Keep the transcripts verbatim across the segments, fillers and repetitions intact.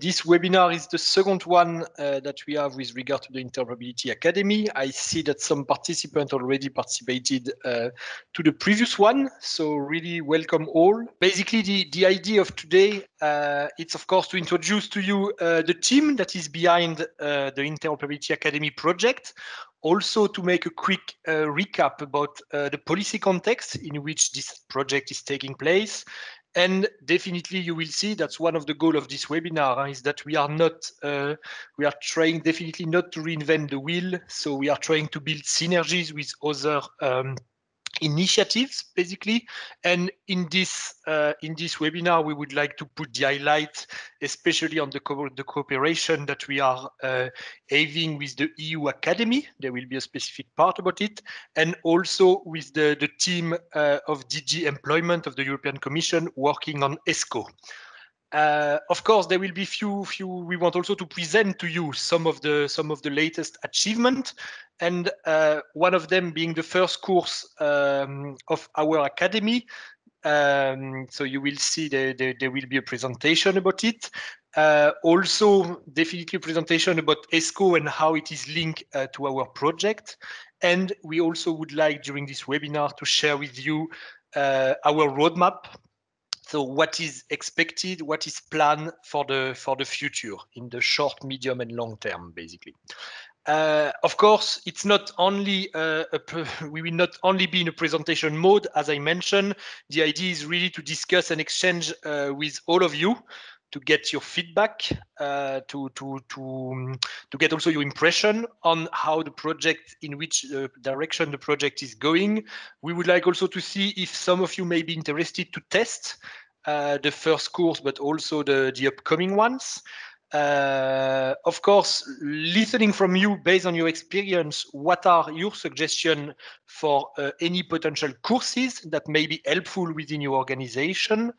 This webinar is the second one uh, that we have with regard to the Interoperability Academy. I see that some participants already participated uh, to the previous one, so really welcome all. Basically, the, the idea of today, uh, it's of course to introduce to you uh, the team that is behind uh, the Interoperability Academy project. Also to make a quick uh, recap about uh, the policy context in which this project is taking place. And definitely you will see that's one of the goals of this webinar, huh, is that we are not, uh, we are trying definitely not to reinvent the wheel. So we are trying to build synergies with other um, initiatives basically. And in this, uh, in this webinar, we would like to put the highlight, especially on the, co the cooperation that we are uh, having with the E U Academy. There will be a specific part about it. And also with the, the team uh, of D G Employment of the European Commission working on ESCO. Uh, of course, there will be few, few, we want also to present to you some of the, some of the latest achievement, and uh, one of them being the first course um, of our academy. Um, so you will see there, there, there will be a presentation about it. Uh, also, definitely a presentation about ESCO and how it is linked uh, to our project. And we also would like during this webinar to share with you uh, our roadmap. So what is expected, what is planned for the for the future in the short, medium and long term, basically. Uh, of course, it's not only uh, a, we will not only be in a presentation mode, as I mentioned. The idea is really to discuss and exchange uh, with all of you, to get your feedback, uh, to to to to get also your impression on how the project, in which uh, direction the project is going. We would like also to see if some of you may be interested to test uh, the first course, but also the the upcoming ones. Uh, of course, listening from you based on your experience, what are your suggestions for uh, any potential courses that may be helpful within your organization?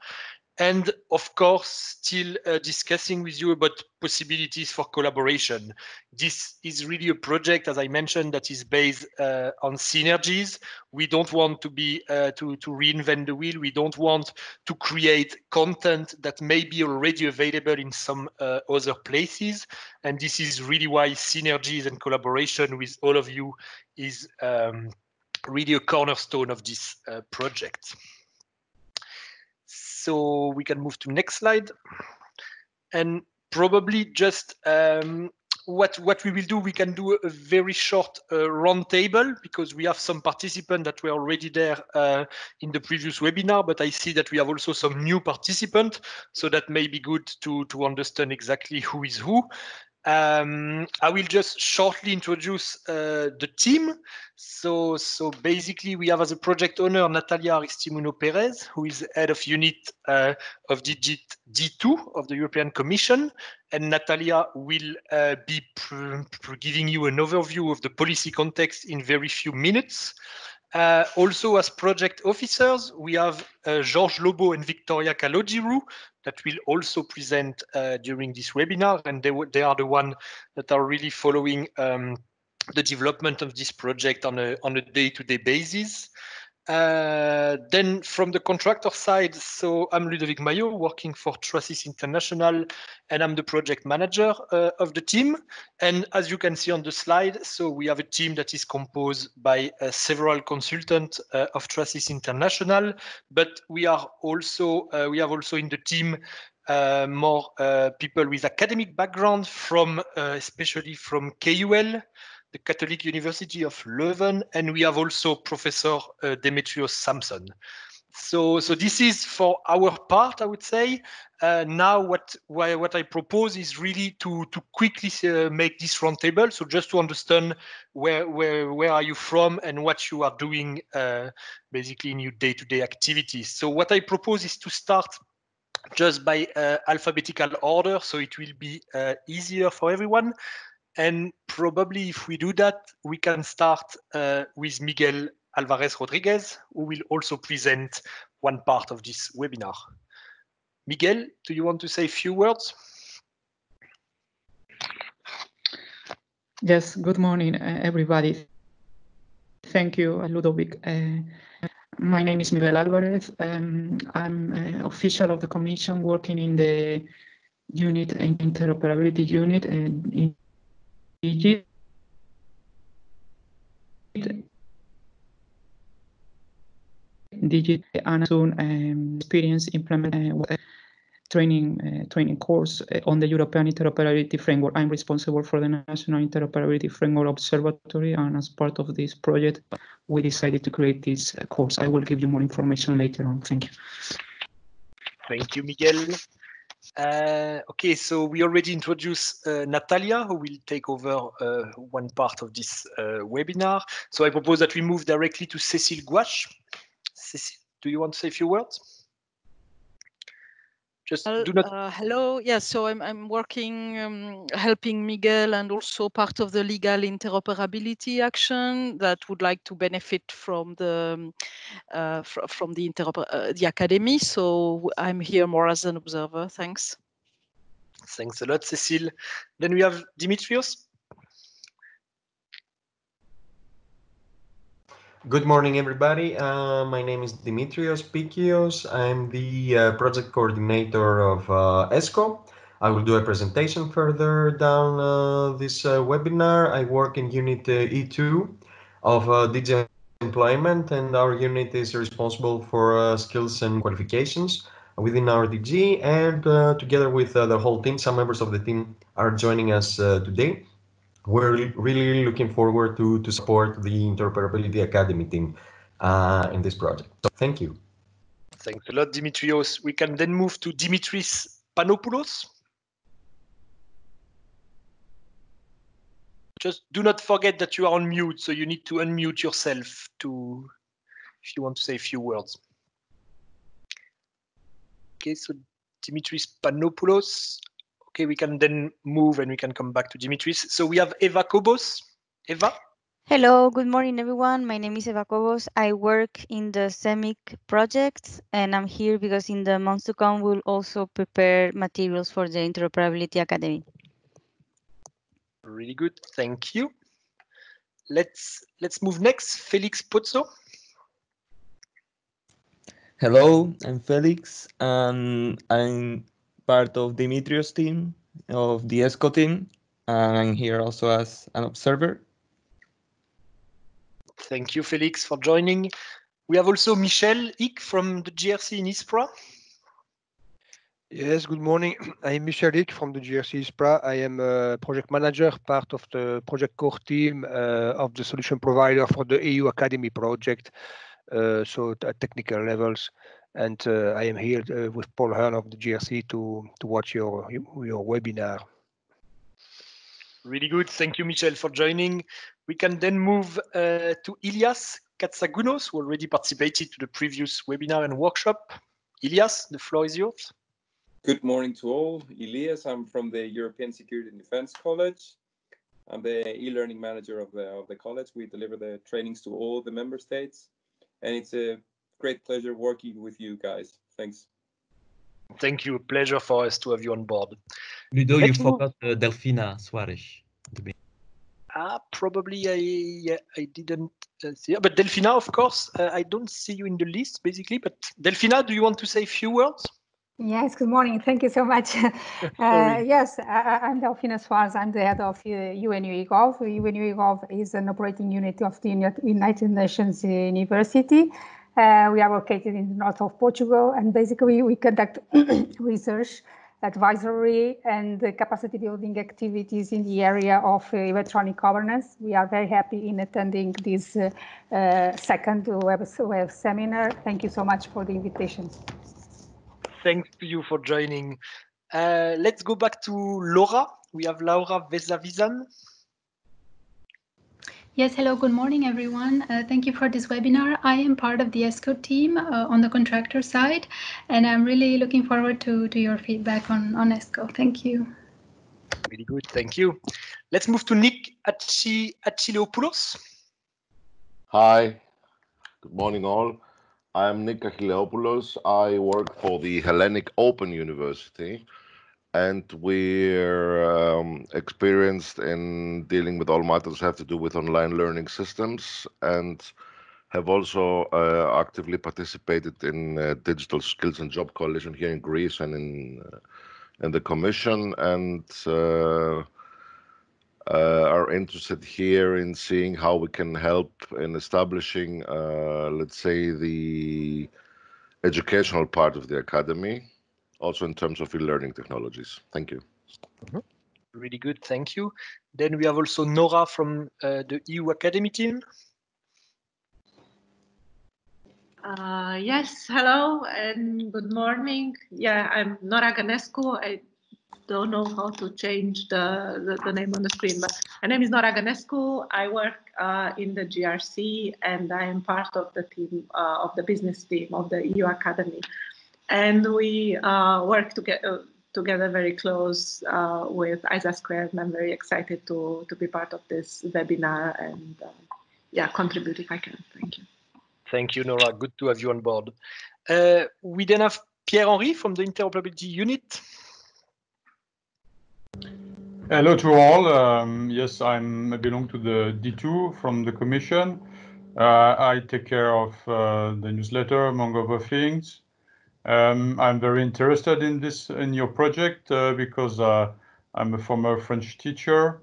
And of course, still uh, discussing with you about possibilities for collaboration. This is really a project, as I mentioned, that is based uh, on synergies. We don't want to be uh, to, to reinvent the wheel. We don't want to create content that may be already available in some uh, other places. And this is really why synergies and collaboration with all of you is um, really a cornerstone of this uh, project. So we can move to next slide, and probably just um, what what we will do. We can do a very short uh, round table because we have some participants that were already there uh, in the previous webinar, but I see that we have also some new participants. So that may be good to to understand exactly who is who. Um, I will just shortly introduce uh, the team. So, so basically, we have as a project owner Natalia Aristimuño Pérez, who is head of unit uh, of Digit D two of the European Commission. And Natalia will uh, be pr pr giving you an overview of the policy context in very few minutes. Uh, also, as project officers, we have uh, Georges Lobo and Victoria Kalogirou that will also present uh, during this webinar, and they, they are the ones that are really following um, the development of this project on a on a day-to-day basis. Uh, then from the contractor side, so I'm Ludovic Mayot, working for Tracis International, and I'm the project manager uh, of the team. And as you can see on the slide, so we have a team that is composed by uh, several consultants uh, of Tracis International, but we are also uh, we have also in the team uh, more uh, people with academic background from uh, especially from K U L. The Catholic University of Leuven, and we have also Professor uh, Dimitrios Samson. So, so this is for our part, I would say. Uh, now, what why, what I propose is really to to quickly uh, make this roundtable. So, just to understand where where where are you from and what you are doing, uh, basically in your day-to-day activities. So, what I propose is to start just by uh, alphabetical order, so it will be uh, easier for everyone. And probably if we do that, we can start uh, with Miguel Alvarez Rodriguez, who will also present one part of this webinar. Miguel, do you want to say a few words? Yes, good morning, uh, everybody. Thank you, Ludovic. Uh, My name is Miguel Alvarez. Um, I'm an official of the Commission working in the unit, interoperability unit, and in Egypt. Digit and soon um, experience implement uh, training uh, training course on the European Interoperability Framework. I'm responsible for the National Interoperability Framework Observatory, and as part of this project, we decided to create this uh, course. I will give you more information later on. Thank you. Thank you, Miguel. Uh, okay, so we already introduced uh, Natalia, who will take over uh, one part of this uh, webinar. So I propose that we move directly to Cecile Guasch. Cecile, do you want to say a few words? Just do not. Uh, hello. Yes. Yeah, so I'm I'm working, um, helping Miguel, and also part of the legal interoperability action that would like to benefit from the uh, fr from the interoper uh, the academy. So I'm here more as an observer. Thanks. Thanks a lot, Cecile. Then we have Dimitrios. Good morning, everybody. Uh, my name is Dimitrios Pikios. I'm the uh, project coordinator of uh, ESCO. I will do a presentation further down uh, this uh, webinar. I work in unit uh, E two of uh, D G Employment, and our unit is responsible for uh, skills and qualifications within our D G. And uh, together with uh, the whole team, some members of the team are joining us uh, today. We're really looking forward to, to support the Interoperability Academy team uh, in this project. So thank you. Thanks a lot, Dimitrios. We can then move to Dimitris Panopoulos. Just do not forget that you are on mute, so you need to unmute yourself to, if you want to say a few words. Okay, so Dimitris Panopoulos. Okay, we can then move and we can come back to Dimitris. So we have Eva Kobos. Eva? Hello, good morning, everyone. My name is Eva Kobos. I work in the SEMIC project, and I'm here because in the months to come, we'll also prepare materials for the Interoperability Academy. Really good, thank you. Let's, let's move next, Felix Pozzo. Hello, I'm Felix, and I'm part of Dimitrios' team, of the ESCO team, and I'm here also as an observer. Thank you, Felix, for joining. We have also Michel Hick from the G R C in I S P R A. Yes, good morning. I'm Michel Hick from the G R C I S P R A. I am a project manager, part of the project core team uh, of the solution provider for the E U Academy project, uh, so at technical levels. And uh, I am here uh, with Paul Hearn of the G R C to, to watch your, your webinar. Really good. Thank you, Michel, for joining. We can then move uh, to Ilias Katsagounos, who already participated to the previous webinar and workshop. Ilias, the floor is yours. Good morning to all. Ilias, I'm from the European Security and Defense College. I'm the e-learning manager of the, of the college. We deliver the trainings to all the member states, and it's a great pleasure working with you guys. Thanks. Thank you. Pleasure for us to have you on board. Ludo, you forgot uh, Delfina Suarez. Ah, probably I I didn't uh, see, but Delfina, of course, uh, I don't see you in the list basically. But Delfina, do you want to say a few words? Yes. Good morning. Thank you so much. uh, yes, I, I'm Delfina Suarez. I'm the head of uh, U N U E Gov. U N U E Gov is an operating unit of the United Nations University. Uh, we are located in the north of Portugal, and basically we conduct research, advisory, and uh, capacity building activities in the area of uh, electronic governance. We are very happy in attending this uh, uh, second web, web seminar. Thank you so much for the invitation. Thanks to you for joining. Uh, let's go back to Laura. We have Laura Vesavizan. Yes, hello, good morning, everyone. Uh, thank you for this webinar. I am part of the ESCO team uh, on the contractor side, and I'm really looking forward to, to your feedback on, on ESCO. Thank you. Really good, thank you. Let's move to Nick Achilleopoulos. Hi, good morning all. I'm Nick Achilleopoulos. I work for the Hellenic Open University, and we're um, experienced in dealing with all matters that have to do with online learning systems and have also uh, actively participated in uh, Digital Skills and Job Coalition here in Greece and in, uh, in the Commission, and uh, Uh, are interested here in seeing how we can help in establishing, uh, let's say, the educational part of the academy, also in terms of e-learning technologies. Thank you. Mm-hmm. Really good, thank you. Then we have also Nora from uh, the E U Academy team. Uh, yes, hello and good morning. Yeah, I'm Nora Ganescu. I don't know how to change the, the, the name on the screen, but my name is Nora Ganescu. I work uh, in the G R C and I am part of the team, uh, of the business team of the E U Academy. And we uh, work together, together very close uh, with I S A two, and I'm very excited to, to be part of this webinar and uh, yeah, contribute if I can. Thank you. Thank you, Nora. Good to have you on board. Uh, we then have Pierre-Henri from the Interoperability Unit. Hello to all. Um, yes, I'm, I belong to the D two from the Commission. Uh, I take care of uh, the newsletter, among other things. Um, I'm very interested in this, in your project, uh, because uh, I'm a former French teacher.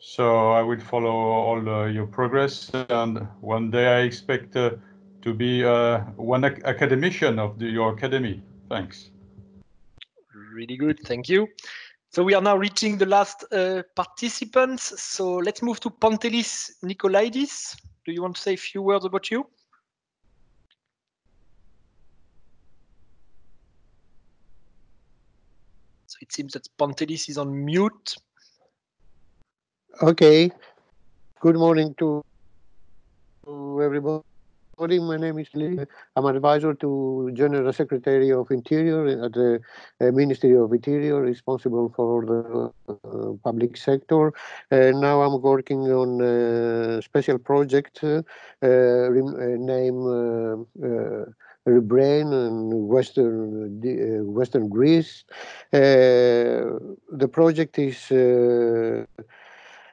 So I will follow all uh, your progress, and one day I expect uh, to be uh, one ac academician of the, your academy. Thanks. Really good. Thank you. So we are now reaching the last uh, participants. So let's move to Pantelis Nikolaidis. Do you want to say a few words about you? So it seems that Pantelis is on mute. Okay. Good morning to, to everybody. My name is Lee. I'm advisor to General Secretary of Interior at the Ministry of Interior, responsible for the uh, public sector. Uh, now I'm working on a special project uh, uh, named uh, uh, Rebrain in Western, uh, Western Greece. Uh, the project is uh,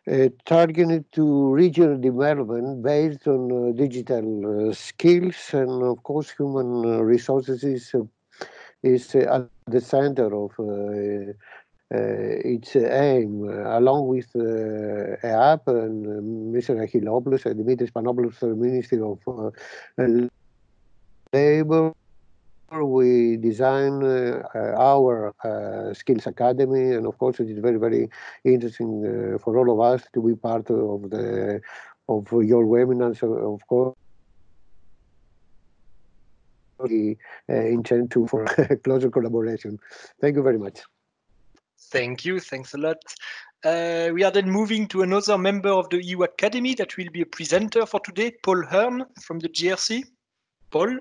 Uh, targeted to regional development based on uh, digital uh, skills, and of course human uh, resources is, uh, is uh, at the center of uh, uh, its aim, uh, along with uh, E A P and uh, Mister Achilopoulos and Dimitris Panopoulos, the Ministry of uh, Labor. We design uh, our uh, Skills Academy, and of course it is very, very interesting uh, for all of us to be part of the of your webinars. So of course, we uh, intend to for closer collaboration. Thank you very much. Thank you. Thanks a lot. Uh, we are then moving to another member of the E U Academy that will be a presenter for today, Paul Hearn from the G R C. Paul.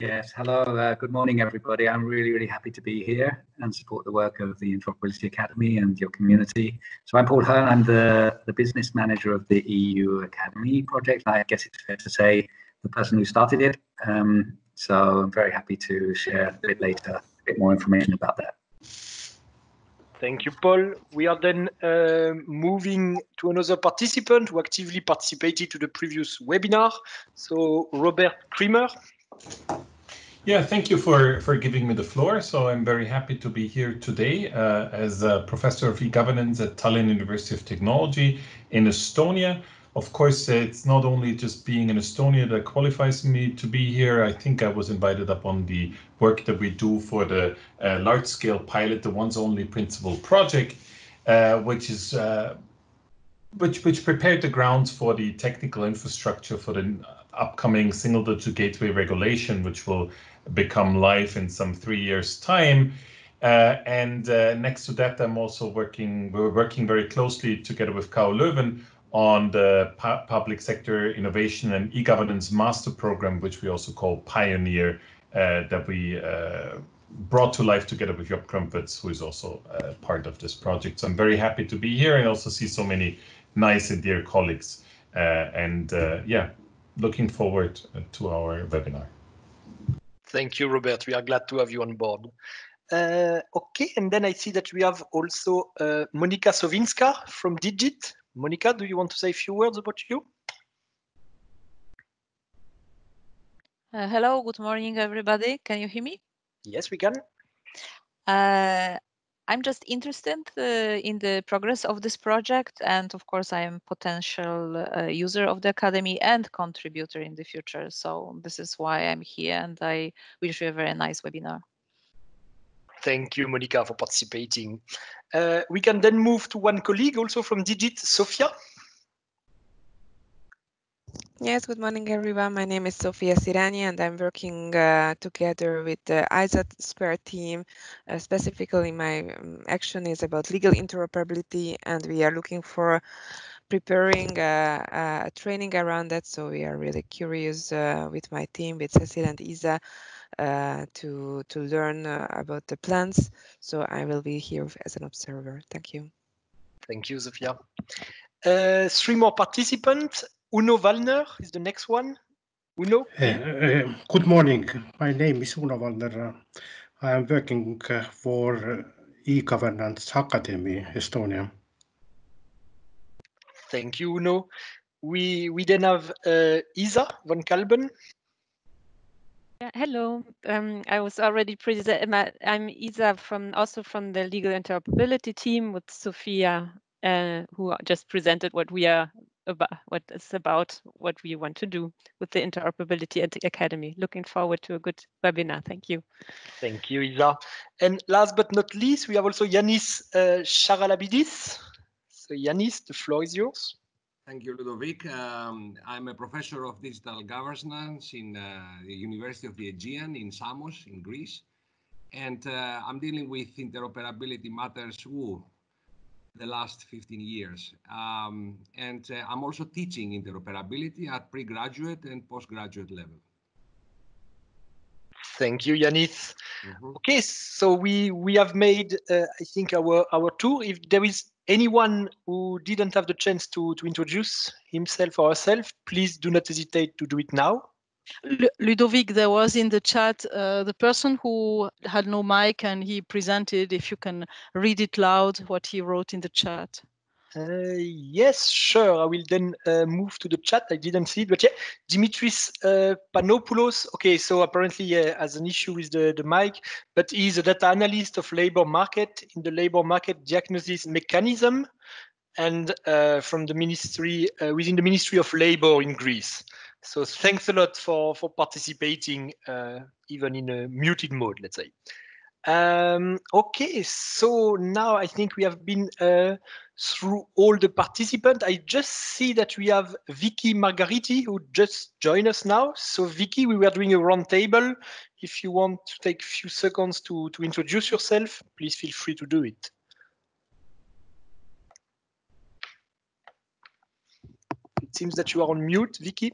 Yes, hello, uh, good morning everybody. I'm really, really happy to be here and support the work of the Interoperability Academy and your community. So I'm Paul Hearn, I'm the, the business manager of the E U Academy project. I guess it's fair to say the person who started it. Um, so I'm very happy to share a bit later, a bit more information about that. Thank you, Paul. We are then uh, moving to another participant who actively participated to the previous webinar. So Robert Kremer. Yeah, thank you for, for giving me the floor. So I'm very happy to be here today uh, as a professor of e-governance at Tallinn University of Technology in Estonia. Of course, it's not only just being in Estonia that qualifies me to be here. I think I was invited up on the work that we do for the uh, large-scale pilot, the One's Only Principal project, uh, which is uh, which which prepared the grounds for the technical infrastructure for the upcoming single digital gateway regulation, which will become live in some three years time. Uh, and uh, next to that, I'm also working, we're working very closely together with K U Leuven on the pu public sector innovation and e-governance master program, which we also call Pioneer, uh, that we uh, brought to life together with Job Krumpets, who is also uh, part of this project. So I'm very happy to be here and also see so many nice and dear colleagues. Uh, and uh, yeah. Looking forward to our webinar. Thank you, Robert. We are glad to have you on board. Uh, okay, and then I see that we have also uh, Monika Sovinska from Digit. Monika, do you want to say a few words about you? Uh, hello, good morning, everybody. Can you hear me? Yes, we can. Uh, I'm just interested uh, in the progress of this project, and of course, I am potential uh, user of the Academy and contributor in the future. So this is why I'm here, and I wish you a very nice webinar. Thank you, Monica, for participating. Uh, we can then move to one colleague also from Digit, Sofia. Yes, good morning, everyone. My name is Sofia Sirani, and I'm working uh, together with the I S A two team. Uh, specifically, my um, action is about legal interoperability, and we are looking for preparing uh, a training around that. So we are really curious uh, with my team, with Cecile and Isa, uh, to, to learn uh, about the plans. So I will be here as an observer. Thank you. Thank you, Sofia. Uh, three more participants. Uno Valner is the next one. Uno? Uh, uh, good morning. My name is Uno Valner. I am working uh, for E-Governance Academy Estonia. Thank you, Uno. We we then have uh, Isa von Kalben. Yeah, hello. Um, I was already present. I'm Isa from also from the legal interoperability team with Sofia, uh, who just presented what we are. About what it's about, what we want to do with the Interoperability Academy. Looking forward to a good webinar. Thank you. Thank you, Isa. And last but not least, we have also Yanis uh, Charalabidis. So Yanis, the floor is yours. Thank you, Ludovic. Um, I'm a professor of digital governance in uh, the University of the Aegean in Samos, in Greece. And uh, I'm dealing with interoperability matters ooh, the last fifteen years. Um, and uh, I'm also teaching interoperability at pre-graduate and postgraduate level. Thank you, Yanis. Mm-hmm. Okay, so we, we have made, uh, I think, our, our tour. If there is anyone who didn't have the chance to, to introduce himself or herself, please do not hesitate to do it now. Ludovic, there was in the chat uh, the person who had no mic and he presented. If you can read it loud, what he wrote in the chat. Uh, yes, sure. I will then uh, move to the chat. I didn't see it, but yeah, Dimitris uh, Panopoulos. Okay, so apparently uh, has an issue with the, the mic, but he's a data analyst of labor market in the labor market diagnosis mechanism, and uh, from the ministry uh, within the Ministry of Labor in Greece. So thanks a lot for, for participating, uh, even in a muted mode, let's say. Um, okay, so now I think we have been uh, through all the participants. I just see that we have Vicky Margariti, who just joined us now. So Vicky, we were doing a round table. If you want to take a few seconds to, to introduce yourself, please feel free to do it. It seems that you are on mute, Vicky.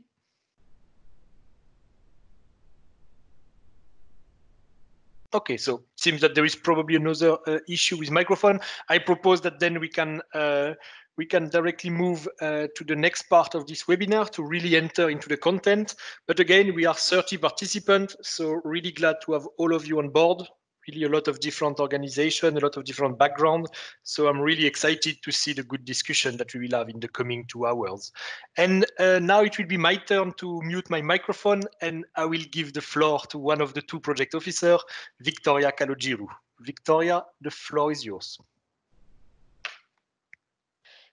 Okay, so it seems that there is probably another uh, issue with microphone. I propose that then we can uh, we can directly move uh, to the next part of this webinar to really enter into the content. But again, we are thirty participants, so really glad to have all of you on board. Really a lot of different organizations, a lot of different backgrounds. So I'm really excited to see the good discussion that we will have in the coming two hours. And uh, now it will be my turn to mute my microphone, and I will give the floor to one of the two project officers, Victoria Kalogirou. Victoria, the floor is yours.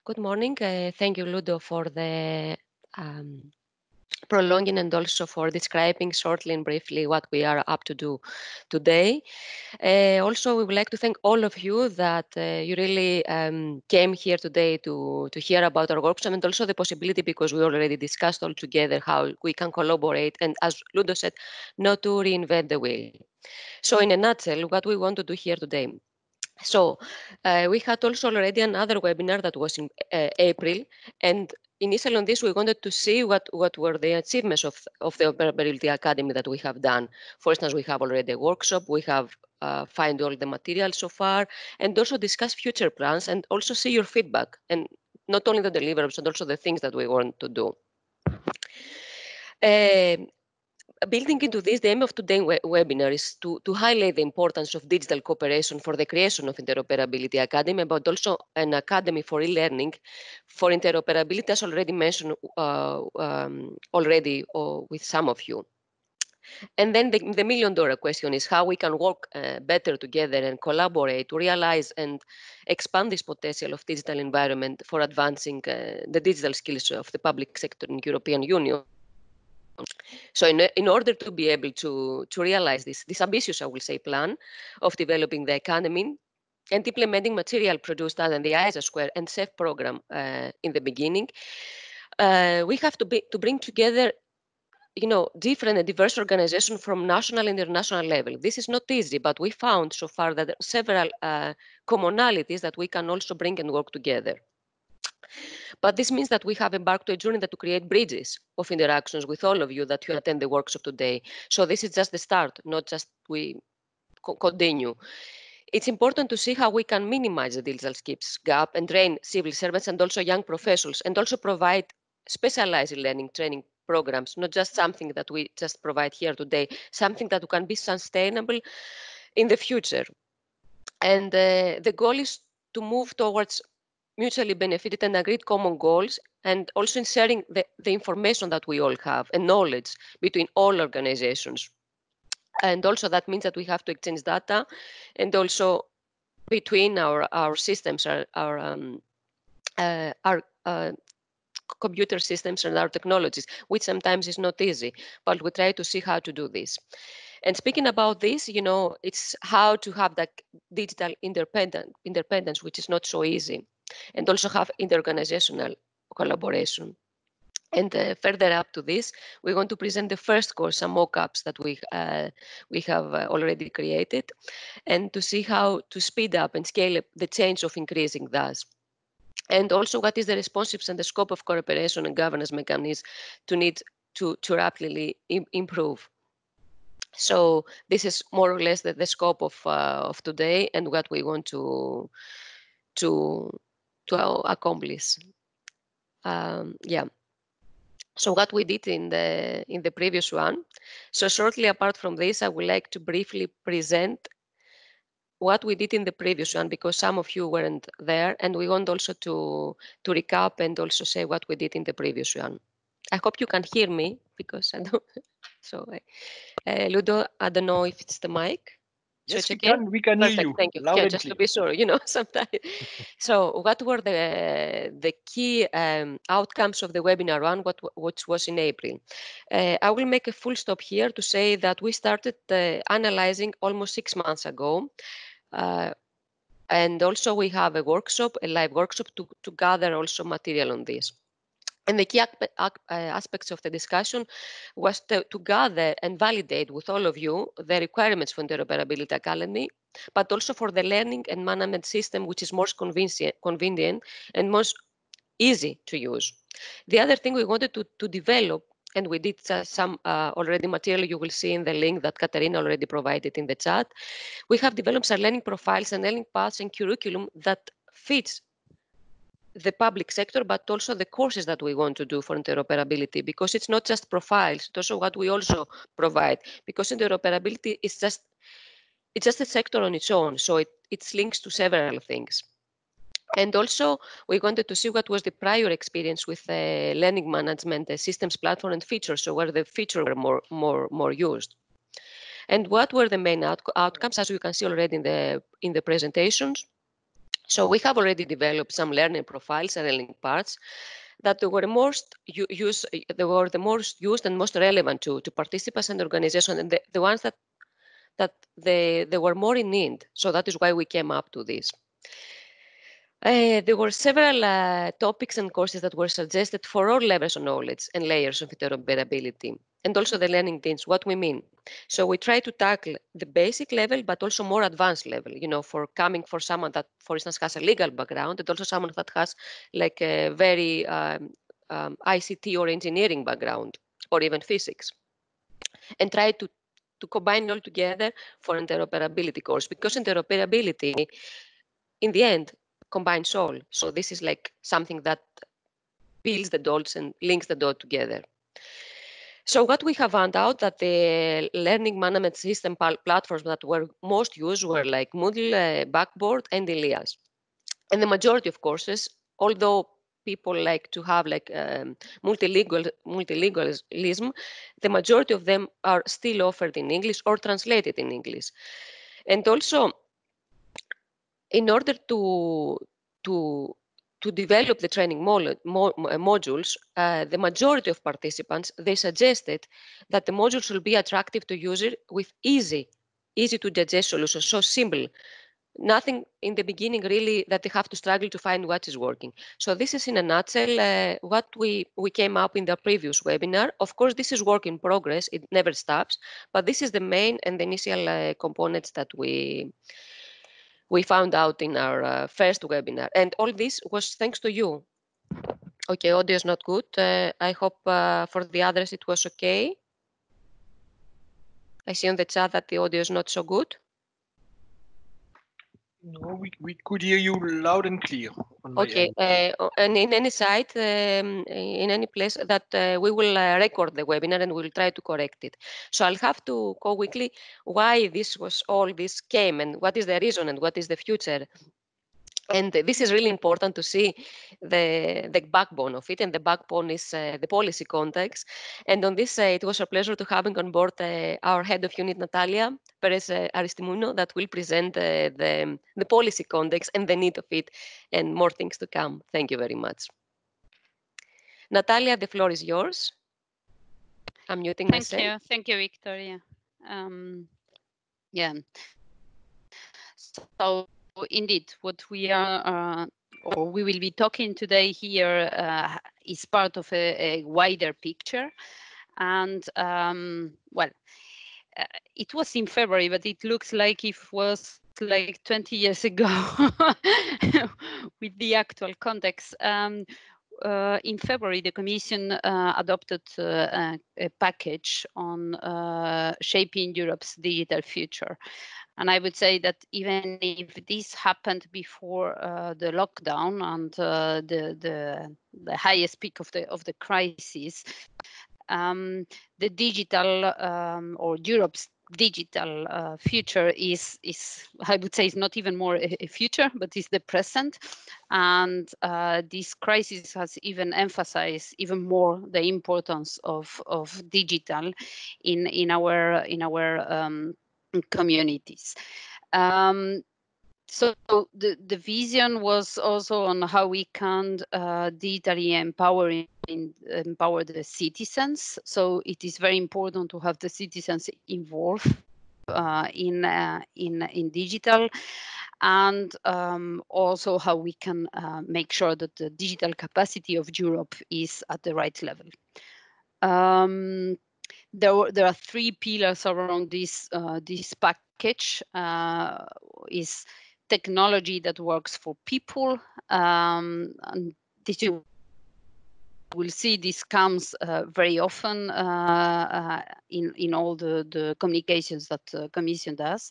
Good morning. Uh, thank you, Ludo, for the um, prolonging and also for describing shortly and briefly what we are up to do today. Uh, also, we would like to thank all of you that uh, you really um, came here today to, to hear about our workshop and also the possibility, because we already discussed all together how we can collaborate and, as Ludo said, not to reinvent the wheel. So in a nutshell, what we want to do here today. So uh, we had also already another webinar that was in uh, April, and initially on this, we wanted to see what, what were the achievements of, of the Interoperability Academy that we have done. For instance, we have already a workshop, we have uh, found all the material so far, and also discuss future plans and also see your feedback, and not only the deliverables, but also the things that we want to do. Uh, Building into this, the aim of today's we webinar is to, to highlight the importance of digital cooperation for the creation of Interoperability Academy, but also an academy for e-learning for interoperability, as already mentioned uh, um, already uh, with some of you. And then the, the million dollar question is how we can work uh, better together and collaborate to realize and expand this potential of digital environment for advancing uh, the digital skills of the public sector in the European Union. So in, in order to be able to, to realize this, this ambitious, I will say, plan of developing the academy and implementing material produced under the I S A two and C E F program uh, in the beginning, uh, we have to, be, to bring together you know, different and diverse organizations from national and international level. This is not easy, but we found so far that there are several uh, commonalities that we can also bring and work together. But this means that we have embarked on a journey that to create bridges of interactions with all of you that you attend the workshop today. So this is just the start, not just we co continue. It's important to see how we can minimize the digital skills gap and train civil servants and also young professionals, and also provide specialized learning training programs, not just something that we just provide here today, something that can be sustainable in the future. And uh, the goal is to move towards mutually benefited and agreed common goals, and also in sharing the, the information that we all have and knowledge between all organizations. And also that means that we have to exchange data and also between our, our systems, our, our, um, uh, our uh, computer systems and our technologies, which sometimes is not easy, but we try to see how to do this. And speaking about this, you know, it's how to have that digital independent, independence, which is not so easy, and also have inter-organizational collaboration. And uh, further up to this, we want to present the first course, some mock-ups that we, uh, we have uh, already created, and to see how to speed up and scale up the change of increasing thus. And also what is the responsiveness and the scope of cooperation and governance mechanisms to need to, to rapidly im improve. So this is more or less the, the scope of, uh, of today and what we want to, to, to accomplish. Um, yeah. So what we did in the in the previous one. So shortly apart from this, I would like to briefly present what we did in the previous one, because some of you weren't there, and we want also to to recap and also say what we did in the previous one. I hope you can hear me, because I don't. So, uh, Ludo, I don't know if it's the mic. Yes, we can, we can hear you. Thank you. Yeah, just to be sure, you know, sometimes. So what were the, the key um, outcomes of the webinar one, what, which was in April? Uh, I will make a full stop here to say that we started uh, analyzing almost six months ago. Uh, and also we have a workshop, a live workshop to, to gather also material on this. And the key aspects of the discussion was to, to gather and validate with all of you the requirements for the Interoperability Academy, but also for the learning and management system, which is most convenient and most easy to use. The other thing we wanted to, to develop, and we did some uh, already material you will see in the link that Katerina already provided in the chat, we have developed some learning profiles and learning paths and curriculum that fits the public sector, but also the courses that we want to do for interoperability, because it's not just profiles, it's also what we also provide, because interoperability is just, it's just a sector on its own, so it, it links to several things. And also, we wanted to see what was the prior experience with the learning management, the systems platform and features, so where the features were more, more, more used. And what were the main out outcomes, as you can see already in the, in the presentations. So we have already developed some learning profiles and learning parts that were most used, they were the most used and most relevant to, to participants and organizations, and the, the ones that that they they were more in need. So that is why we came up to this. Uh, there were several uh, topics and courses that were suggested for all levels of knowledge and layers of interoperability, and also the learning teams, what we mean. So we try to tackle the basic level, but also more advanced level, you know, for coming for someone that, for instance, has a legal background, and also someone that has like a very um, um, I C T or engineering background, or even physics, and try to, to combine all together for interoperability course, because interoperability, in the end, combines all. So this is like something that builds the dots and links the dots together. So what we have found out that the learning management system platforms that were most used were like Moodle, uh, Backboard, and Ilias. And the majority of courses, although people like to have like um, multilingual, multilingualism, the majority of them are still offered in English or translated in English. And also, in order to to to develop the training mo mo modules, uh, the majority of participants, they suggested that the module should be attractive to users with easy, easy to digest solutions, so simple. Nothing in the beginning really that they have to struggle to find what is working. So this is in a nutshell uh, what we, we came up in the previous webinar. Of course, this is work in progress. It never stops, but this is the main and the initial uh, components that we we found out in our uh, first webinar. And all this was thanks to you. Okay, audio is not good. Uh, I hope uh, for the others it was okay. I see on the chat that the audio is not so good. No, we, we could hear you loud and clear. Okay, uh, and in any site, um, in any place that uh, we will uh, record the webinar and we will try to correct it. So I'll have to go quickly why this was all this came and what is the reason and what is the future. And this is really important to see the, the backbone of it, and the backbone is uh, the policy context. And on this, uh, it was a pleasure to having on board uh, our head of unit, Natalia Perez uh, Aristimuño, that will present uh, the, the policy context and the need of it, and more things to come. Thank you very much. Natalia, the floor is yours. I'm muting Thank myself. You. Thank you, Victoria. Um, yeah. So. Indeed, what we are, uh, or we will be talking today here uh, is part of a, a wider picture. And um, well, uh, it was in February, but it looks like it was like twenty years ago with the actual context. Um, uh, in February, the Commission uh, adopted uh, a package on uh, shaping Europe's digital future. And I would say that even if this happened before uh, the lockdown and uh, the, the the highest peak of the of the crisis, um, the digital um, or Europe's digital uh, future is is I would say is not even more a, a future, but is the present. And uh, this crisis has even emphasized even more the importance of of digital in in our in our um, communities. Um, so the, the vision was also on how we can uh, digitally empower, empower the citizens. So it is very important to have the citizens involved uh, in, uh, in, in digital, and um, also how we can uh, make sure that the digital capacity of Europe is at the right level. Um, There, there are three pillars around this uh, this package. Uh, is technology that works for people. Um, and this you will see this comes uh, very often uh, uh, in in all the the communications that the Commission does.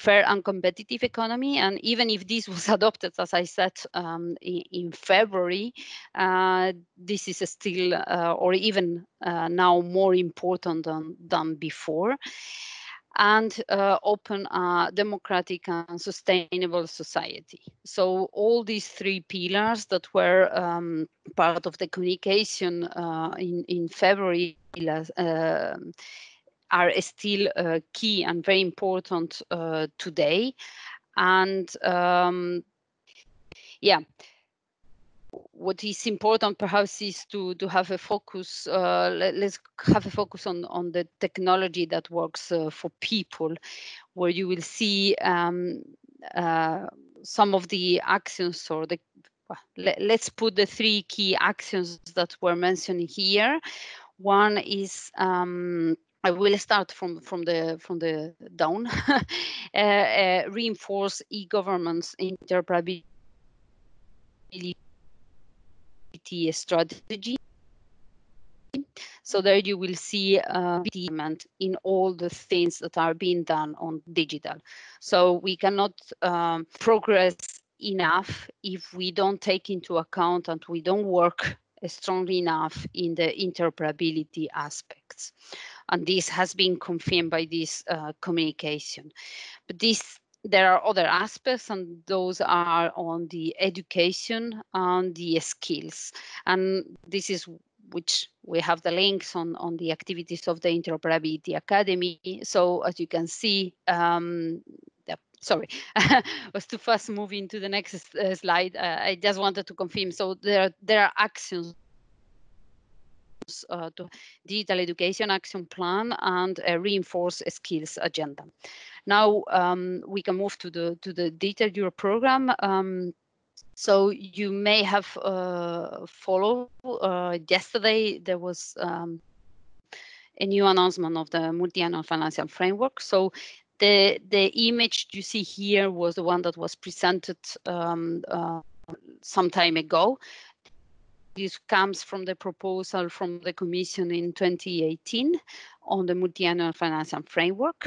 Fair and competitive economy, and even if this was adopted, as I said, um, in, in February, uh, this is still, uh, or even uh, now, more important than, than before. And uh, open, uh, democratic and sustainable society. So all these three pillars that were um, part of the communication uh, in, in February last, uh, are still uh, key and very important uh, today. And um, yeah, what is important perhaps is to, to have a focus, uh, let, let's have a focus on, on the technology that works uh, for people, where you will see um, uh, some of the actions or the, let, let's put the three key actions that were mentioned here. One is, um, I will start from from the from the down. uh, uh, reinforce e-government's interoperability strategy. So there you will see uh, in all the things that are being done on digital. So we cannot um, progress enough if we don't take into account and we don't work strongly enough in the interoperability aspects. And this has been confirmed by this uh, communication. But these There are other aspects, and those are on the education and the skills. And this is which we have the links on, on the activities of the Interoperability Academy. So as you can see, um, sorry, I was too fast moving to the next uh, slide. Uh, I just wanted to confirm. So there are, there are actions. Uh, to digital education action plan and a reinforced skills agenda. Now um, we can move to the to the Digital Europe program. Um, so you may have uh, followed uh, yesterday. There was um, a new announcement of the multi-annual financial framework. So the the image you see here was the one that was presented um, uh, some time ago. This comes from the proposal from the Commission in twenty eighteen on the multi-annual financial framework.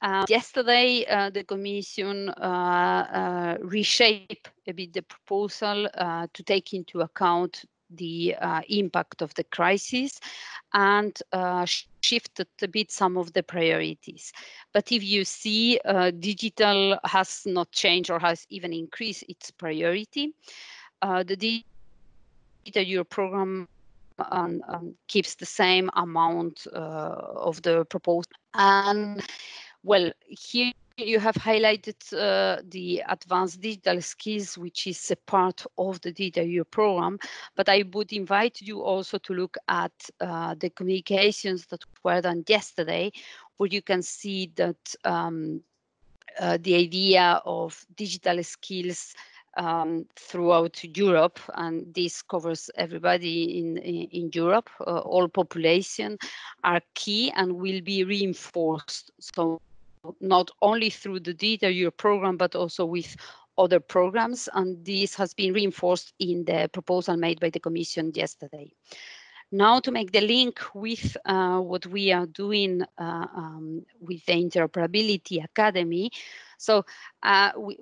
Uh, yesterday, uh, the Commission uh, uh, reshaped a bit the proposal uh, to take into account the uh, impact of the crisis and uh, shifted a bit some of the priorities. But if you see, uh, digital has not changed or has even increased its priority. Uh, the Your program um, um, keeps the same amount uh, of the proposal. And well, here you have highlighted uh, the advanced digital skills, which is a part of the Digital Europe program. But I would invite you also to look at uh, the communications that were done yesterday, where you can see that um, uh, the idea of digital skills Um, throughout Europe, and this covers everybody in, in, in Europe, uh, all population, are key and will be reinforced. So not only through the Digital Europe program, but also with other programs. And this has been reinforced in the proposal made by the Commission yesterday. Now, to make the link with uh, what we are doing uh, um, with the Interoperability Academy. So uh, we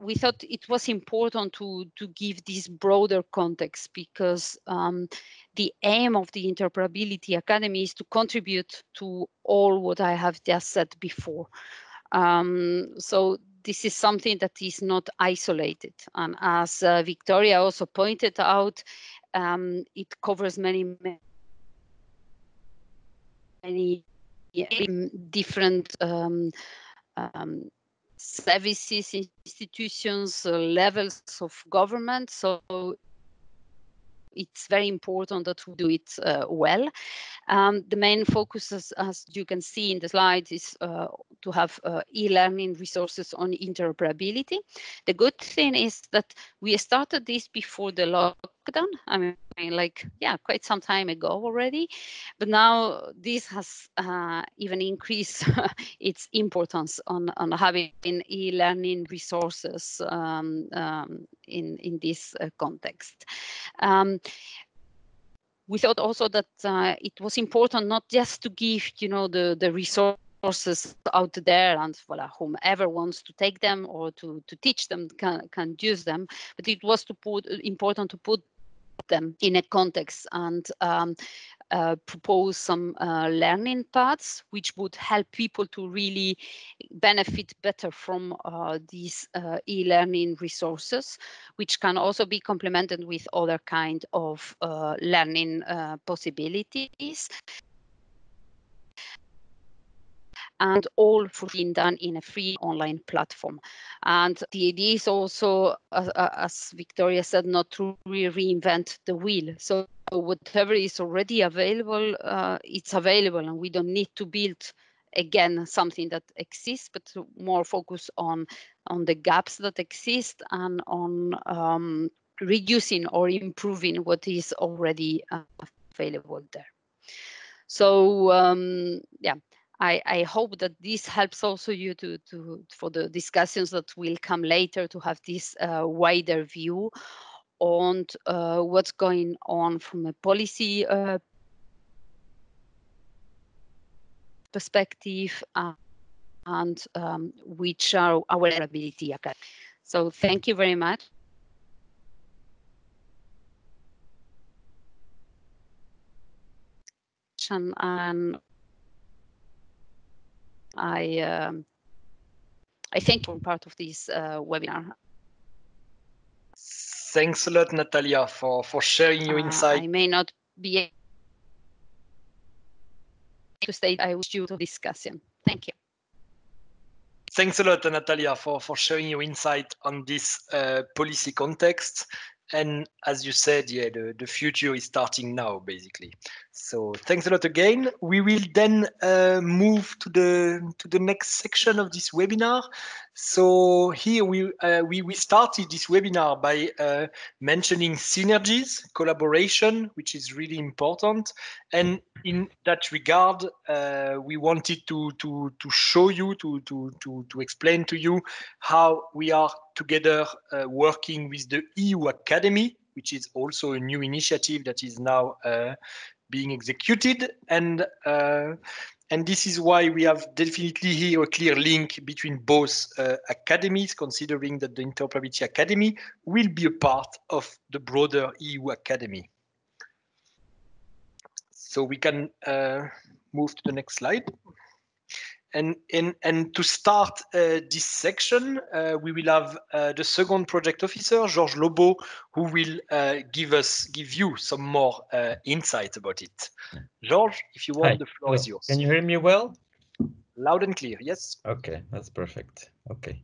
We thought it was important to, to give this broader context, because um, the aim of the Interoperability Academy is to contribute to all what I have just said before. Um, so this is something that is not isolated. And as uh, Victoria also pointed out, um, it covers many, many different um, um, services, institutions, uh, levels of government. So it's very important that we do it uh, well. Um, the main focus, is, as you can see in the slide, is uh, to have uh, e-learning resources on interoperability. The good thing is that we started this before the lockdown. I mean, like, yeah, quite some time ago already. But now this has uh, even increased its importance on, on having e-learning resources um, um, in, in this uh, context. Um, we thought also that uh, it was important not just to give, you know, the, the resources out there and voilà, whomever wants to take them or to, to teach them can, can use them, but it was to put, important to put them in a context and um, uh, propose some uh, learning paths which would help people to really benefit better from uh, these uh, e-learning resources, which can also be complemented with other kind of uh, learning uh, possibilities, and all for being done in a free online platform. And the idea is also, as, as Victoria said, not to re reinvent the wheel. So whatever is already available, uh, it's available, and we don't need to build again something that exists, but more focus on, on the gaps that exist and on um, reducing or improving what is already uh, available there. So, um, yeah. I, I hope that this helps also you to, to for the discussions that will come later, to have this uh, wider view on uh, what's going on from a policy uh, perspective uh, and um, which are our ability. So thank you very much. And, and I um, I thank you for part of this uh, webinar. Thanks a lot, Natalia, for, for sharing your uh, insight. I may not be able to stay. I wish you to discuss him. Thank you. Thanks a lot, Natalia, for, for sharing your insight on this uh, policy context. And as you said, yeah, the, the future is starting now, basically. So thanks a lot again. We will then uh, move to the to the next section of this webinar. So here we uh, we, we started this webinar by uh, mentioning synergies, collaboration, which is really important. And in that regard, uh, we wanted to to to show you, to to to to explain to you how we are together uh, working with the E U Academy, which is also a new initiative that is now uh, being executed. And uh, and this is why we have definitely here a clear link between both uh, academies, considering that the Interoperability Academy will be a part of the broader E U Academy. So we can uh, move to the next slide. And, and, and to start uh, this section, uh, we will have uh, the second project officer, Georges Lobo, who will uh, give us, give you some more uh, insight about it. Georges, if you want, Hi. The floor well, is yours. Can you hear me well? Loud and clear, yes. Okay, that's perfect. Okay,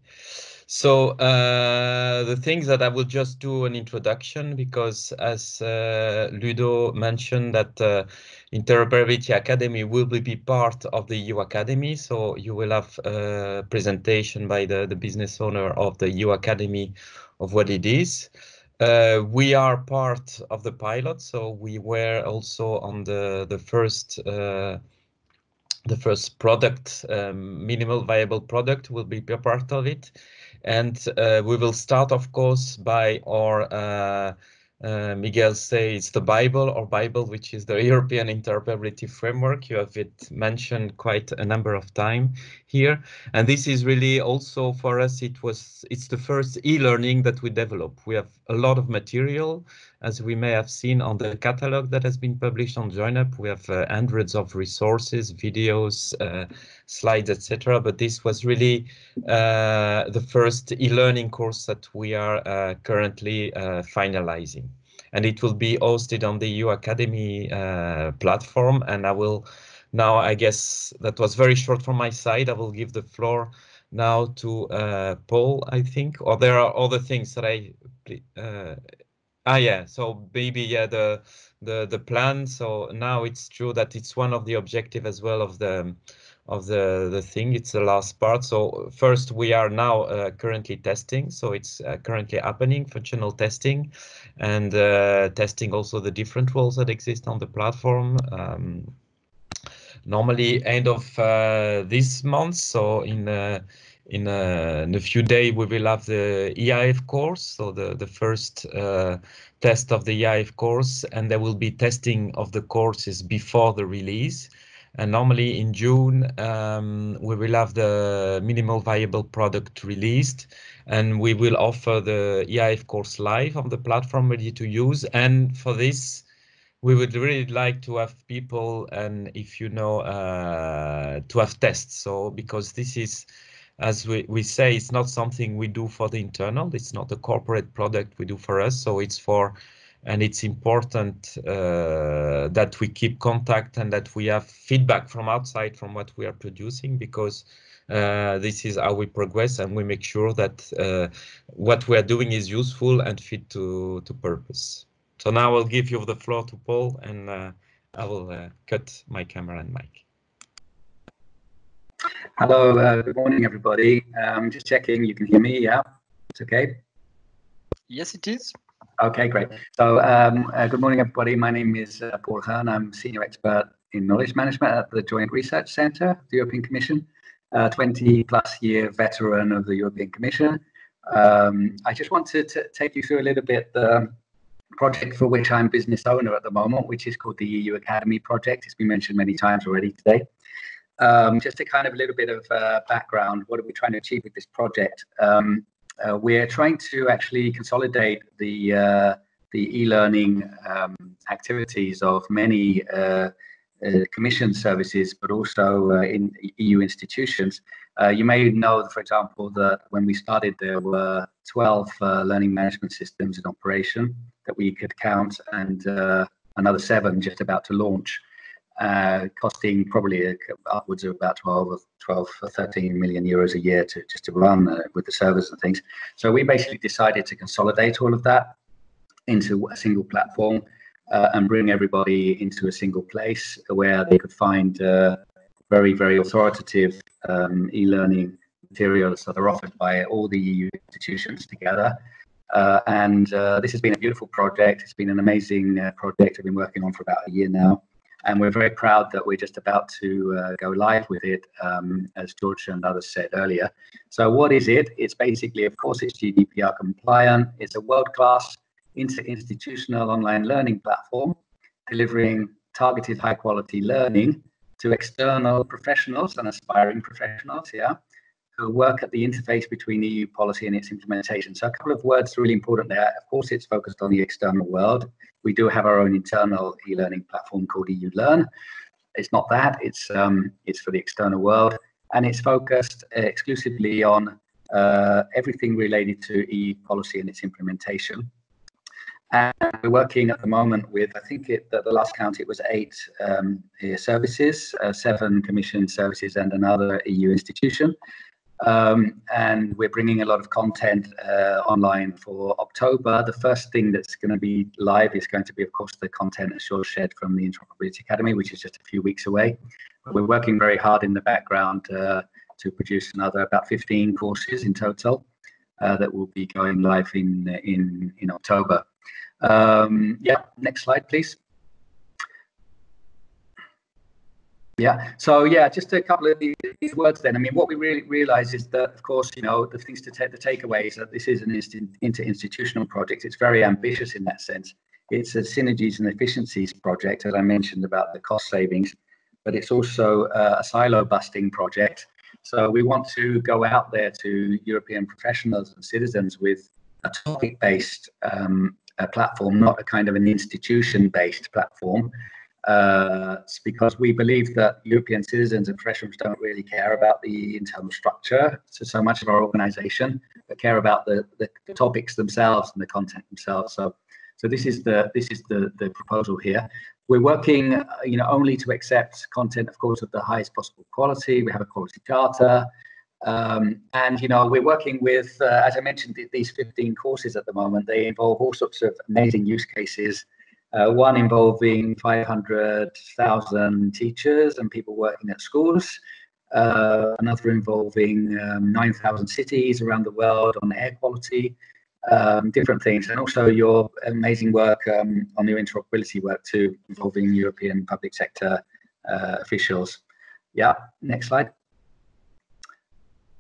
so uh, the things that I will just do an introduction, because as uh, Ludo mentioned, that uh, Interoperability Academy will be part of the E U Academy. So you will have a presentation by the, the business owner of the E U Academy of what it is. Uh, we are part of the pilot, so we were also on the, the first uh, The first product, um, minimal viable product, will be part of it. And uh, we will start, of course, by our, uh, uh, Miguel says, the Bible or Bible, which is the European Interoperability Framework. You have it mentioned quite a number of times here. And this is really also for us, it was, it's the first e-learning that we develop. We have a lot of material. As we may have seen on the catalog that has been published on JoinUp, we have uh, hundreds of resources, videos, uh, slides, et cetera. But this was really uh, the first e-learning course that we are uh, currently uh, finalizing. And it will be hosted on the E U Academy uh, platform. And I will now, I guess that was very short from my side. I will give the floor now to uh, Paul, I think, or there are other things that I... Uh, Ah, yeah, so maybe, yeah, the, the, the plan. So now it's true that it's one of the objectives as well of the of the, the thing. It's the last part. So first, we are now uh, currently testing. So it's uh, currently happening, functional testing, and uh, testing also the different roles that exist on the platform. Um, normally end of uh, this month, so in uh, In a, in a few days, we will have the E I F course, so the, the first uh, test of the E I F course, and there will be testing of the courses before the release. And normally in June, um, we will have the minimal viable product released, and we will offer the E I F course live on the platform, ready to use. And for this, we would really like to have people, and if you know, uh, to have tests. So because this is, as we, we say, it's not something we do for the internal, it's not a corporate product we do for us, so it's for, and it's important uh, that we keep contact and that we have feedback from outside from what we are producing, because uh, this is how we progress and we make sure that uh, what we are doing is useful and fit to, to purpose. So now I'll give you the floor to Paul, and uh, I will uh, cut my camera and mic. Hello, uh, good morning, everybody. Um, just checking you can hear me, yeah? It's okay? Yes, it is. Okay, great. So um, uh, good morning, everybody. My name is uh, Paul Hearn. I'm Senior Expert in Knowledge Management at the Joint Research Centre, the European Commission, uh, twenty plus year veteran of the European Commission. Um, I just wanted to take you through a little bit the project for which I'm business owner at the moment, which is called the E U Academy project. It's been mentioned many times already today. Um, just a kind of a little bit of uh, background. What are we trying to achieve with this project? Um, uh, we're trying to actually consolidate the uh, the e-learning um, activities of many uh, uh, commission services, but also uh, in E U institutions. Uh, you may know, for example, that when we started, there were twelve uh, learning management systems in operation that we could count, and uh, another seven just about to launch, uh, costing probably upwards of about twelve or thirteen million euros a year to just to run uh, with the servers and things. So we basically decided to consolidate all of that into a single platform uh, and bring everybody into a single place where they could find uh, very, very authoritative um, e-learning materials that are offered by all the E U institutions together. Uh, and uh, this has been a beautiful project. It's been an amazing uh, project I've been working on for about a year now. And we're very proud that we're just about to uh, go live with it, um, as George and others said earlier. So what is it? It's basically, of course, it's G D P R compliant. It's a world-class inter-institutional online learning platform delivering targeted high-quality learning to external professionals and aspiring professionals, yeah, who work at the interface between E U policy and its implementation. So a couple of words really important there. Of course, it's focused on the external world. We do have our own internal e-learning platform called E U Learn. It's not that, it's, um, it's for the external world, and it's focused exclusively on uh, everything related to E U policy and its implementation. And we're working at the moment with, I think it, at the last count, it was eight um, services, uh, seven commission services and another E U institution. Um, and we're bringing a lot of content uh, online for October. The first thing that's going to be live is going to be, of course, the content as Georges shared from the Interoperability Academy, which is just a few weeks away. But we're working very hard in the background uh, to produce another about fifteen courses in total uh, that will be going live in, in, in October. Um, yeah, next slide, please. Yeah, so yeah, just a couple of these words then. I mean, what we really realize is that, of course, you know, the things to take the takeaway is that this is an inter-institutional project. It's very ambitious in that sense. It's a synergies and efficiencies project, as I mentioned about the cost savings, but it's also uh, a silo busting project. So we want to go out there to European professionals and citizens with a topic-based um, a platform, not a kind of an institution-based platform, uh, because we believe that European citizens and professionals don't really care about the internal structure, so so much of our organisation, but care about the, the the topics themselves and the content themselves. So, so this is the this is the the proposal here. We're working, uh, you know, only to accept content, of course, of the highest possible quality. We have a quality charter. Um, and, you know, we're working with, uh, as I mentioned, th these fifteen courses at the moment. They involve all sorts of amazing use cases, uh, one involving five hundred thousand teachers and people working at schools, uh, another involving um, nine thousand cities around the world on air quality, um, different things. And also your amazing work um, on your interoperability work too, involving European public sector uh, officials. Yeah, next slide.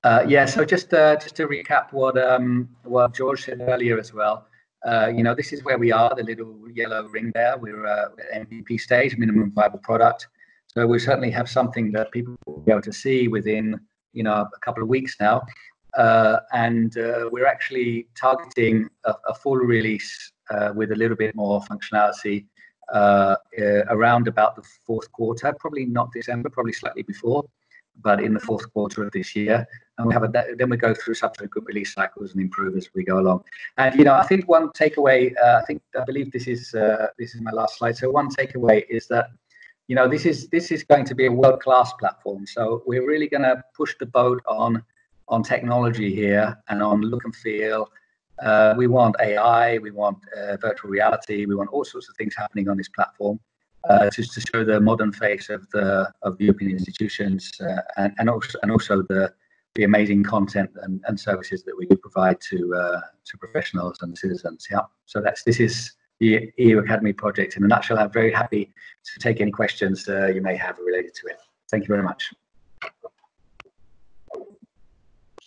Uh, yeah, so just uh, just to recap what um, what George said earlier as well. Uh, you know, this is where we are. The little yellow ring there. We're uh, at M V P stage, minimum viable product. So we certainly have something that people will be able to see within, you know, a couple of weeks now. Uh, and uh, we're actually targeting a, a full release uh, with a little bit more functionality uh, uh, around about the fourth quarter. Probably not December. Probably slightly before, but in the fourth quarter of this year. And we have a, then we go through subsequent release cycles and improve as we go along. And, you know, I think one takeaway, uh, I think, I believe this is, uh, this is my last slide. So one takeaway is that, you know, this is, this is going to be a world-class platform. So we're really going to push the boat on, on technology here and on look and feel. Uh, we want A I, we want uh, virtual reality, we want all sorts of things happening on this platform. Uh, just to show the modern face of the of European institutions uh, and, and also and also the the amazing content and, and services that we provide to uh, to professionals and citizens. Yeah, so that's this is the E U Academy project in a nutshell. I'm very happy to take any questions uh, you may have related to it. Thank you very much.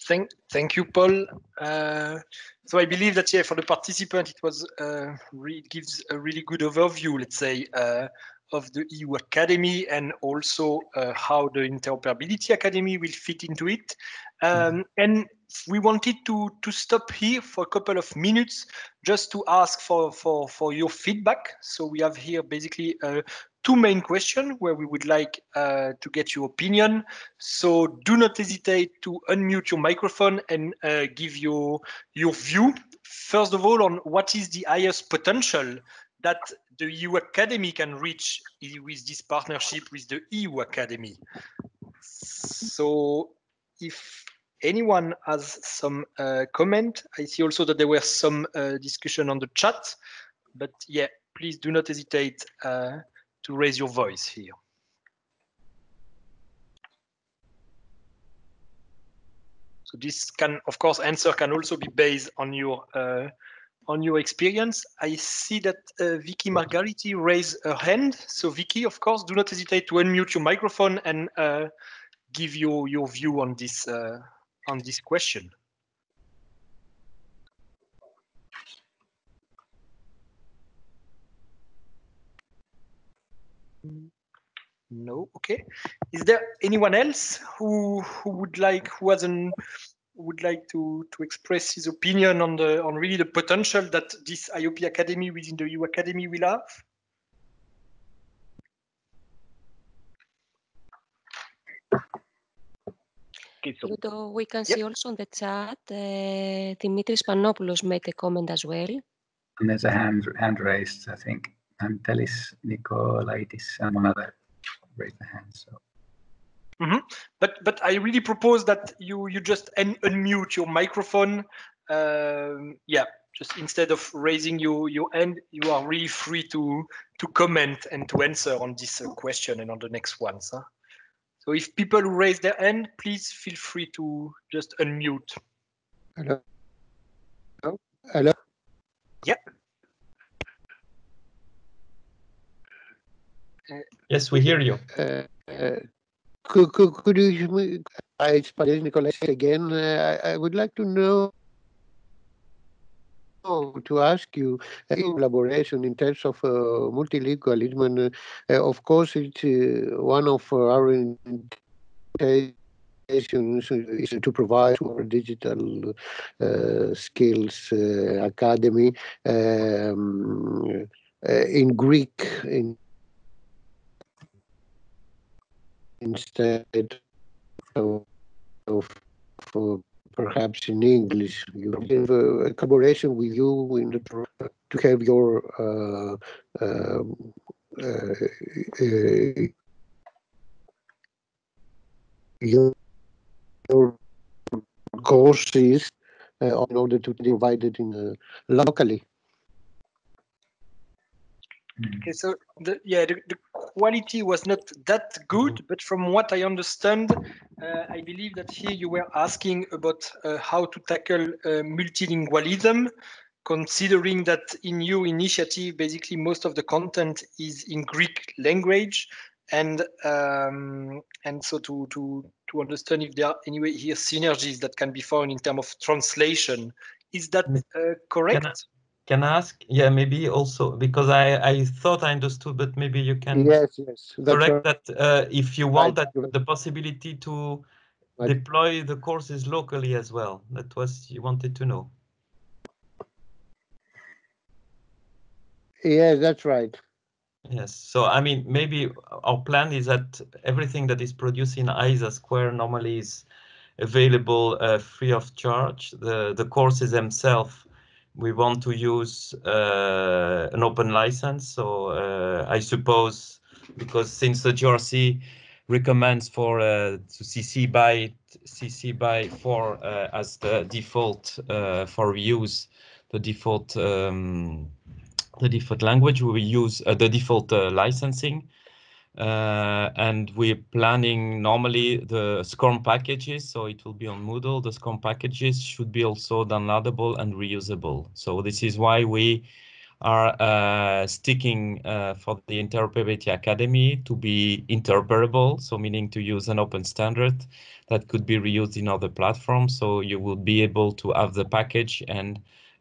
Thank, thank you, Paul. Uh, so I believe that, yeah, for the participant, it was uh, re gives a really good overview, let's say, uh, of the E U Academy and also uh, how the Interoperability Academy will fit into it. Um, and we wanted to to stop here for a couple of minutes just to ask for for for your feedback. So we have here basically Uh, two main questions where we would like uh, to get your opinion. So do not hesitate to unmute your microphone and uh, give your, your view. First of all, on what is the highest potential that the E U Academy can reach with this partnership with the E U Academy. So if anyone has some uh, comment, I see also that there were some uh, discussion on the chat, but yeah, please do not hesitate uh, to raise your voice here. So this can, of course, answer can also be based on your uh, on your experience. I see that uh, Vicky Margariti raised her hand. So Vicky, of course, do not hesitate to unmute your microphone and uh, give you your view on this uh, on this question. No, okay. Is there anyone else who who would like who hasn't would like to to express his opinion on the on really the potential that this I O P Academy within the E U Academy will have? Ludo, we can yep. see also in the chat, uh, Dimitris Panopoulos made a comment as well. And there's a hand hand raised, I think. And Telis Nicolaitis and another raised the hand. So. Mm-hmm. But but I really propose that you you just un unmute your microphone. Um, yeah, just instead of raising your your hand, you are really free to to comment and to answer on this uh, question and on the next ones. Huh? So if people who raise their hand, please feel free to just unmute. Hello. Hello. Hello. Yeah. Uh, yes, we hear you. Uh, uh, Could, could, could you, I Spanish Nicolás again, uh, I, I would like to know, to ask you, uh, in collaboration in terms of uh, multilingualism, and, uh, of course, it's uh, one of our intentions is to provide our digital uh, skills uh, academy um, uh, in Greek, in instead of, of, of perhaps in English. You have a collaboration with you in the, to have your uh, uh, uh, uh, your, your courses uh, in order to divide it in uh, locally. Okay, so the, yeah, the, the quality was not that good, but from what I understand, uh, I believe that here you were asking about uh, how to tackle uh, multilingualism, considering that in your initiative, basically most of the content is in Greek language, and um, and so to to to understand if there are anyway here synergies that can be found in terms of translation. Is that uh, correct? Can I ask? Yeah, maybe also because I I thought I understood, but maybe you can yes, yes, correct right. that uh, if you want right. that the possibility to right. deploy the courses locally as well. That was you wanted to know. Yes, that's right. Yes, so I mean maybe our plan is that everything that is produced in I S A square normally is available uh, free of charge. The the courses themselves. We want to use uh, an open license, so uh, I suppose because since the G R C recommends for uh, to C C by C C by four uh, as the default uh, for reuse, the default um, the default language we will use uh, the default uh, licensing, uh, and we're planning normally the SCORM packages, so it will be on Moodle. The SCORM packages should be also downloadable and reusable, so this is why we are uh, sticking uh, for the Interoperability Academy to be interoperable, so meaning to use an open standard that could be reused in other platforms, so you will be able to have the package and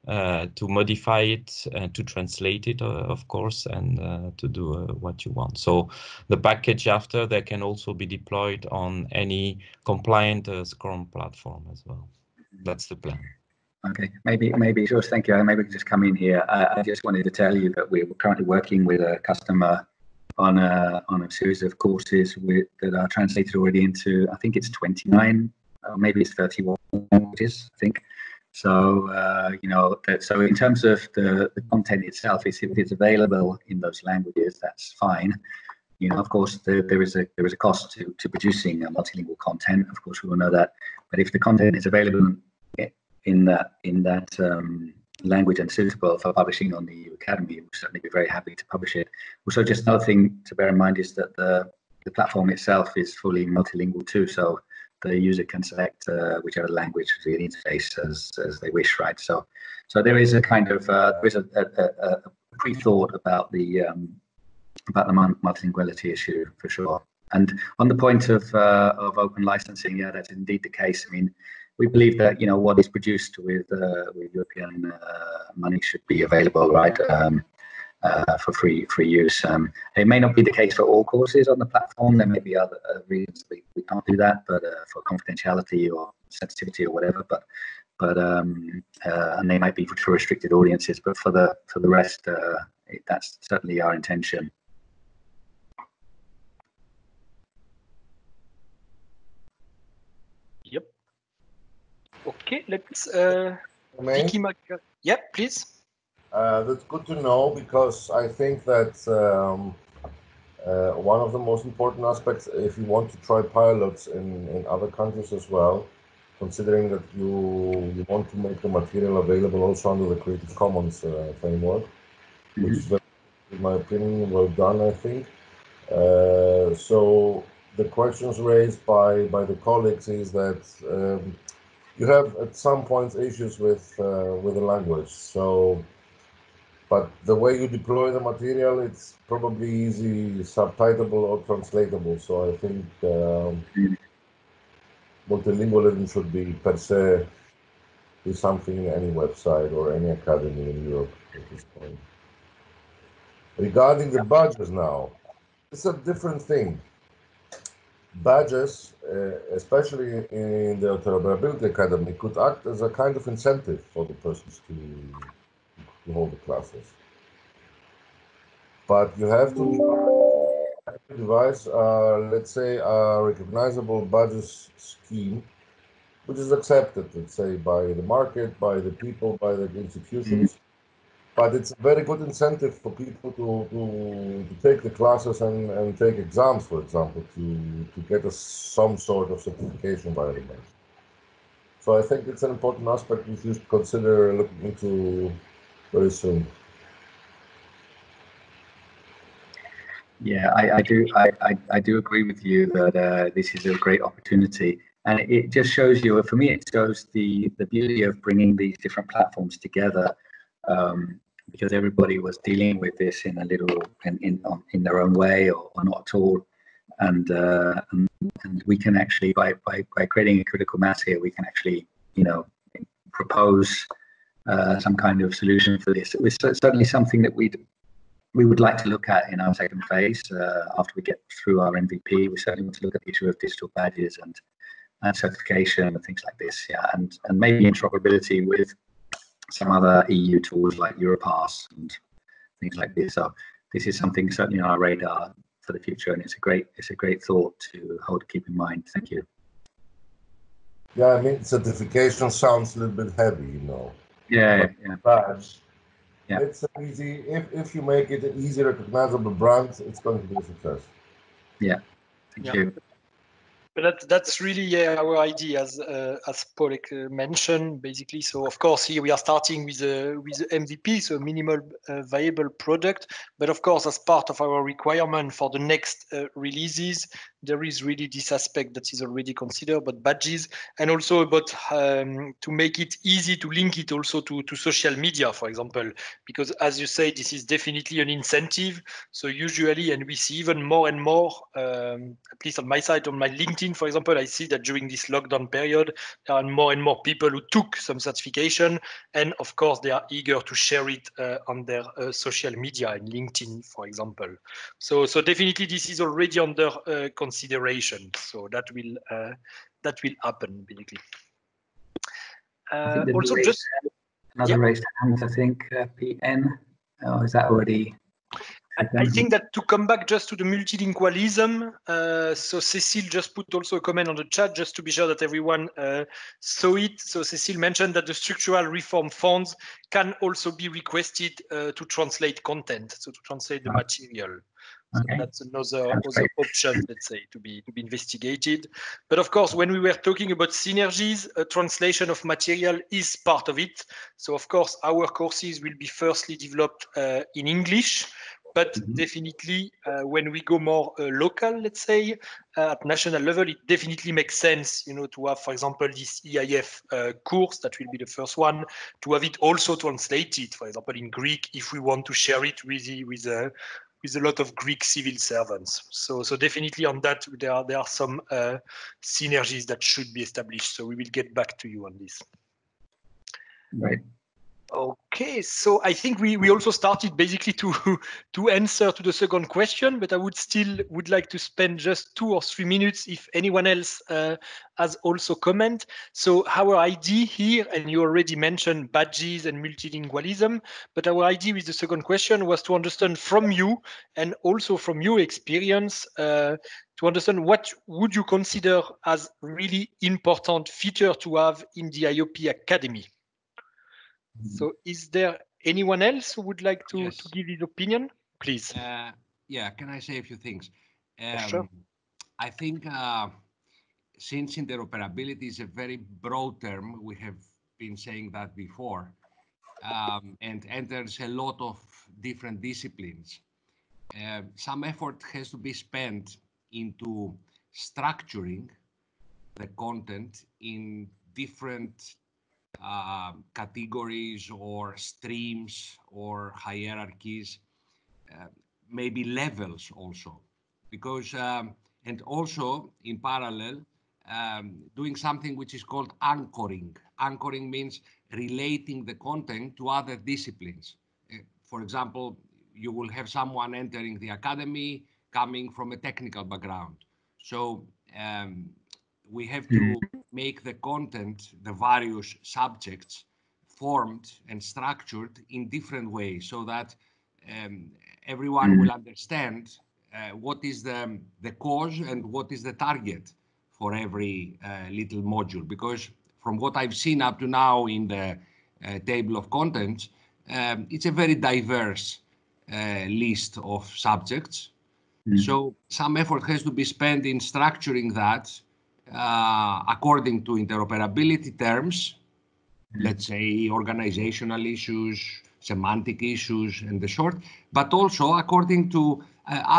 uh, to modify it, uh, to translate it, uh, of course, and uh, to do uh, what you want. So the package after that can also be deployed on any compliant uh, SCORM platform as well. That's the plan. Okay, maybe, maybe, Georges, thank you. Maybe I can just come in here. Uh, I just wanted to tell you that we're currently working with a customer on a on a series of courses with, that are translated already into, I think it's twenty-nine, or maybe it's thirty-one languages, I think. So uh, you know, that, so in terms of the, the content itself, it's, if it's available in those languages, that's fine. You know, of course, the, there is a there is a cost to to producing a multilingual content. Of course, we all know that. But if the content is available in that in that um, language and suitable for publishing on the E U Academy, we'll certainly be very happy to publish it. Also, just another thing to bear in mind is that the the platform itself is fully multilingual too. So the user can select uh, whichever language the interface as, as they wish, right? So, so there is a kind of uh, there is a, a, a pre-thought about the um, about the multilinguality issue for sure. And on the point of uh, of open licensing, yeah, that's indeed the case. I mean, we believe that you know what is produced with uh, with European uh, money should be available, right? Um, Uh, for free free use. Um, it may not be the case for all courses on the platform. There may be other uh, reasons we, we can't do that, but uh, for confidentiality or sensitivity or whatever. But but um, uh, and they might be for restricted audiences. But for the for the rest, uh, it, that's certainly our intention. Yep. Okay. Let's. Uh, yeah, please. Uh, that's good to know, because I think that um, uh, one of the most important aspects, if you want to try pilots in, in other countries as well, considering that you, you want to make the material available also under the Creative Commons uh, framework, mm-hmm. which is, very, in my opinion, well done, I think. Uh, so the questions raised by, by the colleagues is that um, you have at some points issues with, uh, with the language. So. But the way you deploy the material, it's probably easy, subtitleable or translatable. So I think um, multilingualism should be per se be something in any website or any academy in Europe at this point. Regarding the badges now, it's a different thing. Badges, uh, especially in the Interoperability Academy, could act as a kind of incentive for the persons to. to hold the classes, but you have to devise, uh, let's say, a recognizable badges scheme, which is accepted, let's say, by the market, by the people, by the institutions. Mm-hmm. But it's a very good incentive for people to, to, to take the classes and, and take exams, for example, to, to get a, some sort of certification by the market. So I think it's an important aspect we should consider looking into very soon. Yeah, I, I do. I, I I do agree with you that uh, this is a great opportunity, and it just shows you. For me, it shows the the beauty of bringing these different platforms together, um, because everybody was dealing with this in a little in in, on, in their own way or, or not at all, and, uh, and and we can actually by by by creating a critical mass here, we can actually you know propose. Uh, some kind of solution for this. It was certainly something that we'd we would like to look at in our second phase uh, after we get through our M V P. We certainly want to look at the issue of digital badges and and certification and things like this. Yeah, and and maybe interoperability with some other E U tools like Europass and things like this. So this is something certainly on our radar for the future, and it's a great it's a great thought to hold keep in mind. Thank you. Yeah, I mean certification sounds a little bit heavy, you know. Yeah, yeah. Badge. Yeah. It's easy. If if you make it an easy recognizable brand, it's going to be a success. Yeah. Thank yeah. you. But that that's really yeah, our idea, as uh, as Paul mentioned, basically. So of course here we are starting with a with the M V P, so minimal uh, viable product. But of course, as part of our requirement for the next uh, releases, there is really this aspect that is already considered about badges, and also about um, to make it easy to link it also to, to social media, for example, because as you say, this is definitely an incentive. So usually, and we see even more and more, um, at least on my side, on my LinkedIn, for example, I see that during this lockdown period, there are more and more people who took some certification. And of course, they are eager to share it uh, on their uh, social media and LinkedIn, for example. So, so definitely this is already under uh, consideration, so that will uh, that will happen basically. Uh, also, raised, just another yeah. raised hand, I think. Uh, P N, oh, is that already? I think that to come back just to the multilingualism, uh, so Cecile just put also a comment on the chat just to be sure that everyone uh, saw it. So Cecile mentioned that the structural reform funds can also be requested uh, to translate content, so to translate the material. Okay. So that's another, another option, let's say, to be to be investigated. But of course, when we were talking about synergies, a translation of material is part of it. So of course, our courses will be firstly developed uh, in English. But mm-hmm. definitely, uh, when we go more uh, local, let's say, uh, at national level, it definitely makes sense, you know, to have, for example, this E I F uh, course, that will be the first one, to have it also translated, for example, in Greek, if we want to share it with the, with uh, with a lot of Greek civil servants. So, so definitely on that, there are, there are some uh, synergies that should be established. So we will get back to you on this. Right. Okay, so I think we, we also started basically to to answer to the second question, but I would still would like to spend just two or three minutes if anyone else uh, has also comment. So our idea here, and you already mentioned badges and multilingualism, but our idea with the second question was to understand from you and also from your experience uh, to understand what would you consider as really important feature to have in the I O P Academy. So is there anyone else who would like to, yes. to give his opinion, please? Uh, yeah, can I say a few things? Um, sure. I think uh, since interoperability is a very broad term, we have been saying that before, um, and enters a lot of different disciplines. Uh, some effort has to be spent into structuring the content in different Uh, categories or streams or hierarchies, uh, maybe levels also, because um, and also in parallel um, doing something which is called anchoring. Anchoring means relating the content to other disciplines. Uh, for example, you will have someone entering the academy coming from a technical background. So um, we have to make the content, the various subjects, formed and structured in different ways so that um, everyone will understand uh, what is the, the cause and what is the target for every uh, little module. Because from what I've seen up to now in the uh, table of contents, um, it's a very diverse uh, list of subjects. Mm-hmm. So some effort has to be spent in structuring that Uh, according to interoperability terms, let's say organizational issues, semantic issues, and the sort, but also according to uh,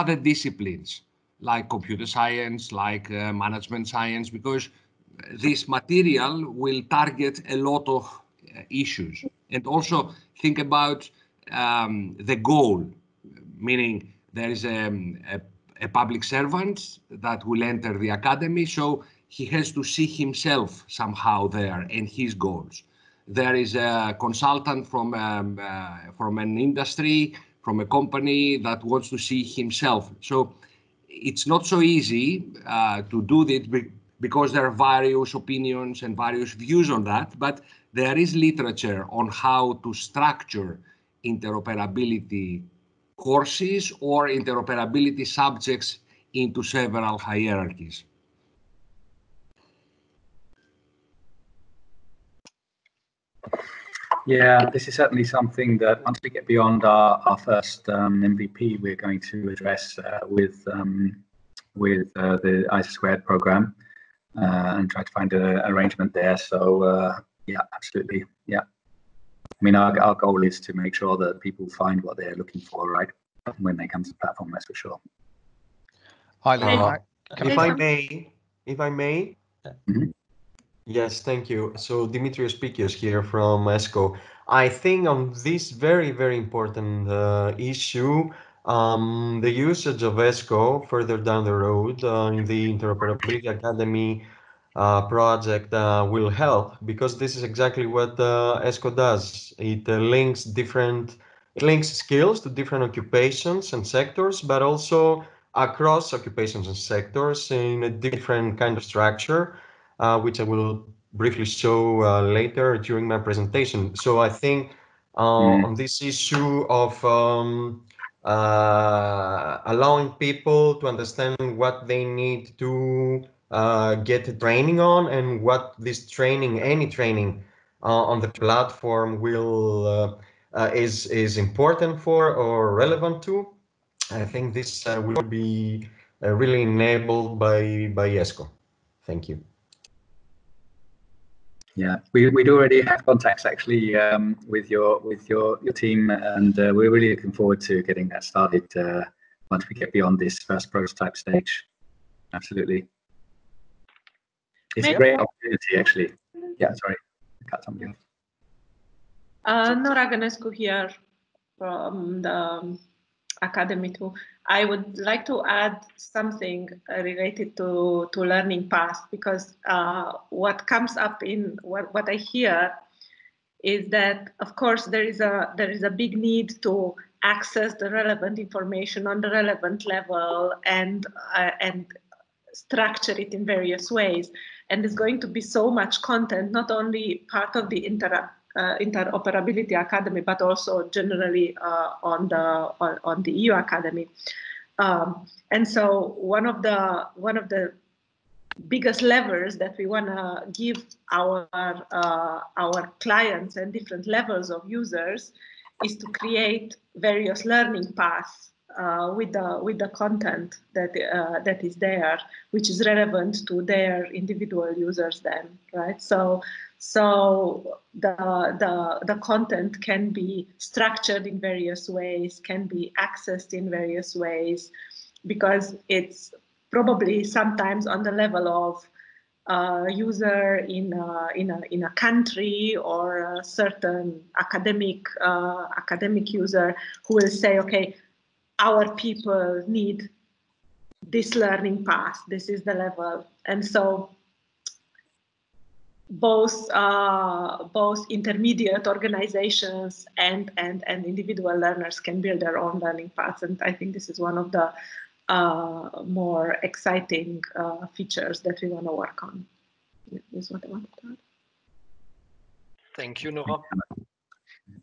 other disciplines like computer science, like uh, management science, because this material will target a lot of uh, issues. And also think about um, the goal, meaning there is a, a, a public servant that will enter the academy. So he has to see himself somehow there and his goals. There is a consultant from, um, uh, from an industry, from a company that wants to see himself. So it's not so easy uh, to do this be because there are various opinions and various views on that, but there is literature on how to structure interoperability courses or interoperability subjects into several hierarchies. Yeah, this is certainly something that once we get beyond our, our first um, M V P, we're going to address uh, with um, with uh, the I S A two program uh, and try to find an arrangement there. So uh, yeah, absolutely. Yeah, I mean, our, our goal is to make sure that people find what they're looking for, right, when they come to the platform. That's for sure. Hi, uh, if I may, if I may. Mm-hmm. Yes, thank you. So Dimitrios Pikios here from ESCO. I think on this very, very important uh, issue, um, the usage of ESCO further down the road uh, in the Interoperability Academy uh, project uh, will help, because this is exactly what uh, ESCO does. It uh, links different, it links skills to different occupations and sectors, but also across occupations and sectors in a different kind of structure. Uh, which I will briefly show uh, later during my presentation. So I think uh, mm. on this issue of um, uh, allowing people to understand what they need to uh, get training on, and what this training, any training uh, on the platform will uh, uh, is is important for or relevant to. I think this uh, will be uh, really enabled by by ESCO. Thank you. Yeah, we we'd already had contacts actually um, with your with your your team, and uh, we're really looking forward to getting that started uh, once we get beyond this first prototype stage. Absolutely, it's Maybe. a great opportunity actually. Yeah, sorry, I cut something off. Uh, Nora Ganescu here from the Academy too. I would like to add something related to, to learning paths, because uh, what comes up in what, what I hear is that, of course, there is a there is a big need to access the relevant information on the relevant level and uh, and structure it in various ways. And there's going to be so much content, not only part of the inter Uh, Interoperability Academy, but also generally uh, on the on, on the E U Academy, um, and so one of the one of the biggest levers that we want to give our uh, our clients and different levels of users is to create various learning paths uh, with the with the content that uh, that is there, which is relevant to their individual users. Then, right? So. So the, the, the content can be structured in various ways, can be accessed in various ways, because it's probably sometimes on the level of a user in a, in a, in a country, or a certain academic, uh, academic user who will say, okay, our people need this learning path, this is the level. And so both uh, both intermediate organizations and, and, and individual learners can build their own learning paths. And I think this is one of the uh, more exciting uh, features that we want to work on. Is what I wanted to add. Thank you, Nora.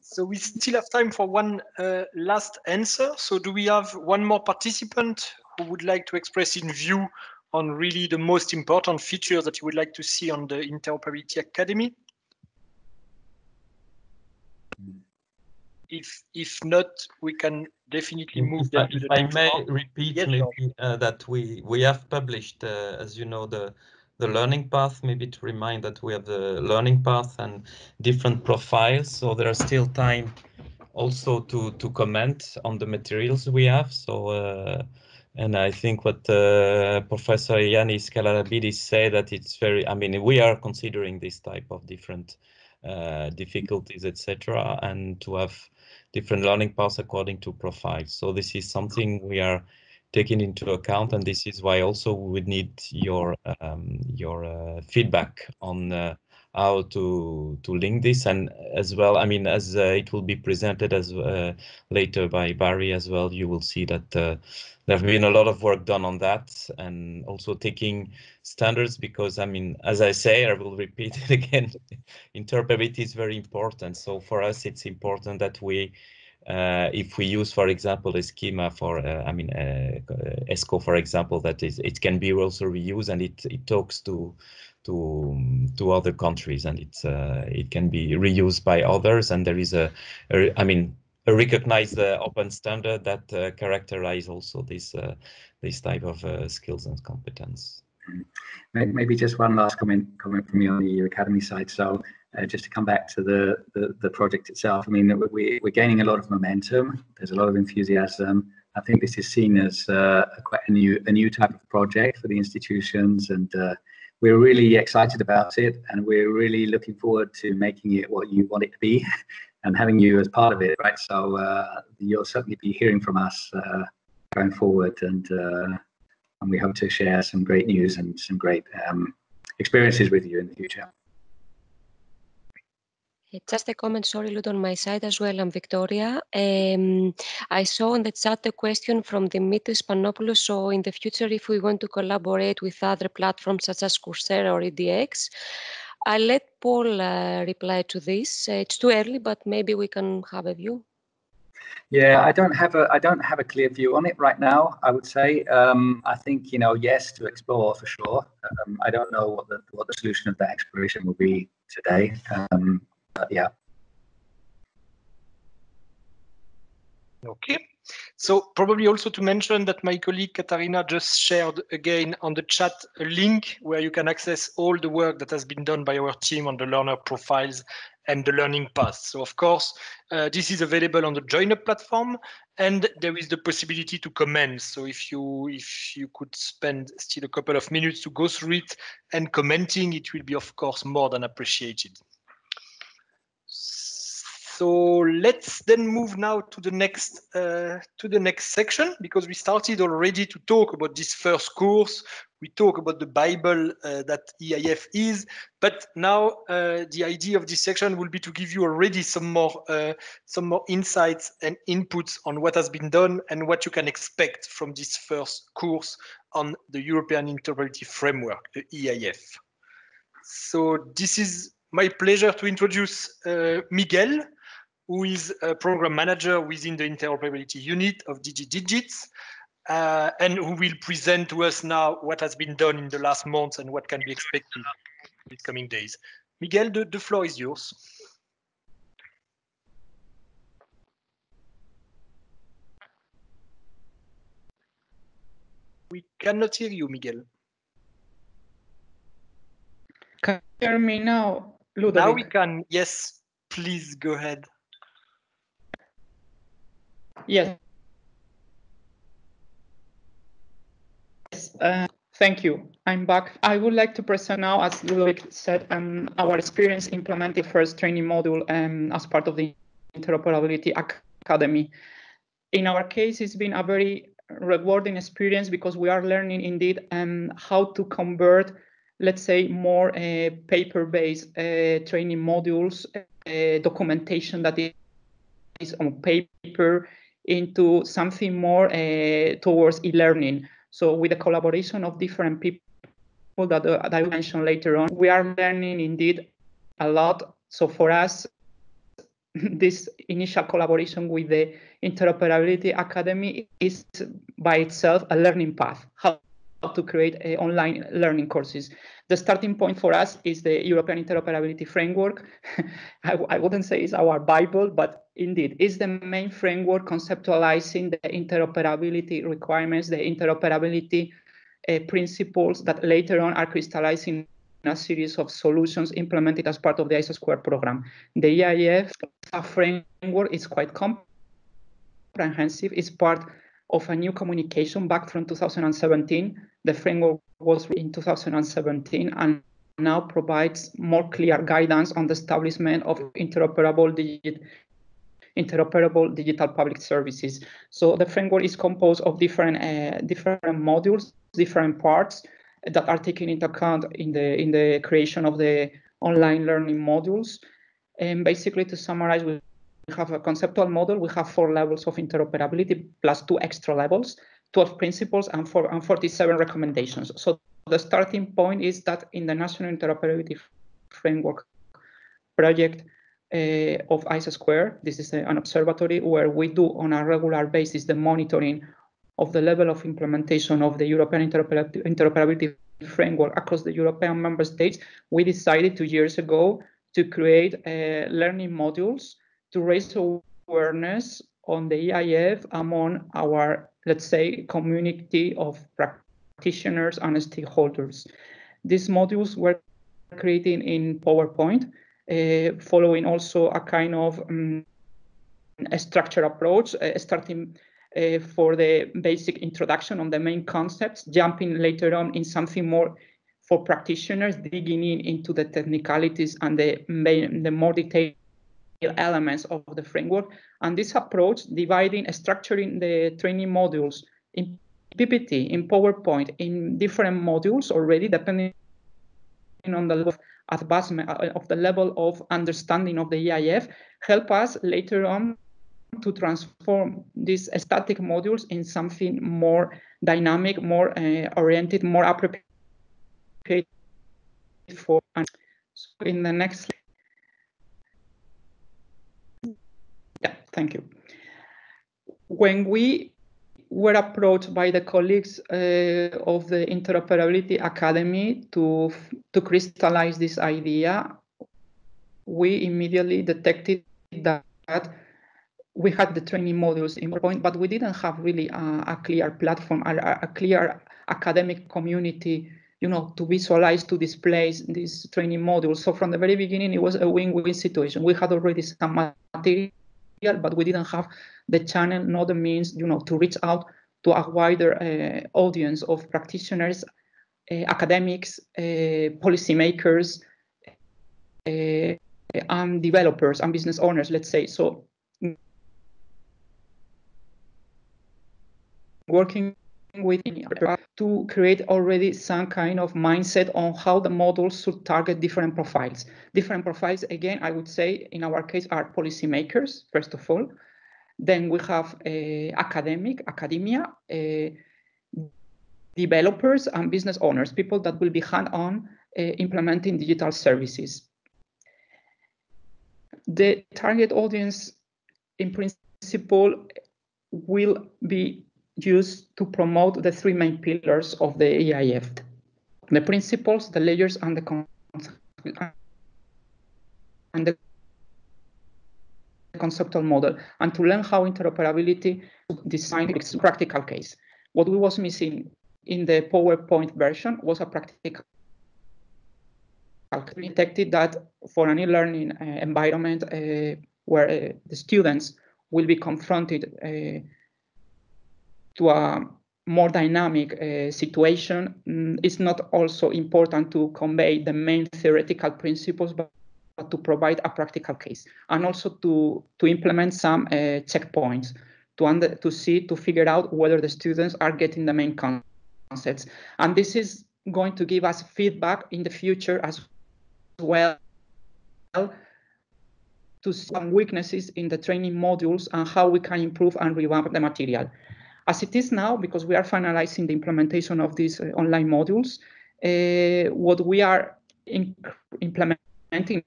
So we still have time for one uh, last answer. So do we have one more participant who would like to express in view on really the most important feature that you would like to see on the Interoperability Academy? If if not, we can definitely move that to the next one. If I may repeat maybe, uh, that we, we have published, uh, as you know, the, the learning path, maybe to remind that we have the learning path and different profiles. So there are still time also to, to comment on the materials we have. So. Uh, And I think what uh, Professor Yanis Charalabidis said, that it's very, I mean, we are considering this type of different uh, difficulties, et cetera, and to have different learning paths according to profiles. So this is something we are taking into account, and this is why also we would need your um, your uh, feedback on uh, how to to link this, and as well, I mean, as uh, it will be presented as uh, later by Barry as well, you will see that uh, there have been a lot of work done on that, and also taking standards, because I mean, as I say, I will repeat it again, interoperability is very important. So for us, it's important that we, uh, if we use, for example, a schema for, uh, I mean, uh, ESCO, for example, that is, it can be also reused, and it, it talks to to to other countries, and it's uh, it can be reused by others, and there is a, a I mean a recognized uh, open standard that uh, characterize also this uh, this type of uh, skills and competence. Maybe just one last comment comment from me on the academy side. So uh, just to come back to the, the the project itself, I mean we we're gaining a lot of momentum. There's a lot of enthusiasm. I think this is seen as uh, quite a new a new type of project for the institutions, and. Uh, We're really excited about it, and we're really looking forward to making it what you want it to be and having you as part of it, right? So uh, you'll certainly be hearing from us uh, going forward, and uh, and we hope to share some great news and some great um, experiences with you in the future. Just a comment, sorry, Ludo, on my side as well. I'm Victoria. Um, I saw in the chat a question from Dimitris Panopoulos. So in the future, if we want to collaborate with other platforms such as Coursera or E D X, I'll let Paul uh, reply to this. Uh, it's too early, but maybe we can have a view. Yeah, I don't have a I don't have a clear view on it right now. I would say um, I think you know yes to explore for sure. Um, I don't know what the what the solution of that exploration will be today. Um, but yeah. Okay. So probably also to mention that my colleague Katarina just shared again on the chat a link where you can access all the work that has been done by our team on the learner profiles and the learning paths. So of course, uh, this is available on the JoinUp platform, and there is the possibility to comment. So if you if you could spend still a couple of minutes to go through it and commenting, it will be of course more than appreciated. So let's then move now to the next uh, to the next section, because we started already to talk about this first course. We talk about the Bible uh, that E I F is, but now uh, the idea of this section will be to give you already some more uh, some more insights and inputs on what has been done and what you can expect from this first course on the European Interoperability Framework, the E I F. So this is my pleasure to introduce uh, Miguel, who is a program manager within the interoperability unit of D G Digit, uh, and who will present to us now what has been done in the last months and what can be expected in the coming days. Miguel, the, the floor is yours. We cannot hear you, Miguel. Can you hear me now, Ludovic? Now we can, yes, please go ahead. Yes. Uh, thank you. I'm back. I would like to present now, as Ludovic said, um, our experience implementing first training module um, as part of the Interoperability Academy. In our case, it's been a very rewarding experience because we are learning indeed um, how to convert, let's say, more uh, paper-based uh, training modules, uh, documentation that is is on paper into something more uh, towards e-learning. So with the collaboration of different people that, uh, that I mentioned later on, we are learning indeed a lot. So for us, this initial collaboration with the Interoperability Academy is by itself a learning path, how to create uh, online learning courses. The starting point for us is the European Interoperability Framework. I, I wouldn't say it's our Bible, but indeed, it's the main framework conceptualizing the interoperability requirements, the interoperability uh, principles that later on are crystallizing a series of solutions implemented as part of the I S A two program. The E I F framework is quite comprehensive. It's part of a new communication back from two thousand seventeen. The framework was in two thousand seventeen and now provides more clear guidance on the establishment of interoperable, digit, interoperable digital public services. So the framework is composed of different uh, different modules, different parts that are taken into account in the in the creation of the online learning modules. And basically, to summarize, we have a conceptual model. We have four levels of interoperability plus two extra levels, twelve principles, and, four, and forty-seven recommendations. So the starting point is that in the National Interoperability Framework project uh, of I S A two, this is a, an observatory where we do on a regular basis the monitoring of the level of implementation of the European Interoperability, interoperability Framework across the European member states. We decided two years ago to create uh, learning modules to raise awareness on the E I F among our, let's say, community of practitioners and stakeholders. These modules were created in PowerPoint, uh, following also a kind of um, a structured approach, uh, starting uh, for the basic introduction on the main concepts, jumping later on in something more for practitioners, digging in into the technicalities and the, main, the more detailed elements of the framework. And this approach, dividing, structuring the training modules in P P T, in PowerPoint, in different modules already, depending on the level of advancement, of the level of understanding of the E I F, help us later on to transform these static modules in something more dynamic, more uh, oriented, more appropriate for. And so in the next. Thank you. when we were approached by the colleagues uh, of the Interoperability Academy to, to crystallize this idea, we immediately detected that we had the training modules in PowerPoint, but we didn't have really a, a clear platform, a, a clear academic community, you know, to visualize, to display these training modules. So from the very beginning, it was a win-win situation. We had already some material, but we didn't have the channel, nor the means, you know, to reach out to a wider uh, audience of practitioners, uh, academics, uh, policymakers, uh, and developers and business owners, let's say. So working with to create already some kind of mindset on how the models should target different profiles. Different profiles, again, I would say in our case are policymakers, first of all. Then we have uh, academic, academia, uh, developers and business owners, people that will be hand-on uh, implementing digital services. The target audience, in principle, will be used to promote the three main pillars of the E I F, the principles, the layers, and the, and the conceptual model, and to learn how interoperability design its practical case. What we was missing in the PowerPoint version was a practical. We detected that for an e-learning uh, environment uh, where uh, the students will be confronted uh, to a more dynamic uh, situation, mm, it's not also important to convey the main theoretical principles, but to provide a practical case, and also to to implement some uh, checkpoints to under, to see to figure out whether the students are getting the main concepts. And this is going to give us feedback in the future as well to some weaknesses in the training modules and how we can improve and revamp the material. As it is now, because we are finalizing the implementation of these uh, online modules, uh, what we are implementing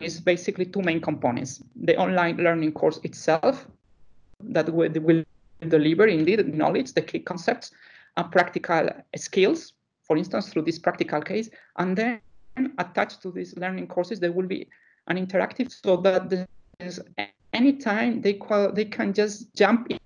is basically two main components. The online learning course itself that will deliver indeed knowledge, the key concepts, and practical skills, for instance, through this practical case. And then attached to these learning courses, there will be an interactive so that anytime they, they can just jump in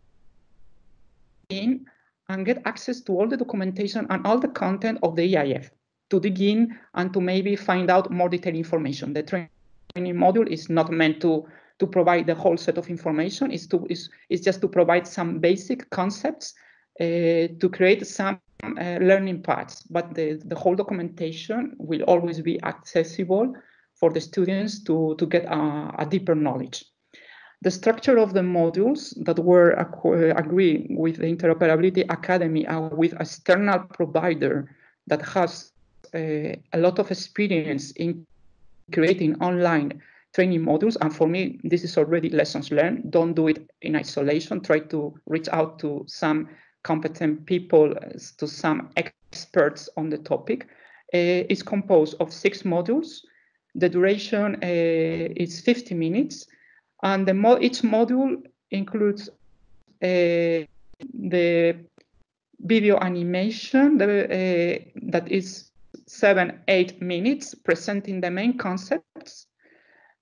in and get access to all the documentation and all the content of the E I F to dig in and to maybe find out more detailed information. The training module is not meant to, to provide the whole set of information. It's, to, it's, it's just to provide some basic concepts uh, to create some uh, learning paths. But the, the whole documentation will always be accessible for the students to, to get a, a deeper knowledge. The structure of the modules that were agreed with the Interoperability Academy and with an external provider that has uh, a lot of experience in creating online training modules. And for me, this is already lessons learned. Don't do it in isolation. Try to reach out to some competent people, to some experts on the topic. Uh, it's composed of six modules. The duration uh, is fifty minutes. And the mo each module includes uh, the video animation the, uh, that is seven, eight minutes, presenting the main concepts,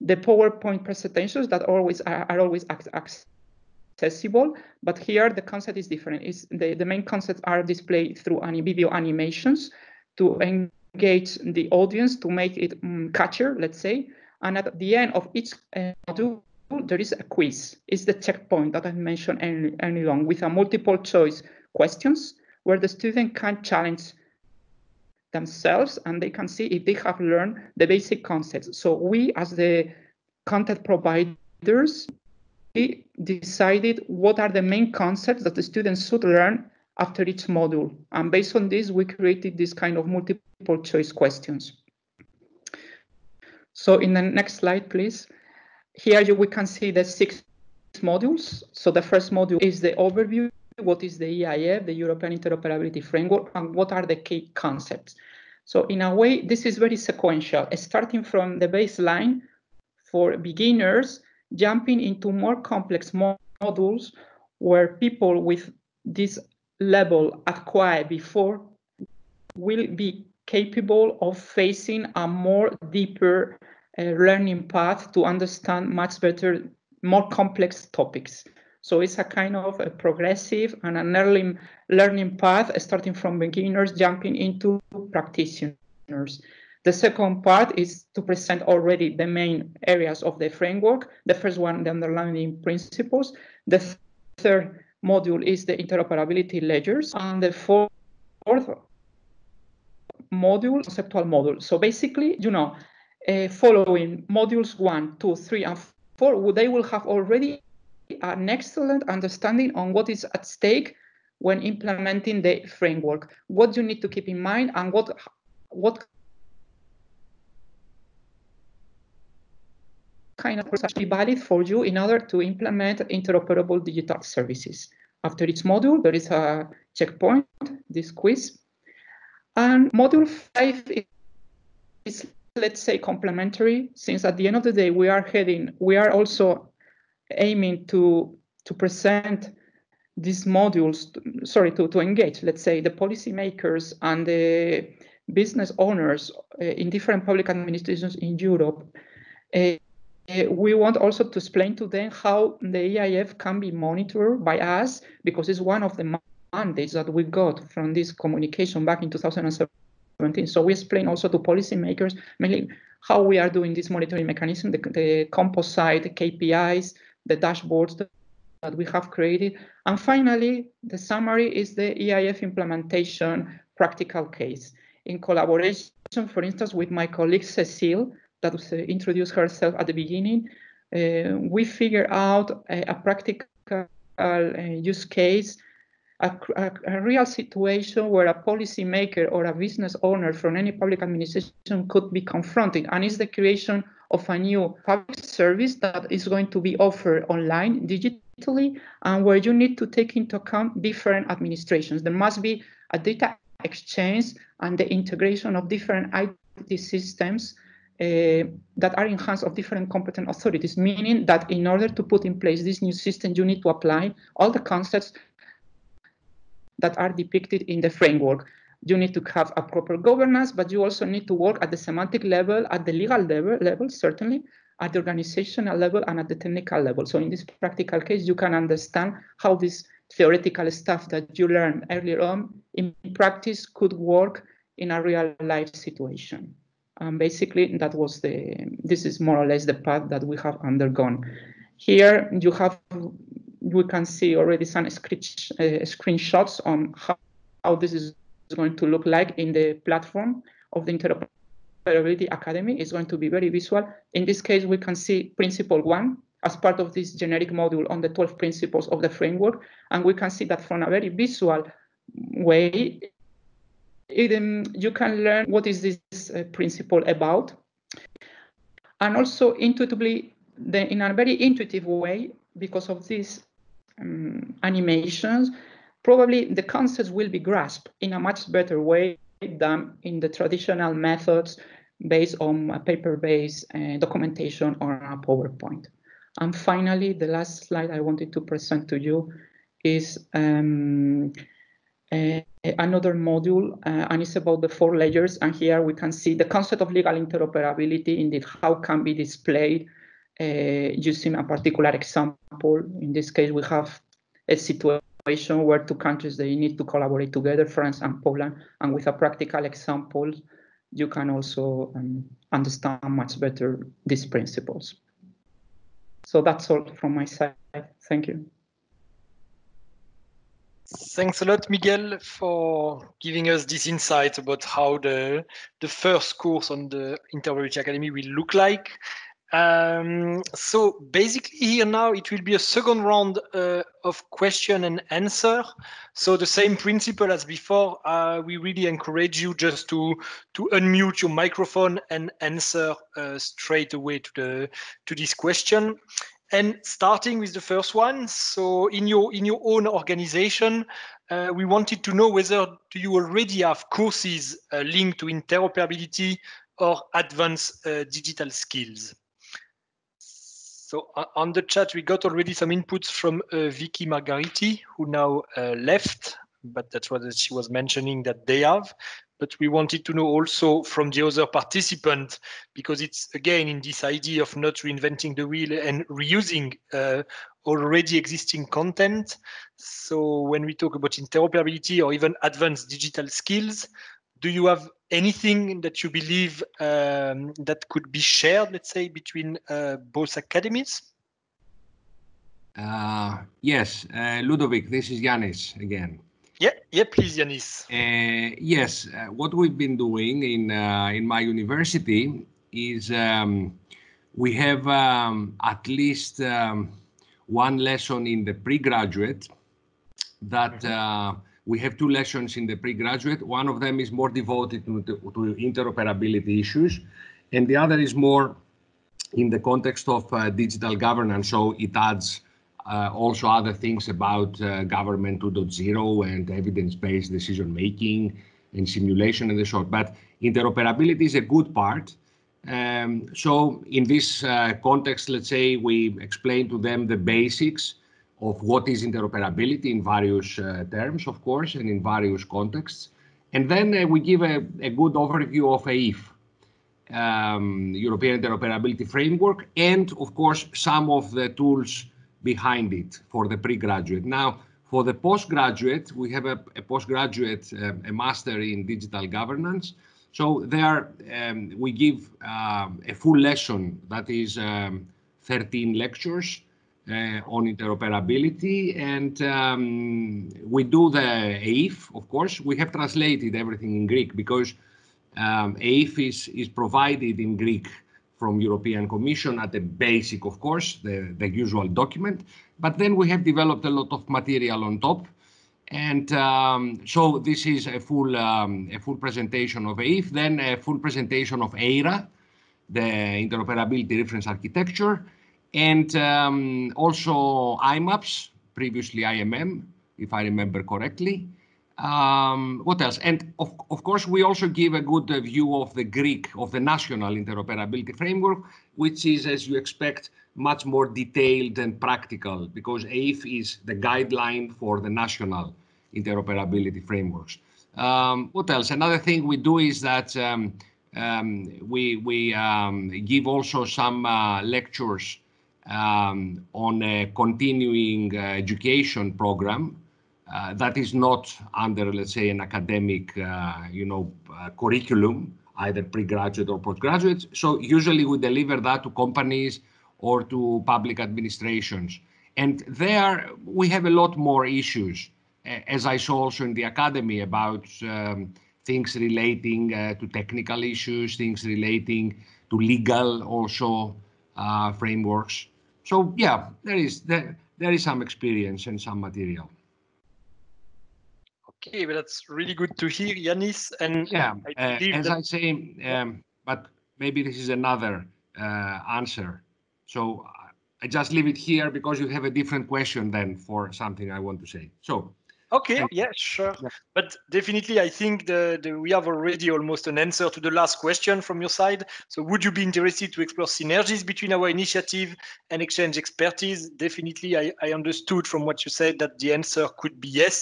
the PowerPoint presentations that always are, are always accessible. But here the concept is different. It's the, the main concepts are displayed through any video animations to engage the audience, to make it um, catchier, let's say. And at the end of each uh, module, there is a quiz. It's the checkpoint that I mentioned earlier on, with a multiple choice questions where the student can challenge themselves and they can see if they have learned the basic concepts. So we, as the content providers, we decided what are the main concepts that the students should learn after each module. And based on this, we created this kind of multiple choice questions. So in the next slide, please. Here you, we can see the six modules. So the first module is the overview. What is the E I F, the European Interoperability Framework, and what are the key concepts? So in a way, this is very sequential, starting from the baseline for beginners, jumping into more complex modules where people with this level acquired before will be capable of facing a more deeper uh, learning path to understand much better, more complex topics. So it's a kind of a progressive and an early learning path, starting from beginners, jumping into practitioners. The second part is to present already the main areas of the framework. The first one, the underlying principles. The th third module is the interoperability ledgers. And the fourth module, conceptual module. So basically, you know, uh, following modules one, two, three, and four, they will have already an excellent understanding on what is at stake when implementing the framework, what you need to keep in mind, and what what kind of research be valid for you in order to implement interoperable digital services. After each module, there is a checkpoint, this quiz. And module five is, let's say, complementary, since at the end of the day, we are heading, we are also aiming to to present these modules, to, sorry, to, to engage, let's say, the policymakers and the business owners uh, in different public administrations in Europe. Uh, we want also to explain to them how the E I F can be monitored by us, because it's one of the mandates that we got from this communication back in two thousand seventeen. So we explain also to policymakers mainly how we are doing this monitoring mechanism, the, the composite, the K P Is, the dashboards that we have created. And finally, the summary is the E I F implementation practical case in collaboration, for instance, with my colleague Cecile, that was, uh, introduced herself at the beginning. Uh, we figure out a, a practical uh, use case, a, a, a real situation where a policymaker or a business owner from any public administration could be confronted, and it's the creation of a new public service that is going to be offered online, digitally, and where you need to take into account different administrations. There must be a data exchange and the integration of different I T systems Uh, that are in hands of different competent authorities, meaning that in order to put in place this new system, you need to apply all the concepts that are depicted in the framework. You need to have a proper governance, but you also need to work at the semantic level, at the legal level, level certainly, at the organizational level, and at the technical level. So in this practical case, you can understand how this theoretical stuff that you learned earlier on in practice could work in a real life situation. Um, basically, that was the, this is more or less the path that we have undergone. Here you have, we can see already some screen, uh, screenshots on how, how this is going to look like in the platform of the Interoperability Academy. It's going to be very visual. In this case, we can see principle one as part of this generic module on the twelve principles of the framework. And we can see that from a very visual way, It, um, you can learn what is this uh, principle about, and also intuitively, the, in a very intuitive way, because of these um, animations, probably the concepts will be grasped in a much better way than in the traditional methods based on a paper-based uh, documentation or a PowerPoint. And finally, the last slide I wanted to present to you is um, Uh, another module, uh, and it's about the four layers. And here we can see the concept of legal interoperability, indeed, how can be displayed uh, using a particular example. In this case, we have a situation where two countries, they need to collaborate together, France and Poland. And with a practical example, you can also um, understand much better these principles. So that's all from my side. Thank you. Thanks a lot, Miguel, for giving us this insight about how the, the first course on the Interoperability Academy will look like. Um, so basically here now, it will be a second round uh, of question and answer. So the same principle as before, uh, we really encourage you just to, to unmute your microphone and answer uh, straight away to, the, to this question. And starting with the first one, so in your in your own organization, uh, we wanted to know whether do you already have courses uh, linked to interoperability or advanced uh, digital skills. So uh, on the chat, we got already some inputs from uh, Vicky Margariti, who now uh, left, but that's what she was mentioning that they have. But we wanted to know also from the other participant, because it's again in this idea of not reinventing the wheel and reusing uh, already existing content. So when we talk about interoperability or even advanced digital skills, do you have anything that you believe um, that could be shared, let's say, between uh, both academies? Uh, yes, uh, Ludovic, this is Yanis again. Yeah, yeah, please, Yanis. Uh, yes, uh, what we've been doing in, uh, in my university is um, we have um, at least um, one lesson in the pre-graduate that mm-hmm. uh, we have two lessons in the pre-graduate. One of them is more devoted to, to, to interoperability issues, and the other is more in the context of uh, digital governance. So it adds uh, also other things about uh, government two point oh and evidence-based decision-making and simulation and the sort. But interoperability is a good part. Um, so in this uh, context, let's say we explain to them the basics of what is interoperability in various uh, terms, of course, and in various contexts. And then uh, we give a, a good overview of E I F, um, European Interoperability Framework, and of course, some of the tools behind it for the pre-graduate. Now, for the postgraduate, we have a, a postgraduate, uh, a master in digital governance. So there, um, we give uh, a full lesson that is um, thirteen lectures Uh, on interoperability, and um, we do the E I F, of course. We have translated everything in Greek because um, E I F is, is provided in Greek from European Commission at the basic, of course, the, the usual document. But then we have developed a lot of material on top. And um, so this is a full, um, a full presentation of E I F, then a full presentation of EIRA, the Interoperability Reference Architecture, and um, also I MAPS, previously I M M, if I remember correctly. Um, what else? And of, of course, we also give a good view of the Greek, of the national interoperability framework, which is, as you expect, much more detailed and practical, because E I F is the guideline for the national interoperability frameworks. Um, what else? Another thing we do is that um, um, we, we um, give also some uh, lectures Um, on a continuing uh, education program uh, that is not under, let's say, an academic, uh, you know, uh, curriculum, either pre-graduate or postgraduate. So usually we deliver that to companies or to public administrations. And there we have a lot more issues, as I saw also in the academy, about um, things relating uh, to technical issues, things relating to legal also uh, frameworks. So yeah, there is there, there is some experience and some material. Okay, well, that's really good to hear, Yanis. And yeah, I uh, as I say, um, but maybe this is another uh, answer. So I just leave it here because you have a different question then for something I want to say. So. Okay, yeah, sure. Yeah. But definitely, I think the, the, we have already almost an answer to the last question from your side. So would you be interested to explore synergies between our initiative and exchange expertise? Definitely, I, I understood from what you said that the answer could be yes.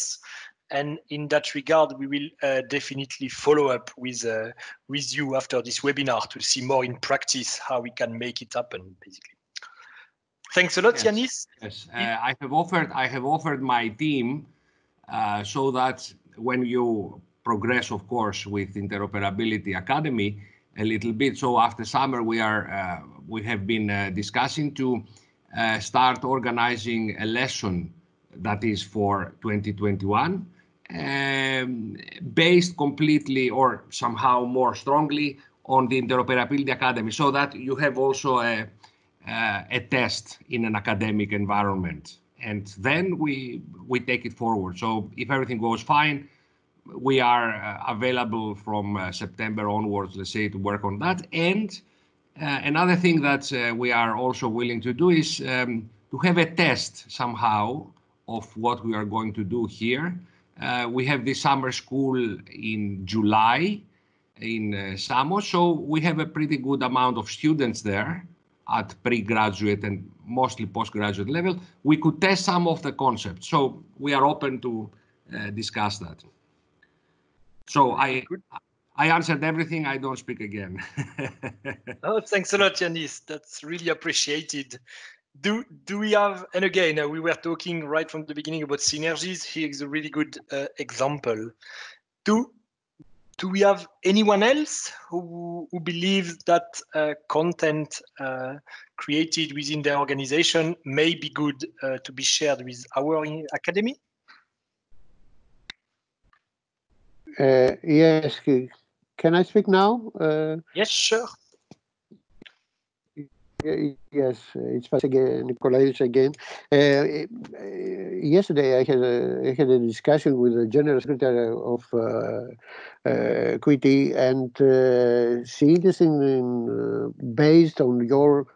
And in that regard, we will uh, definitely follow up with, uh, with you after this webinar to see more in practice how we can make it happen, basically. Thanks a lot, yes. Yanis. Yes, uh, I have offered, I have offered my team Uh, so that when you progress, of course, with Interoperability Academy a little bit, so after summer we are uh, we have been uh, discussing to uh, start organizing a lesson that is for twenty twenty-one, um, based completely or somehow more strongly on the Interoperability Academy, so that you have also a uh, a test in an academic environment. And then we we take it forward. So if everything goes fine, we are uh, available from uh, September onwards, let's say, to work on that. And uh, another thing that uh, we are also willing to do is um, to have a test somehow of what we are going to do here. Uh, we have the summer school in July in uh, Samos, so we have a pretty good amount of students there. at pre-graduate and mostly postgraduate level, we could test some of the concepts. So we are open to uh, discuss that. So I I answered everything. I don't speak again. Oh, thanks a lot, Yanis. That's really appreciated. Do do we have, and again, uh, we were talking right from the beginning about synergies. Here's a really good uh, example. Do do we have anyone else who, who believes that uh, content uh, created within their organization may be good uh, to be shared with our academy? Uh, yes, can I speak now? Uh, yes, sure. Yes, it's Nicolaides again. Uh, yesterday I had, a, I had a discussion with the General Secretary of uh, uh, Q I T I, and uh, she interested in, uh, based on your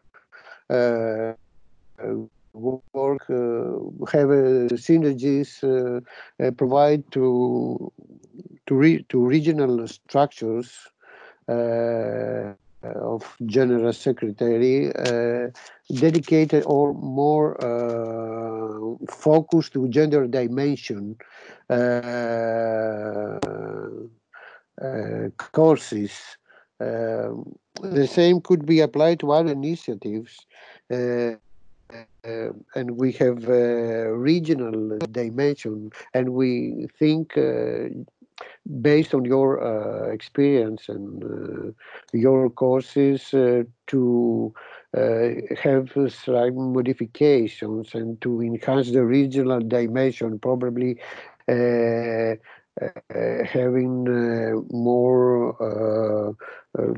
uh, work, uh, have uh, synergies uh, uh, provide to, to, re to regional structures uh, of General Secretary uh, dedicated or more uh, focused to gender dimension uh, uh, courses. Uh, the same could be applied to other initiatives, uh, uh, and we have a regional dimension, and we think uh, based on your uh, experience and uh, your courses uh, to uh, have some modifications and to enhance the regional dimension, probably uh, uh, having uh, more uh, uh,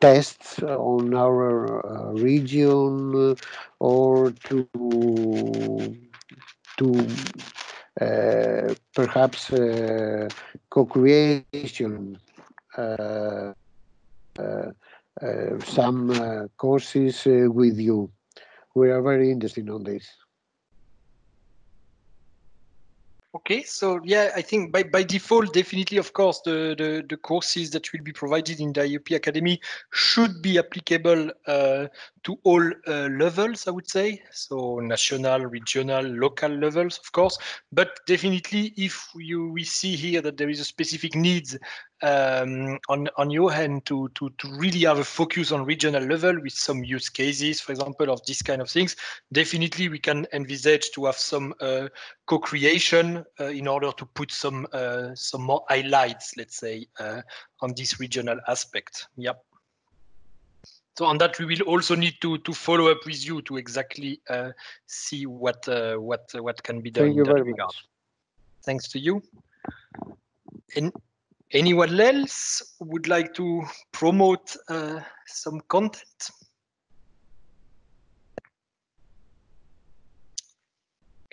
tests on our uh, region, or to to Uh, perhaps uh, co-creation, uh, uh, uh, some uh, courses uh, with you. We are very interested on this. Okay, so yeah, I think by, by default, definitely, of course, the, the, the courses that will be provided in the E U P Academy should be applicable uh, to all uh, levels, I would say. So national, regional, local levels, of course. But definitely, if you we see here that there is a specific needs um, on, on your hand to, to, to really have a focus on regional level with some use cases, for example, of this kind of things, definitely we can envisage to have some uh, co-creation uh, in order to put some uh, some more highlights, let's say, uh, on this regional aspect. Yep. So on that, we will also need to to follow up with you to exactly uh, see what uh, what uh, what can be done. Thank you very much. Thanks to you. And anyone else would like to promote uh, some content?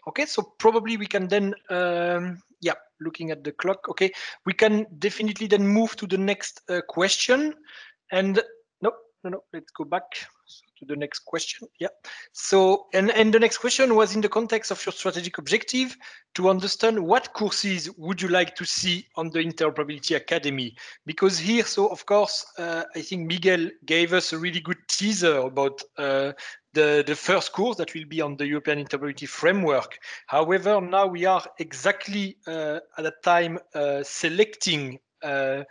Okay, so probably we can then, um, yeah, looking at the clock, okay, we can definitely then move to the next uh, question. And no, no, no, let's go back to the next question. Yeah, so, and, and the next question was in the context of your strategic objective to understand what courses would you like to see on the Interoperability Academy? Because here, so of course, uh, I think Miguel gave us a really good teaser about uh, The, the first course that will be on the European Interoperability Framework. However, now we are exactly uh, at a time uh, selecting uh,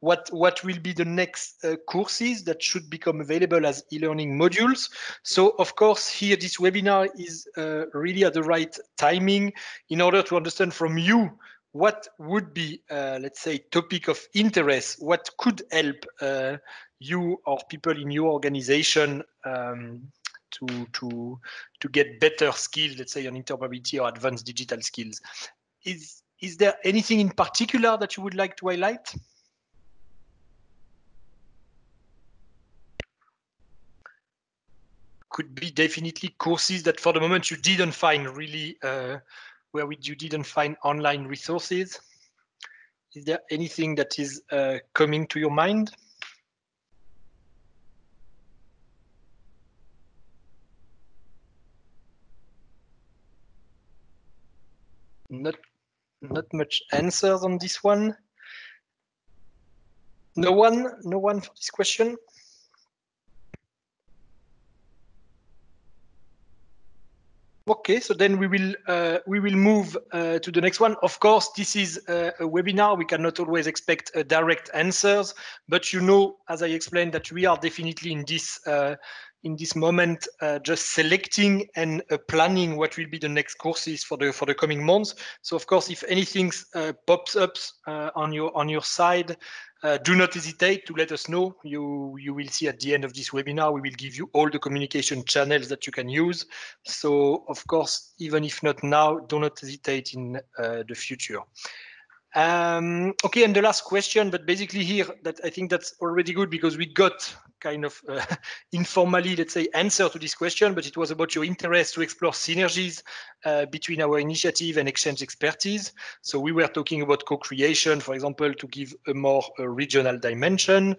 what what will be the next uh, courses that should become available as e-learning modules. So, of course, here this webinar is uh, really at the right timing in order to understand from you what would be, uh, let's say, topic of interest, what could help uh, you or people in your organization um, To, to, to get better skills, let's say on interoperability or advanced digital skills. Is, is there anything in particular that you would like to highlight? Could be definitely courses that for the moment you didn't find really, uh, where you didn't find online resources. Is there anything that is uh, coming to your mind? Not, not much answers on this one. No one, no one for this question. Okay, so then we will uh, we will move uh, to the next one. Of course, this is uh, a webinar. We cannot always expect uh, direct answers, but you know, as I explained, that we are definitely in this uh, in this moment uh, just selecting and uh, planning what will be the next courses for the for the coming months. So, of course, if anything uh, pops up uh, on your on your side, Uh, do not hesitate to let us know. You you will see at the end of this webinar, we will give you all the communication channels that you can use. So, of course, even if not now, do not hesitate in uh, the future. Um, okay, and the last question, but basically here, that I think that's already good because we got kind of uh, informally, let's say, answer to this question, but it was about your interest to explore synergies uh, between our initiative and exchange expertise. So we were talking about co-creation, for example, to give a more uh, regional dimension,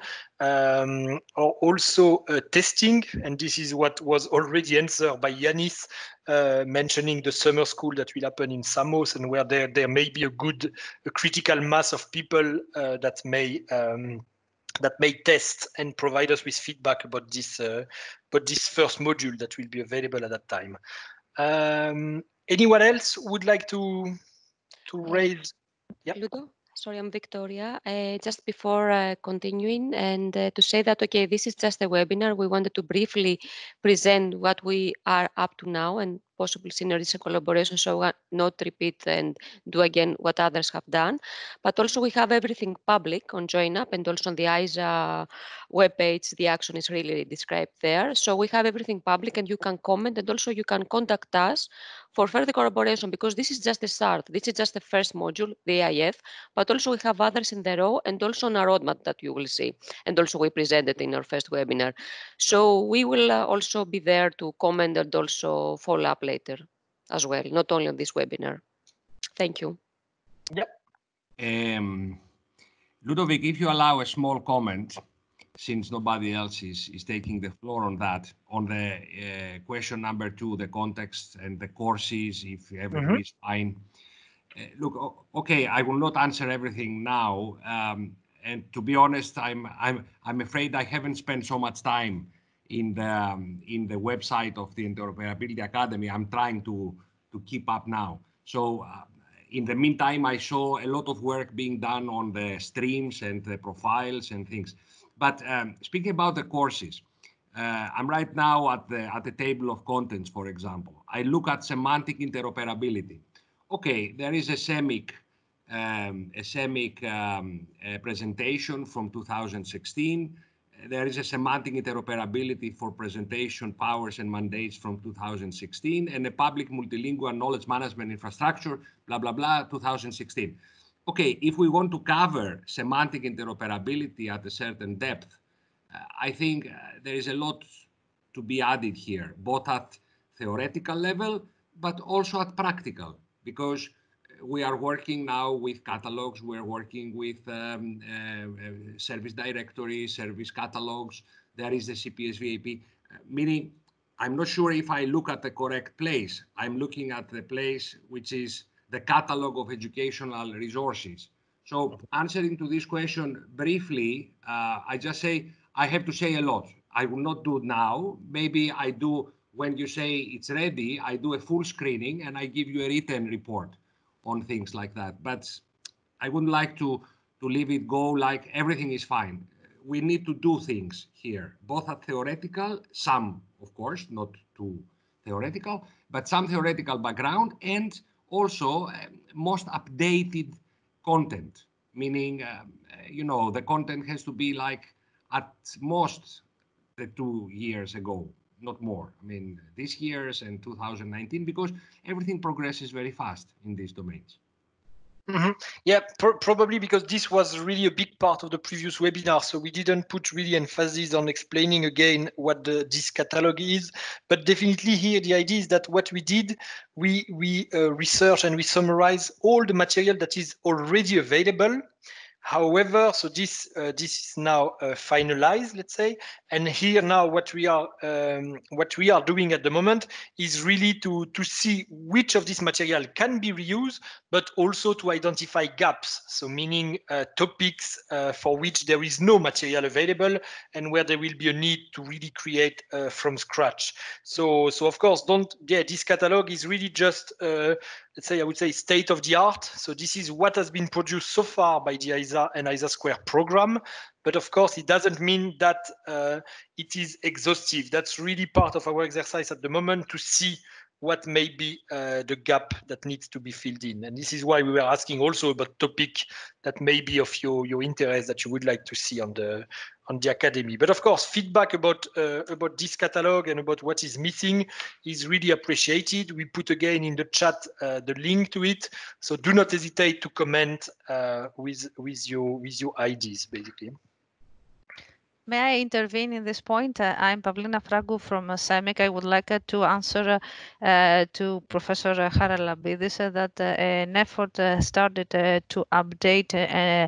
um, or also uh, testing. And this is what was already answered by Yanis, Uh, mentioning the summer school that will happen in Samos, and where there there may be a good a critical mass of people uh, that may um, that may test and provide us with feedback about this uh, about this first module that will be available at that time. Um, anyone else would like to to raise? Yeah. Ludo? Sorry, I'm Victoria. Uh, just before uh, continuing, and uh, to say that, okay, this is just a webinar. We wanted to briefly present what we are up to now and possible synergies and collaboration, so not repeat and do again what others have done. But also we have everything public on JoinUp, and also on the I S A webpage, the action is really described there. So we have everything public, and you can comment, and also you can contact us for further collaboration, because this is just a start. This is just the first module, the E I F, but also we have others in the row, and also on our roadmap that you will see. And also we presented in our first webinar. So we will also be there to comment and also follow up later as well, not only on this webinar. Thank you. Yep. Um, Ludovic, if you allow a small comment, since nobody else is, is taking the floor on that, on the uh, question number two, the context and the courses, if everything is fine. Uh, look, okay, I will not answer everything now. Um, and to be honest, I'm, I'm, I'm afraid I haven't spent so much time in the um, in the website of the Interoperability Academy. I'm trying to to keep up now. So uh, in the meantime, I saw a lot of work being done on the streams and the profiles and things. But um, speaking about the courses, uh, I'm right now at the at the table of contents, for example. I look at semantic interoperability. Okay, there is a SEMIC um, a SEMIC um, a presentation from two thousand sixteen. There is a semantic interoperability for presentation powers and mandates from two thousand sixteen, and a public multilingual knowledge management infrastructure, blah, blah, blah, two thousand sixteen. Okay, if we want to cover semantic interoperability at a certain depth, uh, I think uh, there is a lot to be added here, both at theoretical level, but also at practical, because we are working now with catalogs, we're working with um, uh, service directories, service catalogs, there is the C P S V A P, uh, meaning I'm not sure if I look at the correct place. I'm looking at the place which is the catalog of educational resources. So answering to this question briefly, uh, I just say, I have to say a lot. I will not do now. Maybe I do, when you say it's ready, I do a full screening and I give you a written report on things like that, but I wouldn't like to to leave it go like everything is fine. We need to do things here, both at theoretical, some of course, not too theoretical, but some theoretical background, and also um, most updated content, meaning, um, you know, the content has to be like at most the two years ago, not more. I mean, this year's and two thousand nineteen, because everything progresses very fast in these domains. Mm-hmm. Yeah, pr probably because this was really a big part of the previous webinar, so we didn't put really emphasis on explaining again what the, this catalog is. But definitely here, the idea is that what we did, we, we uh, research and we summarize all the material that is already available. However, so this uh, this is now uh, finalized, let's say, and here now what we are um, what we are doing at the moment is really to to see which of this material can be reused, but also to identify gaps. So meaning uh, topics uh, for which there is no material available and where there will be a need to really create uh, from scratch. So so of course, don't yeah, this catalog is really just uh, let's say I would say state of the art. So this is what has been produced so far by the I S A and I S A two program, but of course it doesn't mean that uh, it is exhaustive. That's really part of our exercise at the moment, to see what may be uh, the gap that needs to be filled in. And this is why we were asking also about topic that may be of your, your interest, that you would like to see on the on the academy. But of course, feedback about uh, about this catalog and about what is missing is really appreciated. We put again in the chat uh, the link to it, so do not hesitate to comment uh, with with your with your ideas, basically. May I intervene in this point? Uh, I'm Pavlina Fragu from uh, SEMIC. I would like uh, to answer uh, uh, to Professor uh, Charalabidis uh, that uh, an effort uh, started uh, to update uh,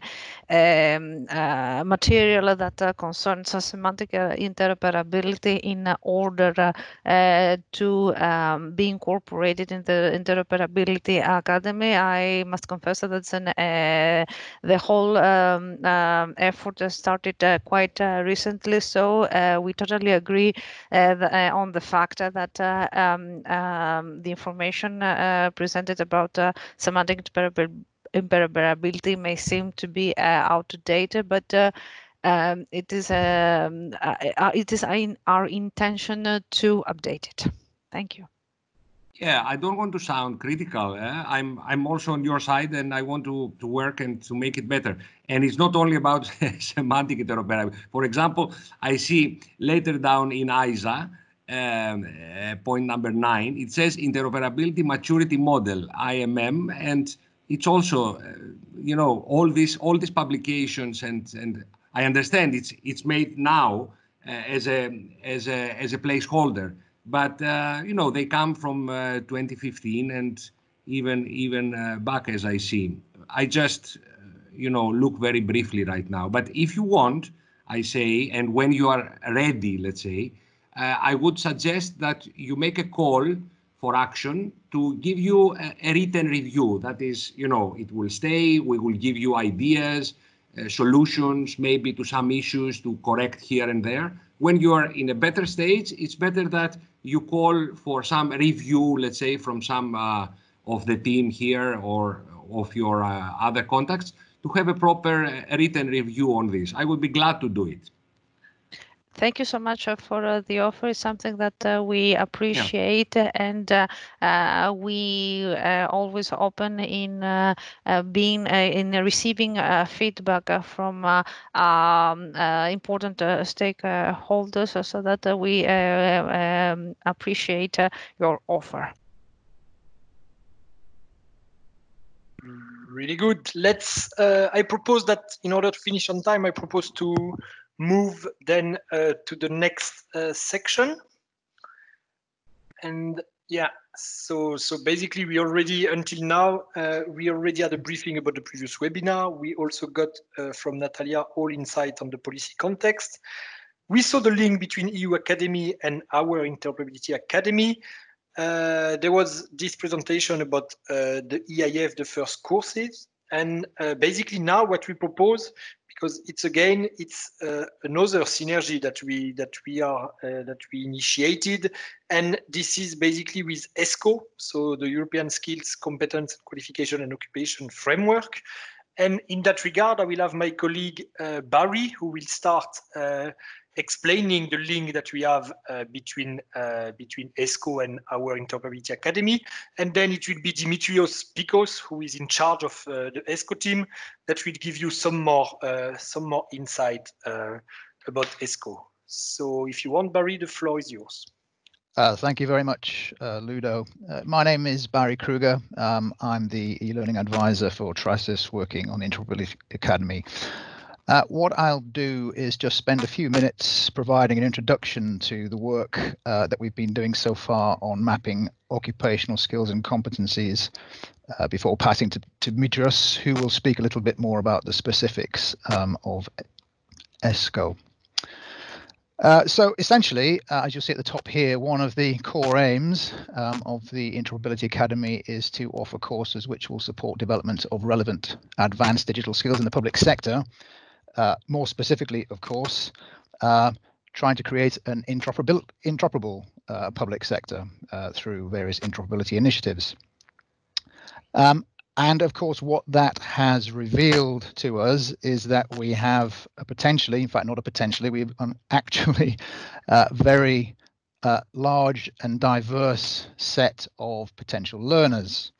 um, uh, material that uh, concerns uh, semantic uh, interoperability in order uh, uh, to um, be incorporated in the Interoperability Academy. I must confess that it's an, uh, the whole um, uh, effort started uh, quite uh, recently, so uh, we totally agree uh, the, uh, on the fact uh, that uh, um, um, the information uh, presented about uh, semantic interoperability may seem to be uh, outdated, but uh, um, it is um, uh, it is in our intention to update it. Thank you. Yeah, I don't want to sound critical. Eh? I'm I'm also on your side, and I want to, to work and to make it better. And it's not only about semantic interoperability. For example, I see later down in I S A, um, uh, point number nine, it says interoperability maturity model, I M M, and it's also, uh, you know, all these all these publications, and and I understand it's it's made now uh, as a as a as a placeholder. But, uh, you know, they come from uh, twenty fifteen and even even uh, back, as I see. I just, uh, you know, look very briefly right now. But if you want, I say, and when you are ready, let's say, uh, I would suggest that you make a call for action to give you a, a written review. That is, you know, it will stay. We will give you ideas, uh, solutions, maybe to some issues to correct here and there. When you are in a better stage, it's better that you call for some review, let's say, from some uh, of the team here or of your uh, other contacts, to have a proper uh, written review on this. I would be glad to do it. Thank you so much uh, for uh, the offer. It's something that uh, we appreciate, yeah. and uh, uh, we uh, always open in uh, uh, being uh, in receiving uh, feedback uh, from uh, um, uh, important uh, stakeholders, uh, so that uh, we uh, um, appreciate uh, your offer. Really good. Let's. Uh, I propose that in order to finish on time, I propose to move then uh, to the next uh, section. And yeah, so so basically we already, until now, uh, we already had a briefing about the previous webinar. We also got uh, from Natalia all insight on the policy context. We saw the link between E U Academy and our Interoperability Academy. Uh, there was this presentation about uh, the E I F, the first courses. And uh, basically now what we propose, because it's again, it's uh, another synergy that we that we are uh, that we initiated, and this is basically with ESCO, so the European Skills, Competence, Qualification and Occupation Framework. And in that regard, I will have my colleague uh, Barry, who will start uh, explaining the link that we have uh, between uh, between ESCO and our Interoperability Academy. And then it will be Dimitrios Pikios, who is in charge of uh, the ESCO team, that will give you some more uh, some more insight uh, about ESCO. So if you want, Barry, the floor is yours. Uh, thank you very much, uh, Ludo. Uh, my name is Barry Kruger. Um, I'm the e-learning advisor for TRISIS, working on Interoperability Academy. Uh, what I'll do is just spend a few minutes providing an introduction to the work uh, that we've been doing so far on mapping occupational skills and competencies uh, before passing to, to Dimitrios, who will speak a little bit more about the specifics um, of ESCO. Uh, so essentially, uh, as you'll see at the top here, one of the core aims um, of the Interoperability Academy is to offer courses which will support development of relevant advanced digital skills in the public sector. Uh, more specifically, of course, uh, trying to create an interoperable, interoperable uh, public sector uh, through various interoperability initiatives. Um, and of course, what that has revealed to us is that we have a potentially, in fact, not a potentially, we have an actually uh, very uh, large and diverse set of potential learners.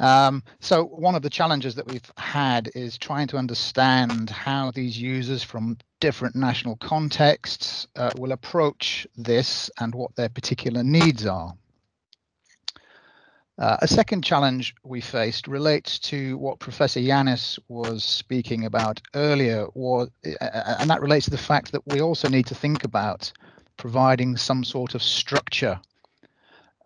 Um, so one of the challenges that we've had is trying to understand how these users from different national contexts uh, will approach this and what their particular needs are. Uh, a second challenge we faced relates to what Professor Yanis was speaking about earlier, was, and that relates to the fact that we also need to think about providing some sort of structure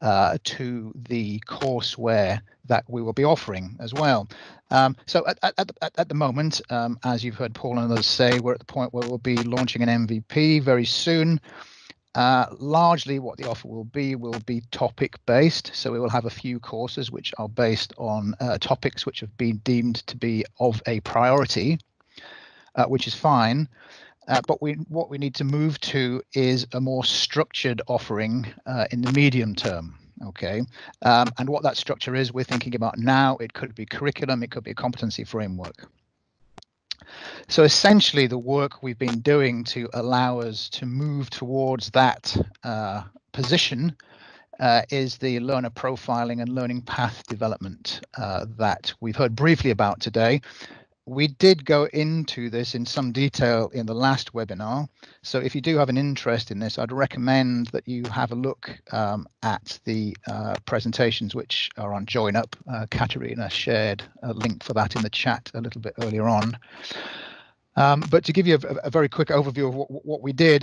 Uh, to the courseware that we will be offering as well. Um, so at, at, at, at the moment, um, as you've heard Paul and others say, we're at the point where we'll be launching an M V P very soon. Uh, largely what the offer will be will be topic based. So we will have a few courses which are based on uh, topics which have been deemed to be of a priority, uh, which is fine. Uh, but we, what we need to move to is a more structured offering uh, in the medium term. OK, um, and what that structure is, we're thinking about now. It could be curriculum. It could be a competency framework. So essentially, the work we've been doing to allow us to move towards that uh, position uh, is the learner profiling and learning path development uh, that we've heard briefly about today. We did go into this in some detail in the last webinar, so if you do have an interest in this, I'd recommend that you have a look um, at the uh, presentations which are on JoinUp. Uh, Katerina shared a link for that in the chat a little bit earlier on. Um, but to give you a, a very quick overview of what, what we did,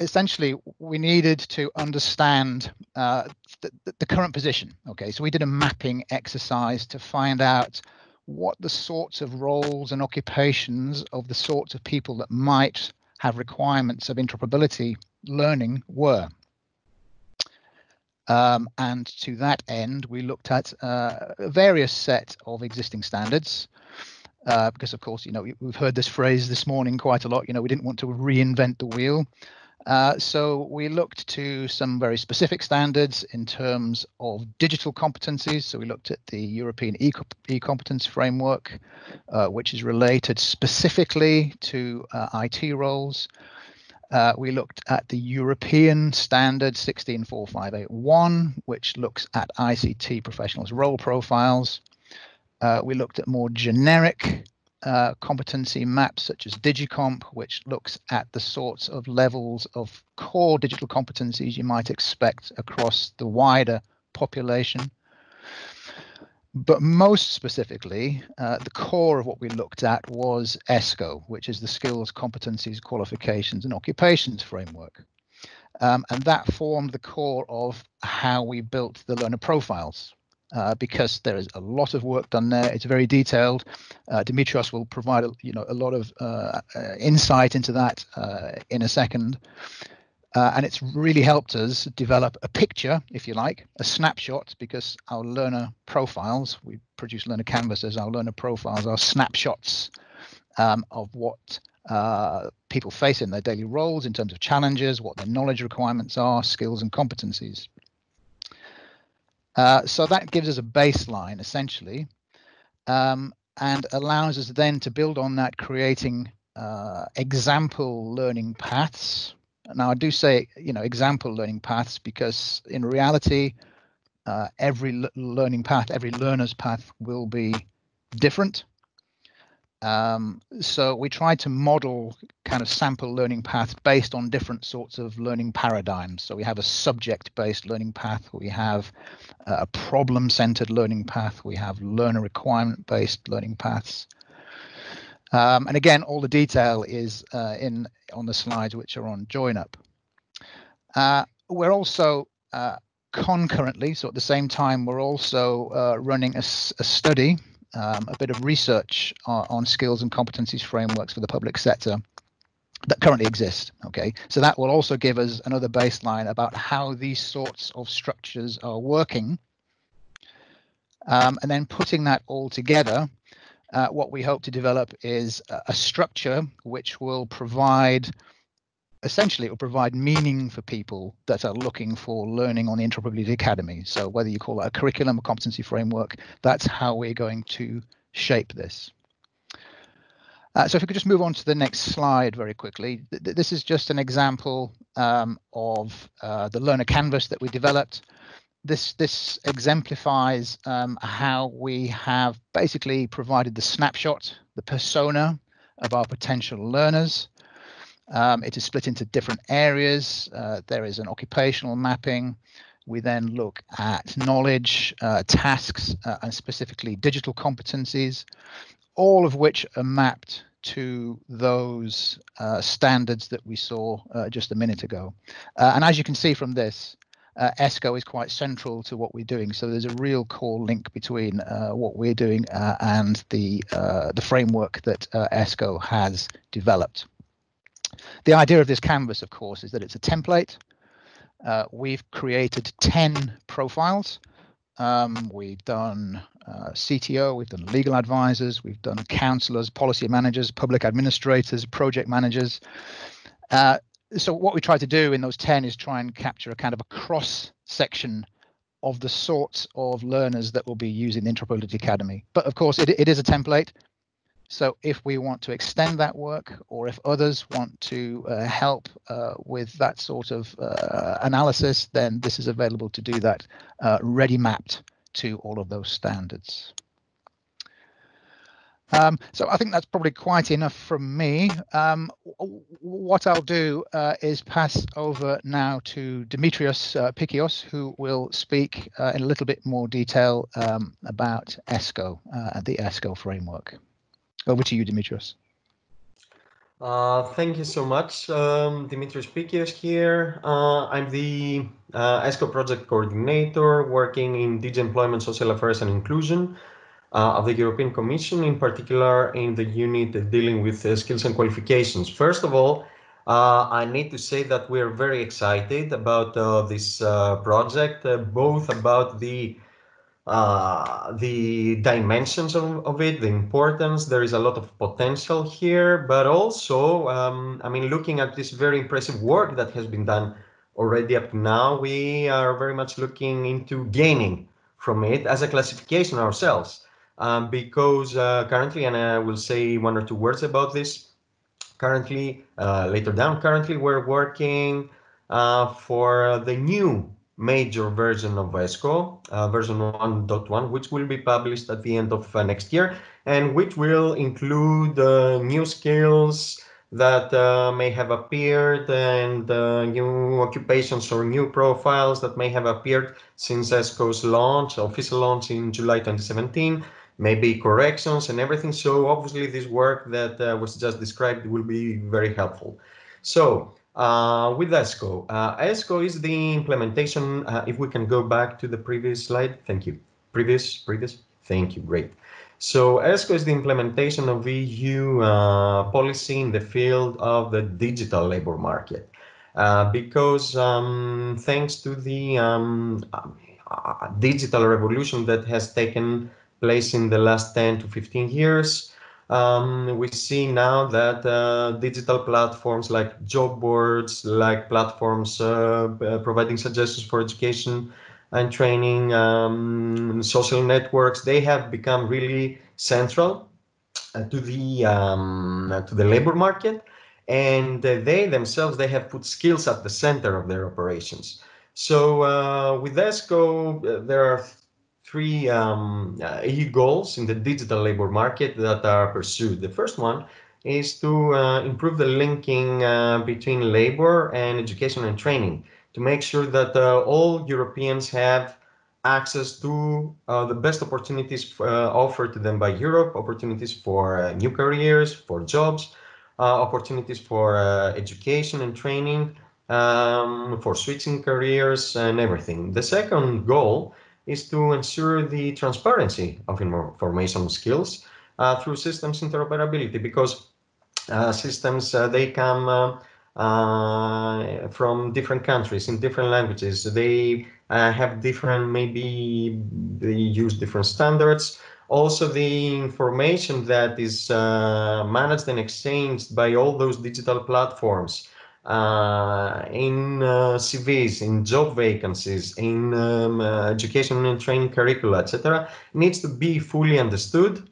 essentially we needed to understand uh, the, the current position. Okay, so we did a mapping exercise to find out what the sorts of roles and occupations of the sorts of people that might have requirements of interoperability learning were. Um, and to that end, we looked at uh, a various set of existing standards, uh, because, of course, you know, we've heard this phrase this morning quite a lot. You know, we didn't want to reinvent the wheel. Uh, so we looked to some very specific standards in terms of digital competencies. So we looked at the European e-competence framework, uh, which is related specifically to uh, I T roles. Uh, we looked at the European standard sixteen four five eight one, which looks at I C T professionals' role profiles. Uh, we looked at more generic Uh, competency maps such as Digicomp, which looks at the sorts of levels of core digital competencies you might expect across the wider population. But most specifically, uh, the core of what we looked at was ESCO, which is the Skills, Competencies, Qualifications and Occupations Framework. Um, and that formed the core of how we built the learner profiles. Uh, because there is a lot of work done there. It's very detailed. Uh, Dimitrios will provide a, you know, a lot of uh, uh, insight into that uh, in a second. Uh, and it's really helped us develop a picture, if you like, a snapshot, because our learner profiles, we produce learner canvases, our learner profiles are snapshots um, of what uh, people face in their daily roles in terms of challenges, what their knowledge requirements are, skills and competencies. Uh, so that gives us a baseline, essentially, um, and allows us then to build on that, creating uh, example learning paths. Now, I do say, you know, example learning paths, because in reality, uh, every learning path, every learner's path will be different. Um, so we try to model kind of sample learning paths based on different sorts of learning paradigms. So we have a subject-based learning path, we have a problem-centered learning path, we have learner requirement-based learning paths. Um, and again, all the detail is uh, in on the slides which are on JoinUp. Uh, we're also uh, concurrently, so at the same time, we're also uh, running a, a study, um, a bit of research on, on skills and competencies frameworks for the public sector that currently exist. Okay, so that will also give us another baseline about how these sorts of structures are working. Um, and then putting that all together, uh, what we hope to develop is a, a structure which will provide, essentially it will provide meaning for people that are looking for learning on the Interoperability Academy. So whether you call that a curriculum or competency framework, that's how we're going to shape this. Uh, so if we could just move on to the next slide very quickly. Th this is just an example um, of uh, the learner canvas that we developed. This, this exemplifies um, how we have basically provided the snapshot, the persona of our potential learners. Um, it is split into different areas. Uh, there is an occupational mapping. We then look at knowledge, uh, tasks, uh, and specifically digital competencies, all of which are mapped to those uh, standards that we saw uh, just a minute ago. Uh, and as you can see from this, Uh, ESCO is quite central to what we're doing, so there's a real core link between uh, what we're doing uh, and the uh, the framework that uh, ESCO has developed. The idea of this canvas, of course, is that it's a template. Uh, we've created ten profiles. Um, we've done uh, C T O, we've done legal advisors, we've done counsellors, policy managers, public administrators, project managers. Uh, So what we try to do in those ten is try and capture a kind of a cross section of the sorts of learners that will be using the Interoperability Academy. But of course, it, it is a template. So if we want to extend that work, or if others want to uh, help uh, with that sort of uh, analysis, then this is available to do that, uh, ready mapped to all of those standards. Um, so I think that's probably quite enough from me. Um, what I'll do uh, is pass over now to Dimitrios uh, Pikios, who will speak uh, in a little bit more detail um, about ESCO uh, and the ESCO framework. Over to you, Dimitrios. Uh, thank you so much. Um, Dimitrios Pikios here. Uh, I'm the uh, ESCO project coordinator working in D G Employment, Social Affairs and Inclusion. Uh, of the European Commission, in particular in the unit dealing with uh, skills and qualifications. First of all, uh, I need to say that we are very excited about uh, this uh, project, uh, both about the uh, the dimensions of, of it, the importance. There is a lot of potential here, but also, um, I mean, looking at this very impressive work that has been done already up to now, we are very much looking into gaining from it as a classification ourselves. Um, because uh, currently, and I will say one or two words about this, currently, uh, later down, currently we're working uh, for the new major version of ESCO, uh, version one point one, which will be published at the end of uh, next year, and which will include uh, new skills that uh, may have appeared and uh, new occupations or new profiles that may have appeared since ESCO's launch, official launch in July twenty seventeen. Maybe corrections and everything. So obviously this work that uh, was just described will be very helpful. So uh, with ESCO, uh, ESCO is the implementation. Uh, if we can go back to the previous slide, thank you. Previous, previous, thank you, great. So ESCO is the implementation of E U uh, policy in the field of the digital labor market. Uh, because um, thanks to the um, uh, digital revolution that has taken place in the last ten to fifteen years, um, we see now that uh, digital platforms like job boards, like platforms uh, providing suggestions for education and training, um, social networks, they have become really central uh, to the um, uh, to the labor market, and uh, they themselves they have put skills at the center of their operations. So uh, with ESCO, uh, there are three um, uh, E U goals in the digital labor market that are pursued. The first one is to uh, improve the linking uh, between labor and education and training, to make sure that uh, all Europeans have access to uh, the best opportunities uh, offered to them by Europe, opportunities for uh, new careers, for jobs, uh, opportunities for uh, education and training, um, for switching careers and everything. The second goal is to ensure the transparency of information skills uh, through systems interoperability, because uh, systems, uh, they come uh, uh, from different countries in different languages. They uh, have different, maybe they use different standards. Also, the information that is uh, managed and exchanged by all those digital platforms uh, in uh, C Vs, in job vacancies, in um, uh, education and training curricula, et cetera, needs to be fully understood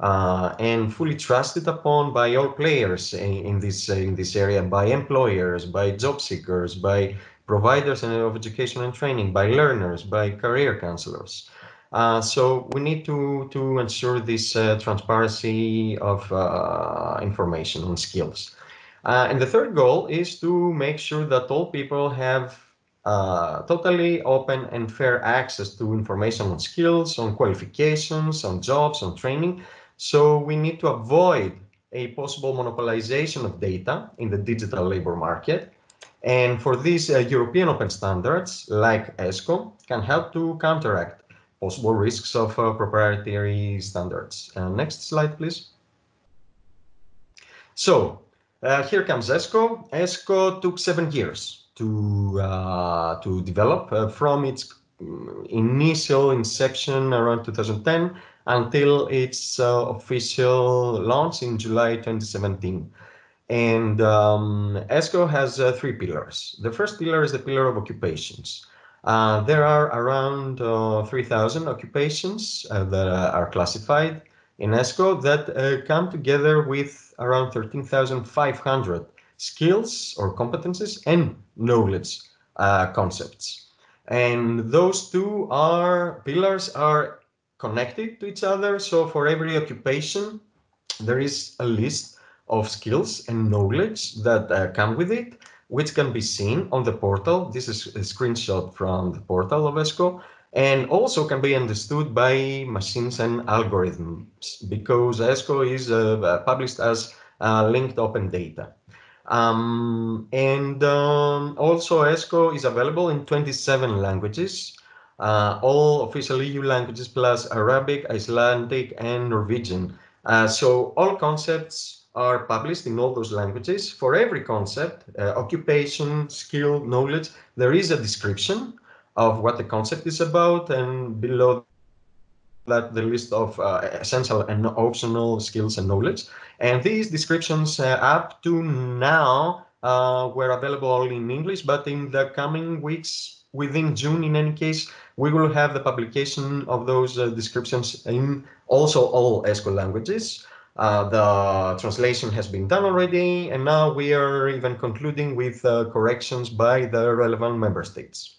uh, and fully trusted upon by all players in, in this in this area, by employers, by job seekers, by providers of education and training, by learners, by career counselors. Uh, so we need to, to ensure this uh, transparency of uh, information and skills. Uh, and the third goal is to make sure that all people have uh, totally open and fair access to information on skills, on qualifications, on jobs, on training. So we need to avoid a possible monopolization of data in the digital labor market. And for these, uh, European open standards like ESCO can help to counteract possible risks of uh, proprietary standards. Uh, next slide, please. So uh, here comes ESCO. ESCO took seven years to uh, to develop uh, from its initial inception around two thousand ten until its uh, official launch in July twenty seventeen. And um, ESCO has uh, three pillars. The first pillar is the pillar of occupations. Uh, there are around uh, three thousand occupations uh, that are classified in ESCO that uh, come together with around thirteen thousand five hundred skills or competencies and knowledge uh, concepts. And those two are pillars are connected to each other. So for every occupation, there is a list of skills and knowledge that uh, come with it, which can be seen on the portal. This is a screenshot from the portal of ESCO, and also can be understood by machines and algorithms, because ESCO is uh, published as uh, linked open data. Um, and um, also ESCO is available in twenty-seven languages, uh, all official E U languages plus Arabic, Icelandic, and Norwegian. Uh, so all concepts are published in all those languages. For every concept, uh, occupation, skill, knowledge, there is a description of what the concept is about, and below that the list of uh, essential and optional skills and knowledge. And these descriptions uh, up to now uh, were available only in English, but in the coming weeks, within June in any case, we will have the publication of those uh, descriptions in also all ESCO languages. Uh, the translation has been done already, and now we are even concluding with uh, corrections by the relevant member states.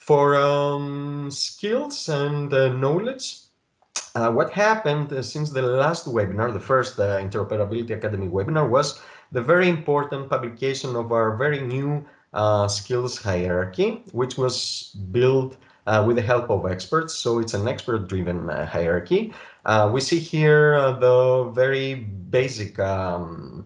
For um, skills and uh, knowledge, uh, what happened uh, since the last webinar, the first uh, Interoperability Academy webinar, was the very important publication of our very new uh, skills hierarchy, which was built Uh, with the help of experts, so it's an expert-driven uh, hierarchy. Uh, we see here uh, the very basic um,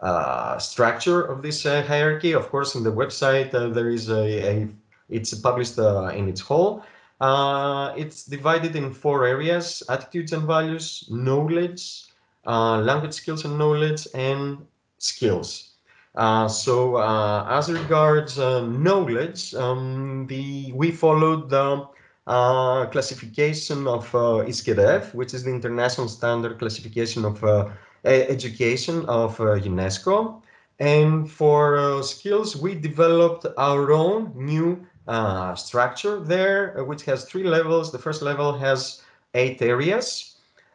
uh, structure of this uh, hierarchy. Of course, in the website uh, there is a, a it's published uh, in its whole. Uh, it's divided in four areas: attitudes and values, knowledge, uh, language skills and knowledge, and skills. Uh, so, uh, as regards uh, knowledge, um, the, we followed the uh, classification of uh, I S A two, which is the International Standard Classification of uh, Education of uh, UNESCO. And for uh, skills, we developed our own new uh, structure there, which has three levels. The first level has eight areas.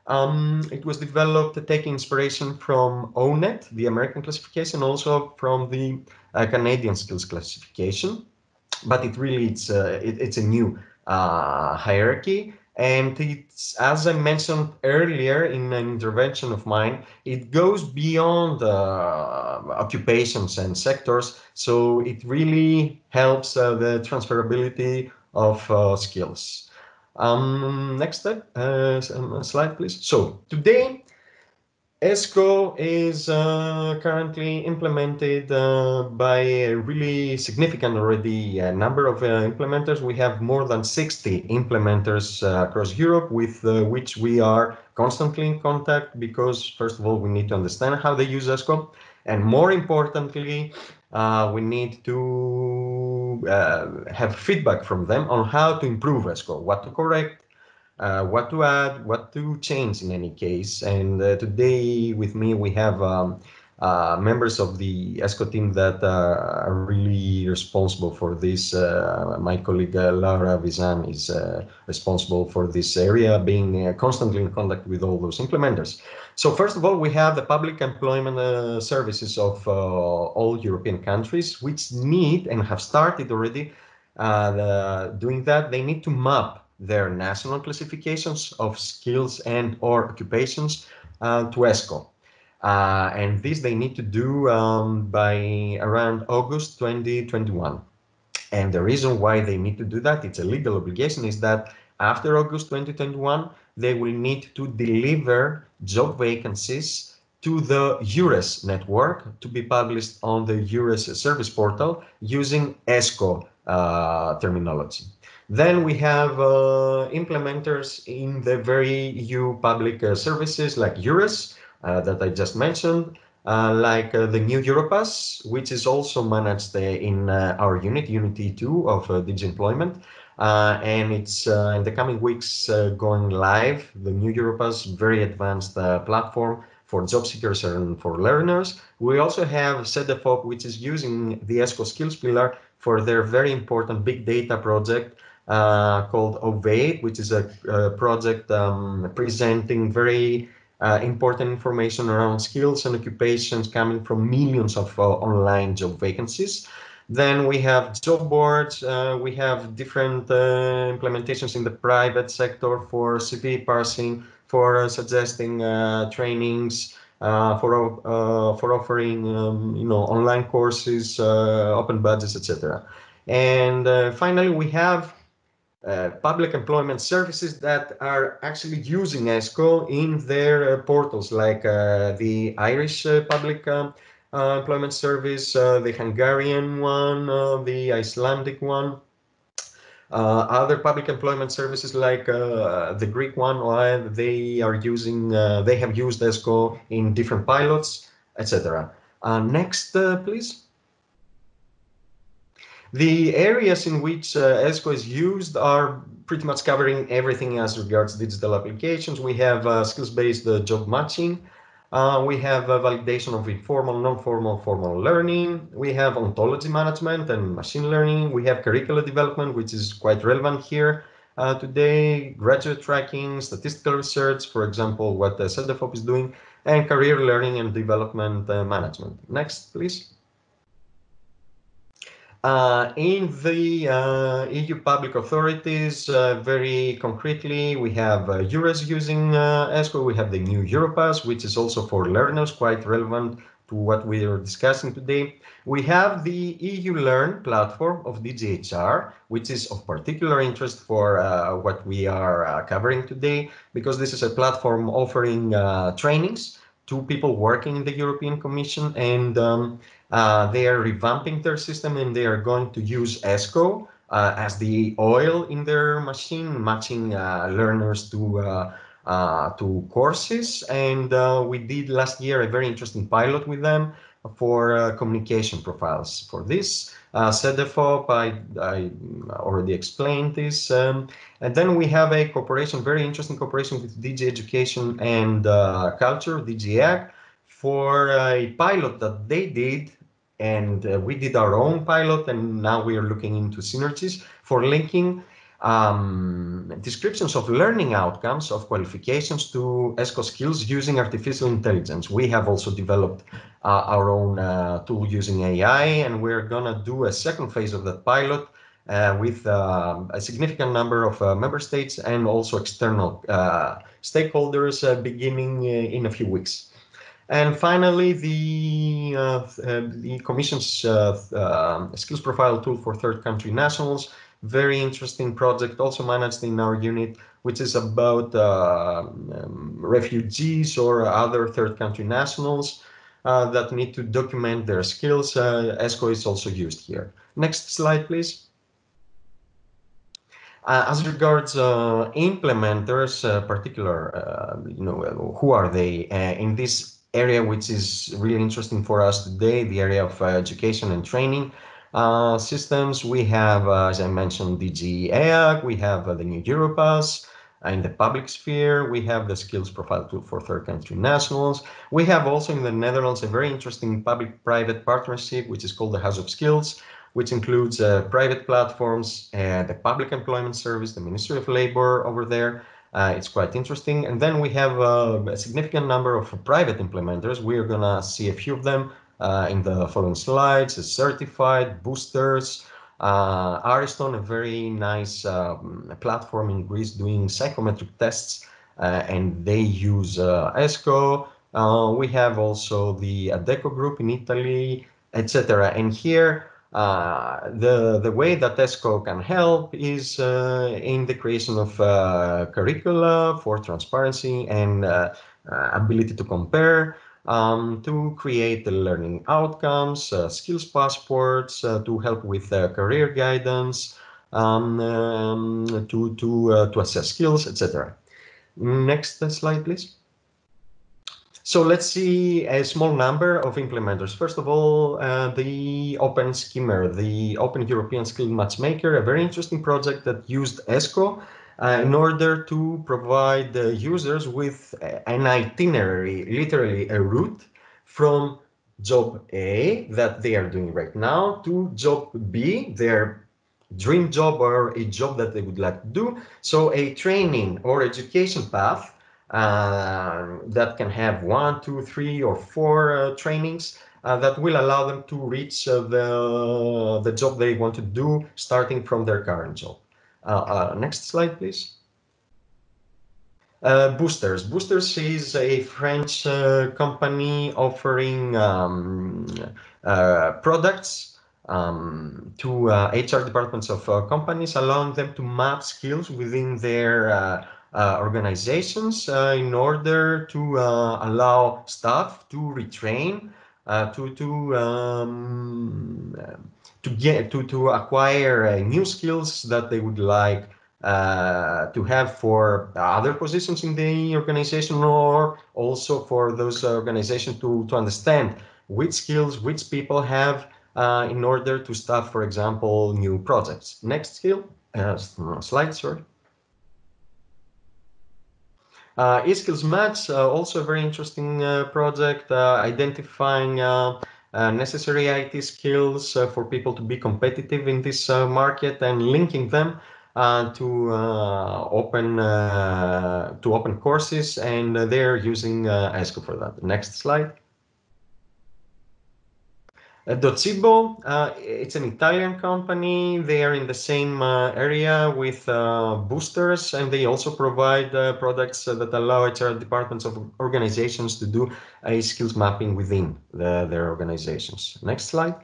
Um, it was developed taking inspiration from O N E T, the American classification, also from the uh, Canadian skills classification. But it really it's a, it, it's a new uh, hierarchy, and it's, as I mentioned earlier in an intervention of mine, it goes beyond uh, occupations and sectors. So it really helps uh, the transferability of uh, skills. Um, next step, uh, slide, please. So today, ESCO is uh, currently implemented uh, by a really significant already uh, number of uh, implementers. We have more than sixty implementers uh, across Europe with uh, which we are constantly in contact, because first of all, we need to understand how they use ESCO, and more importantly, uh, we need to uh, have feedback from them on how to improve ESCO, what to correct, Uh, what to add, what to change in any case. And uh, today with me we have um, uh, members of the ESCO team that uh, are really responsible for this. Uh, my colleague uh, Laura Vizan is uh, responsible for this area, being uh, constantly in contact with all those implementers. So first of all, we have the public employment uh, services of uh, all European countries, which need and have started already uh, the, doing that. They need to map their national classifications of skills and or occupations uh, to ESCO. Uh, and this they need to do um, by around August twenty twenty-one. And the reason why they need to do that, it's a legal obligation, is that after August twenty twenty-one, they will need to deliver job vacancies to the EURES network to be published on the EURES service portal using ESCO uh, terminology. Then we have uh, implementers in the very E U public uh, services like EURES uh, that I just mentioned, uh, like uh, the new Europass, which is also managed uh, in uh, our unit, Unit E two of uh, D G Employment. Uh, and it's uh, in the coming weeks uh, going live, the new Europass, very advanced uh, platform for job seekers and for learners. We also have CEDEFOP, which is using the ESCO skills pillar for their very important big data project, Uh, called OVATE, which is a, a project um, presenting very uh, important information around skills and occupations coming from millions of uh, online job vacancies. Then we have job boards, uh, we have different uh, implementations in the private sector for C V parsing, for uh, suggesting uh, trainings, uh, for, uh, for offering um, you know, online courses, uh, open budgets, et cetera. And uh, finally, we have Uh, public employment services that are actually using ESCO in their uh, portals, like uh, the Irish uh, public uh, uh, employment service, uh, the Hungarian one, uh, the Icelandic one, uh, other public employment services like uh, the Greek one, where they are using, uh, they have used ESCO in different pilots, et cetera. Uh, next, uh, please. The areas in which uh, ESCO is used are pretty much covering everything as regards digital applications. We have uh, skills-based uh, job matching. Uh, we have uh, validation of informal, non-formal, formal learning. We have ontology management and machine learning. We have curricular development, which is quite relevant here uh, today. Graduate tracking, statistical research, for example, what uh, CEDEFOP is doing, and career learning and development uh, management. Next, please. Uh, in the uh, E U public authorities, uh, very concretely, we have uh, EURES using uh, ESCO, we have the new Europass, which is also for learners, quite relevant to what we are discussing today. We have the E U Learn platform of D G H R, which is of particular interest for uh, what we are uh, covering today, because this is a platform offering uh, trainings to people working in the European Commission, and um, uh, they are revamping their system, and they are going to use ESCO uh, as the oil in their machine, matching uh, learners to uh, uh, to courses. And uh, we did last year a very interesting pilot with them for uh, communication profiles for this. Uh, CEDEFOP, I, I already explained this. Um, and then we have a cooperation, very interesting cooperation with D G Education and uh, Culture, D G A C, for a pilot that they did, and uh, we did our own pilot, and now we are looking into synergies for linking um, descriptions of learning outcomes, of qualifications to ESCO skills using artificial intelligence. We have also developed uh, our own uh, tool using A I, and we're gonna do a second phase of that pilot uh, with uh, a significant number of uh, member states and also external uh, stakeholders uh, beginning in a few weeks. And finally, the, uh, uh, the Commission's uh, uh, skills profile tool for third country nationals. Very interesting project also managed in our unit, which is about uh, um, refugees or other third country nationals uh, that need to document their skills. Uh, ESCO is also used here. Next slide, please. Uh, as regards uh, implementers, uh, particular, uh, you know, who are they uh, in this area, which is really interesting for us today, the area of uh, education and training uh, systems. We have, uh, as I mentioned, D G E A C, we have uh, the new Europass uh, in the public sphere, we have the skills profile tool for third country nationals. We have also in the Netherlands a very interesting public-private partnership, which is called the House of Skills, which includes uh, private platforms, uh, the Public Employment Service, the Ministry of Labor over there. Uh, it's quite interesting. And then we have uh, a significant number of private implementers. We are going to see a few of them uh, in the following slides. Certified, Boosters, uh, Ariston, a very nice um, platform in Greece doing psychometric tests, uh, and they use uh, ESCO. Uh, we have also the ADECO group in Italy, et cetera. And here, Uh, the, the way that ESCO can help is uh, in the creation of uh, curricula for transparency and uh, uh, ability to compare, um, to create the learning outcomes, uh, skills passports, uh, to help with uh, career guidance, um, um, to, to, uh, to assess skills, et cetera. Next slide, please. So let's see a small number of implementers. First of all, uh, the Open Skimmer, the Open European Skill Matchmaker, a very interesting project that used ESCO uh, in order to provide the users with an itinerary, literally a route from job A that they are doing right now to job B, their dream job or a job that they would like to do. So a training or education path Uh, that can have one, two, three, or four uh, trainings uh, that will allow them to reach uh, the the job they want to do, starting from their current job. Uh, uh, next slide, please. Uh, Boosters. Boosters is a French uh, company offering um, uh, products um, to uh, H R departments of uh, companies, allowing them to map skills within their uh, Uh, organizations uh, in order to uh, allow staff to retrain, uh, to to um, to get to to acquire uh, new skills that they would like uh, to have for other positions in the organization, or also for those organizations to to understand which skills which people have uh, in order to staff, for example, new projects. Next skill uh, slide, sorry. Uh, eSkills Match, uh, also a very interesting uh, project, uh, identifying uh, uh, necessary I T skills uh, for people to be competitive in this uh, market and linking them uh, to uh, open uh, to open courses, and uh, they're using uh, ESCO for that. Next slide. Uh, Docebo, uh, it's an Italian company. They are in the same uh, area with uh, Boosters, and they also provide uh, products uh, that allow H R departments of organizations to do a skills mapping within the, their organizations. Next slide.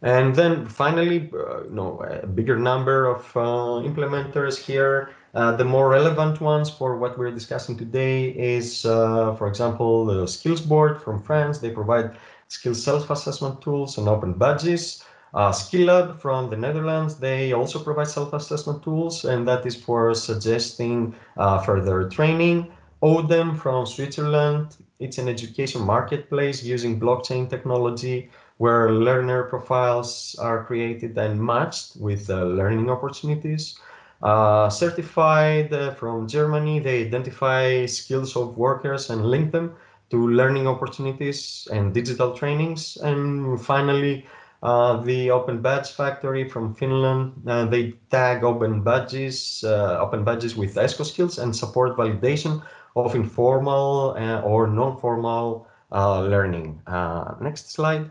And then finally, uh, no, a bigger number of uh, implementers here. Uh, the more relevant ones for what we're discussing today is, uh, for example, the Skills Board from France. They provide skill self-assessment tools and open badges. Uh, Skillab from the Netherlands, they also provide self-assessment tools, and that is for suggesting uh, further training. Odem from Switzerland, it's an education marketplace using blockchain technology where learner profiles are created and matched with uh, learning opportunities. Uh, Certified uh, from Germany, they identify skills of workers and link them to learning opportunities and digital trainings. And finally, uh, the Open Badge Factory from Finland, uh, they tag open badges, uh, open badges with ESCO skills and support validation of informal uh, or non-formal uh, learning. Uh, next slide.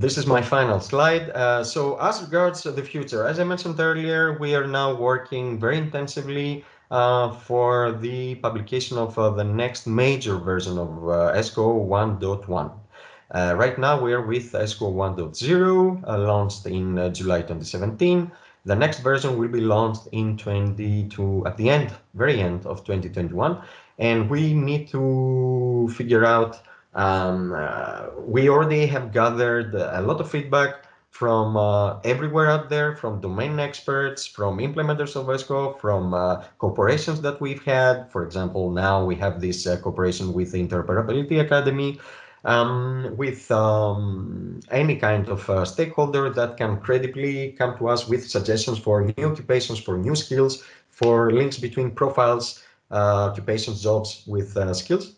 This is my final slide. Uh, so as regards to the future, as I mentioned earlier, we are now working very intensively uh, for the publication of uh, the next major version of uh, ESCO one point one. Uh, right now we are with ESCO one point zero, uh, launched in uh, July twenty seventeen. The next version will be launched in twenty-two at the end, very end of twenty twenty-one, and we need to figure out. Um, uh, we already have gathered a lot of feedback from uh, everywhere out there, from domain experts, from implementers of ESCO, from uh, corporations that we've had. For example, now we have this uh, cooperation with the Interoperability Academy. Um, with um, any kind of uh, stakeholder that can credibly come to us with suggestions for new occupations, for new skills, for links between profiles, uh, occupations, jobs with uh, skills.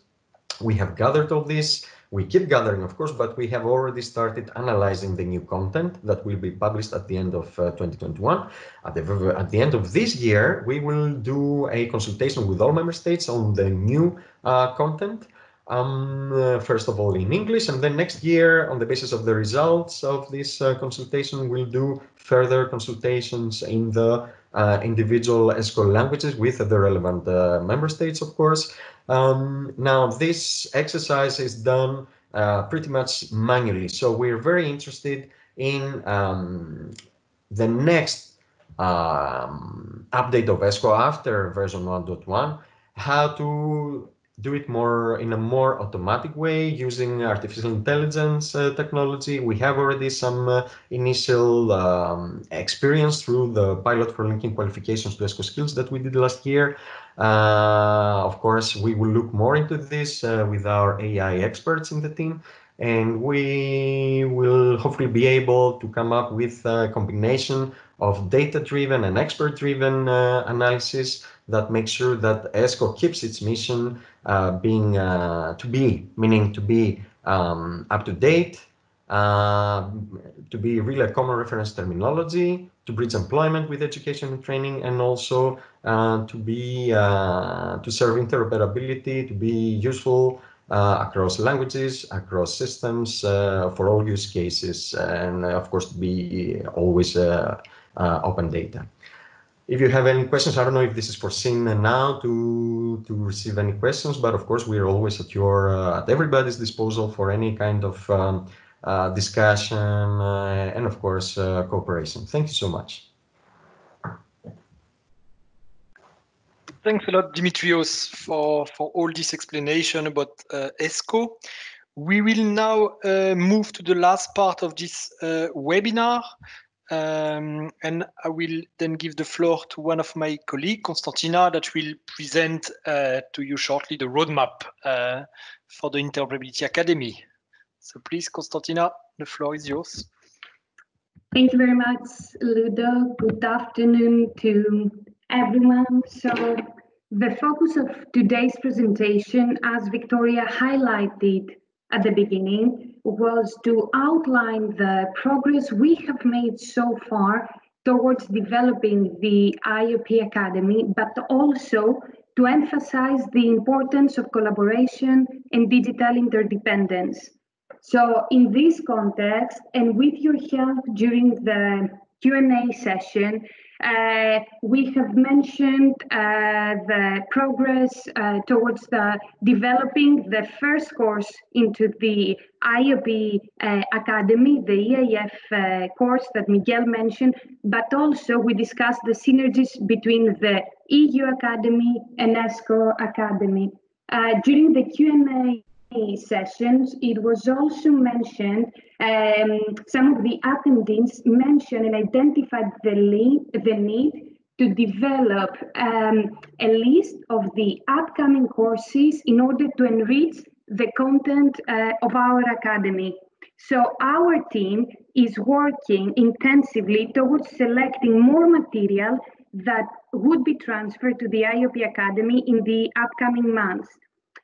We have gathered all this. We keep gathering, of course, but we have already started analyzing the new content that will be published at the end of uh, twenty twenty-one. At the, at the end of this year, we will do a consultation with all member states on the new uh, content. Um, uh, first of all in English, and then next year, on the basis of the results of this uh, consultation, we'll do further consultations in the uh, individual ESCO languages with the relevant uh, member states, of course. Um, now, this exercise is done uh, pretty much manually, so we're very interested in um, the next um, update of ESCO after version one point one, how to do it more in a more automatic way using artificial intelligence uh, technology. We have already some uh, initial um, experience through the pilot for linking qualifications to ESCO skills that we did last year. Uh, of course, we will look more into this uh, with our A I experts in the team, and we will hopefully be able to come up with a combination of data-driven and expert-driven uh, analysis that makes sure that ESCO keeps its mission uh, being uh, to be, meaning to be um, up to date, uh, to be really a common reference terminology, to bridge employment with education and training, and also uh, to be uh, to serve interoperability, to be useful uh, across languages, across systems, uh, for all use cases, and of course to be always uh, uh, open data. If you have any questions, I don't know if this is foreseen now to to receive any questions, but of course we are always at your uh, at everybody's disposal for any kind of um, uh, discussion uh, and of course uh, cooperation. Thank you so much. Thanks a lot, Dimitrios, for for all this explanation about uh, ESCO. We will now uh, move to the last part of this uh, webinar. Um, and I will then give the floor to one of my colleagues, Konstantina, that will present uh, to you shortly the roadmap uh, for the Interoperability Academy. So please, Konstantina, the floor is yours. Thank you very much, Ludo. Good afternoon to everyone. So the focus of today's presentation, as Victoria highlighted at the beginning, was to outline the progress we have made so far towards developing the I O P Academy, but also to emphasize the importance of collaboration and digital interdependence. So in this context, and with your help during the Q and A session, Uh, we have mentioned uh, the progress uh, towards the developing the first course into the I O P uh, Academy, the E I F uh, course that Miguel mentioned, but also we discussed the synergies between the E U Academy and ESCO Academy. Uh, during the Q and A sessions, it was also mentioned, um, some of the attendees mentioned and identified the, lead, the need to develop um, a list of the upcoming courses in order to enrich the content uh, of our academy. So our team is working intensively towards selecting more material that would be transferred to the I O P Academy in the upcoming months.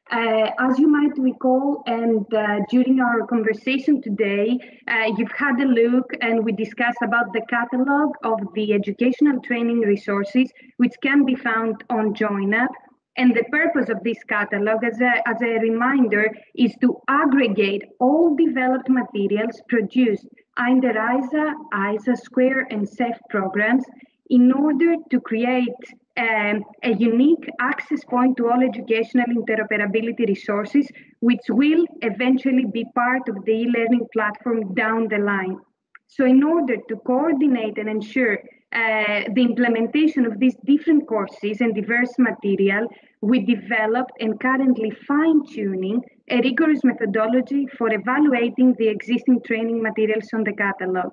Uh, as you might recall, and uh, during our conversation today, uh, you've had a look and we discussed about the catalog of the educational training resources, which can be found on JoinUp. And the purpose of this catalog, as a, as a reminder, is to aggregate all developed materials produced under ISA, I S A two, and SEF programs in order to create um, a unique access point to all educational interoperability resources, which will eventually be part of the e-learning platform down the line. So in order to coordinate and ensure uh, the implementation of these different courses and diverse material, we developed and currently fine-tuning a rigorous methodology for evaluating the existing training materials on the catalog.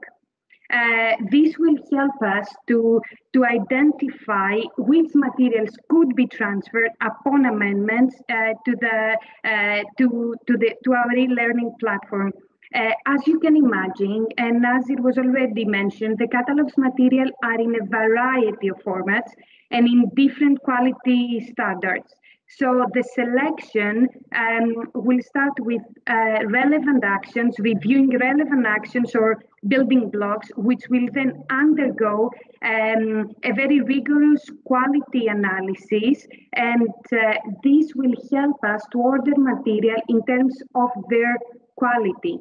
Uh, this will help us to, to identify which materials could be transferred upon amendments uh, to, the, uh, to, to, the, to our e-learning platform. Uh, as you can imagine, and as it was already mentioned, the catalog's material are in a variety of formats and in different quality standards. So the selection um, will start with uh, relevant actions, reviewing relevant actions or building blocks, which will then undergo um, a very rigorous quality analysis. And uh, this will help us to order material in terms of their quality.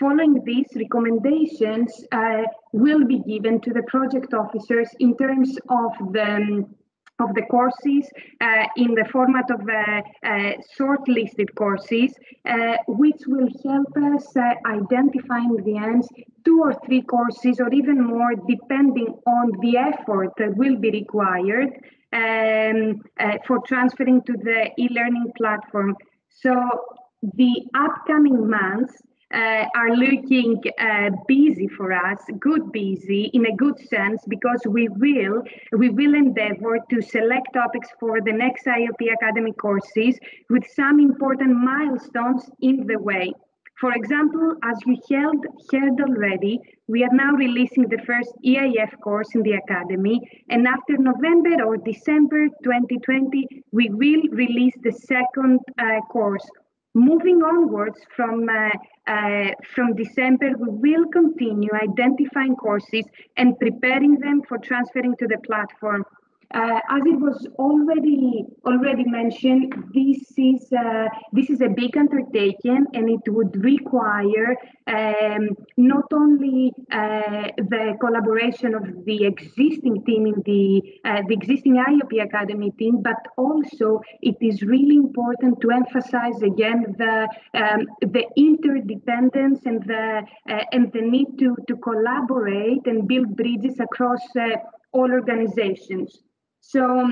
Following these, recommendations uh, will be given to the project officers in terms of the, of the courses uh, in the format of uh, uh, shortlisted courses, uh, which will help us uh, identify in the end two or three courses or even more, depending on the effort that will be required um, uh, for transferring to the e-learning platform. So the upcoming months uh, are looking uh, busy for us, good busy in a good sense, because we will we will endeavor to select topics for the next I O P Academy courses with some important milestones in the way. For example, as you held, heard already, we are now releasing the first E I F course in the Academy, and after November or December twenty twenty, we will release the second uh, course. Moving onwards from, uh, uh, from December, we will continue identifying courses and preparing them for transferring to the platform. Uh, as it was already already mentioned, this is uh, this is a big undertaking, and it would require um, not only uh, the collaboration of the existing team in the uh, the existing I O P Academy team, but also it is really important to emphasize again the um, the interdependence and the uh, and the need to to collaborate and build bridges across uh, all organizations. So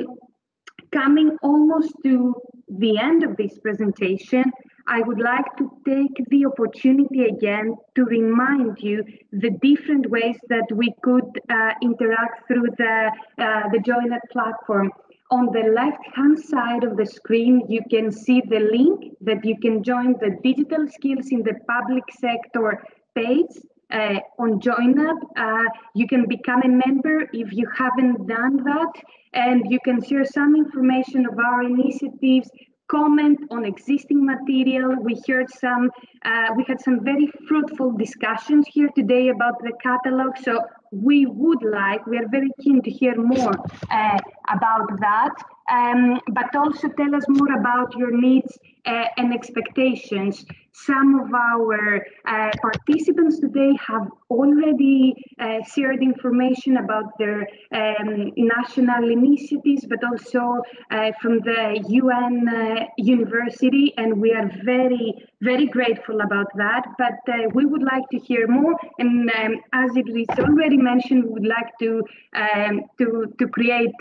coming almost to the end of this presentation, I would like to take the opportunity again to remind you the different ways that we could uh, interact through the, uh, the Joinet platform. On the left-hand side of the screen, you can see the link that you can join the digital skills in the public sector page. Uh, on JoinUp, uh, you can become a member if you haven't done that, and you can share some information of our initiatives, comment on existing material. We heard some, uh, we had some very fruitful discussions here today about the catalog. So we would like, we are very keen to hear more uh, about that, um, but also tell us more about your needs uh, and expectations. Some of our uh, participants today have already uh, shared information about their um, national initiatives, but also uh, from the U N uh, University, and we are very, very grateful about that. But uh, we would like to hear more, and um, as it is already mentioned, we would like to um, to to create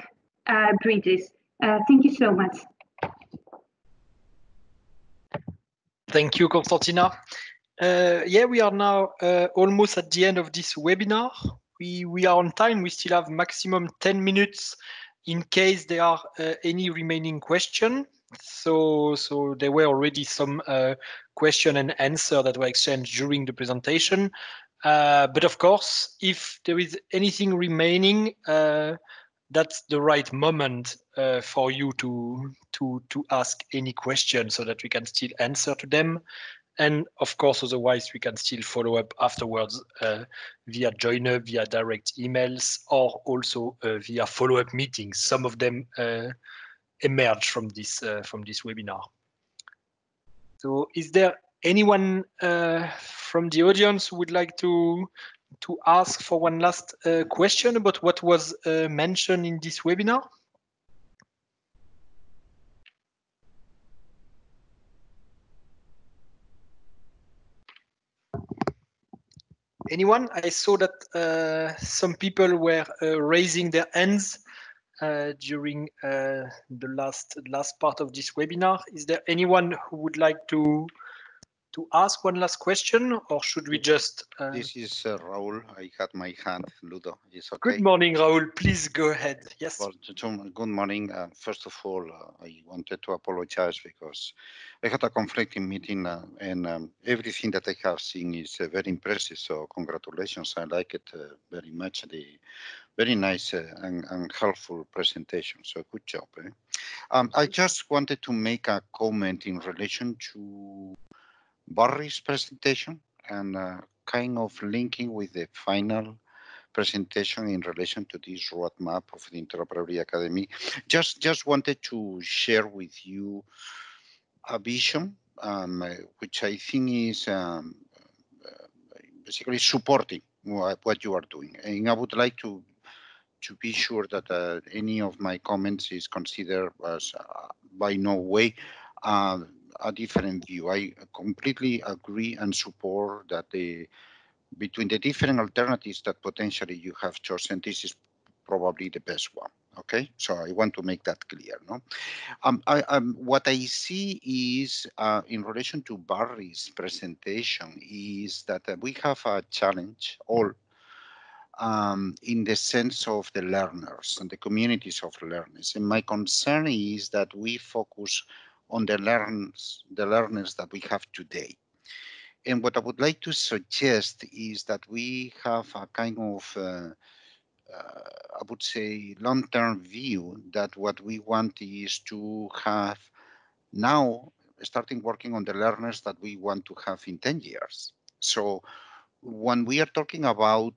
uh, bridges. Uh, thank you so much. Thank you, Konstantina. Uh, yeah, we are now uh, almost at the end of this webinar. We, we are on time. We still have maximum ten minutes in case there are uh, any remaining questions. So, so there were already some uh, question and answer that were exchanged during the presentation. Uh, but of course, if there is anything remaining, uh, that's the right moment uh, for you to, to, to ask any question so that we can still answer to them. And of course, otherwise, we can still follow up afterwards uh, via JoinUp, via direct emails, or also uh, via follow-up meetings. Some of them uh, emerge from this, uh, from this webinar. So is there anyone uh, from the audience who would like to to ask for one last uh, question about what was uh, mentioned in this webinar? anyone? I saw that uh, some people were uh, raising their hands uh, during uh, the last last part of this webinar. Is there anyone who would like to to ask one last question, or should we just? Uh... This is uh, Raul. I had my hand. Ludo, is okay. Good morning, Raul. Please go ahead. Yes. Well, good morning. Uh, first of all, uh, I wanted to apologize because I had a conflicting meeting, uh, and um, everything that I have seen is uh, very impressive. So congratulations. I like it uh, very much. The very nice uh, and, and helpful presentation. So good job. Eh? Um, I just wanted to make a comment in relation to Barry's presentation and uh, kind of linking with the final presentation in relation to this roadmap of the Interoperability Academy. Just, just wanted to share with you a vision, um, which I think is um, basically supporting what you are doing. And I would like to to be sure that uh, any of my comments is considered as uh, by no way Uh, a different view. I completely agree and support that the between the different alternatives that potentially you have chosen, this is probably the best one. Okay, so I want to make that clear. No, um, I, um, what I see is uh, in relation to Barry's presentation is that uh, we have a challenge all um, in the sense of the learners and the communities of learners. And my concern is that we focus on the learners, the learners that we have today. And what I would like to suggest is that we have a kind of, uh, uh, I would say, long-term view that what we want is to have now, starting working on the learners that we want to have in ten years. So when we are talking about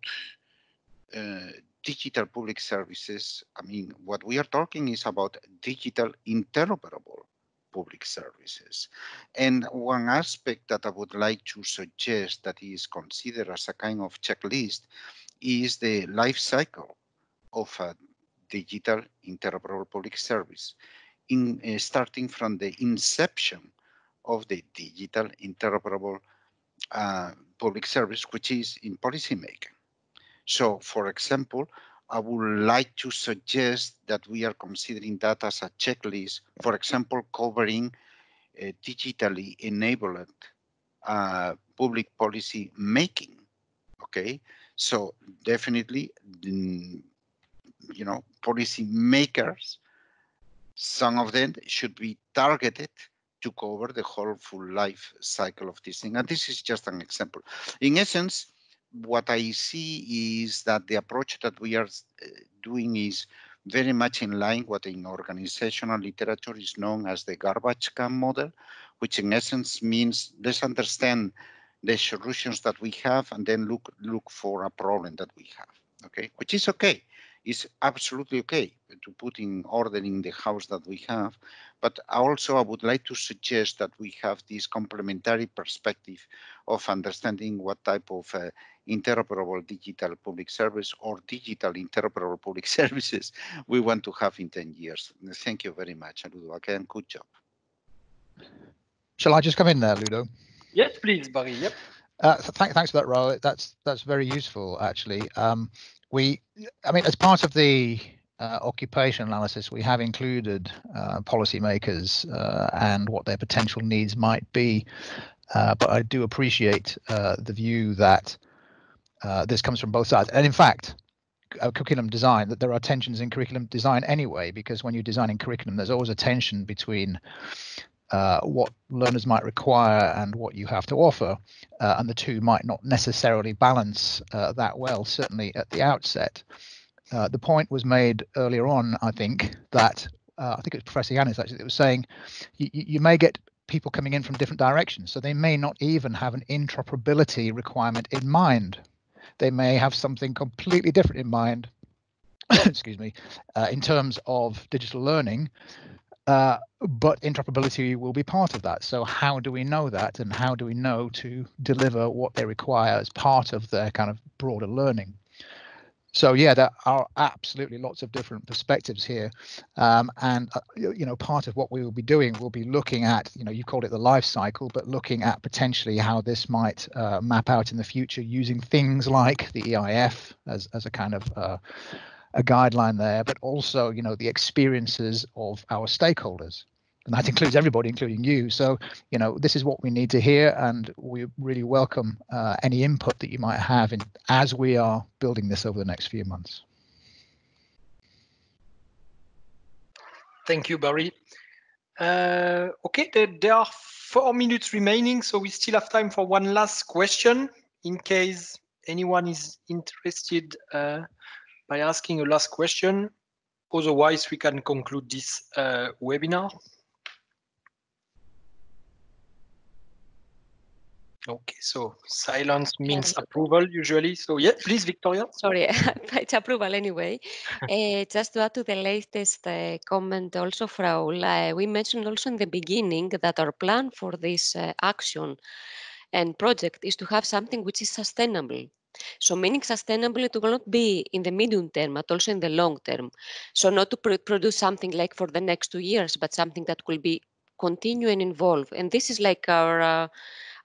uh, digital public services, I mean, what we are talking is about digital interoperable public services. And one aspect that I would like to suggest that is considered as a kind of checklist is the life cycle of a digital interoperable public service, in uh, starting from the inception of the digital interoperable uh, public service, which is in policymaking. So, for example, I would like to suggest that we are considering that as a checklist, for example, covering uh, digitally enabled uh, public policy making. Okay, so definitely, you know, policy makers, some of them should be targeted to cover the whole full life cycle of this thing. And this is just an example. In essence, what I see is that the approach that we are doing is very much in line with what in organizational literature is known as the garbage can model, which in essence means let's understand the solutions that we have and then look look for a problem that we have. Okay, which is okay. It's absolutely okay to put in order in the house that we have, but also I would like to suggest that we have this complementary perspective of understanding what type of uh, interoperable digital public service or digital interoperable public services we want to have in ten years. Thank you very much, Ludo. Again, good job. Shall I just come in there, Ludo? Yes, please, Barry. Yep. Uh, th thanks for that, Raul. That's that's very useful, actually. Um, We, I mean, as part of the uh, occupation analysis, we have included uh, policymakers uh, and what their potential needs might be. Uh, but I do appreciate uh, the view that uh, this comes from both sides. And in fact, uh, curriculum design, that there are tensions in curriculum design anyway, because when you're designing curriculum, there's always a tension between Uh, what learners might require and what you have to offer, uh, and the two might not necessarily balance uh, that well, certainly at the outset. Uh, the point was made earlier on, I think, that uh, I think it was Professor Yanis actually that was saying you, you may get people coming in from different directions, so they may not even have an interoperability requirement in mind. They may have something completely different in mind, excuse me, uh, in terms of digital learning. Uh, but interoperability will be part of that. So how do we know that, and how do we know to deliver what they require as part of their kind of broader learning? So yeah, there are absolutely lots of different perspectives here. Um, and, uh, you know, part of what we will be doing will be looking at, you know, you called it the life cycle, but looking at potentially how this might uh, map out in the future using things like the E I F as, as a kind of uh, a guideline there, but also, you know, the experiences of our stakeholders. And that includes everybody, including you. So, you know, this is what we need to hear. And we really welcome uh, any input that you might have in, as we are building this over the next few months. Thank you, Barry. Uh, OK, there, there are four minutes remaining, so we still have time for one last question in case anyone is interested uh, by asking a last question. Otherwise, we can conclude this uh, webinar. Okay, so silence means approval usually. So yeah, please, Victoria. Sorry, it's approval anyway. uh, just to add to the latest uh, comment also, Raoul, uh, we mentioned also in the beginning that our plan for this uh, action and project is to have something which is sustainable. So meaning sustainable, it will not be in the medium term, but also in the long term. So not to pr produce something like for the next two years, but something that will be continue and involve. And this is like our... Uh,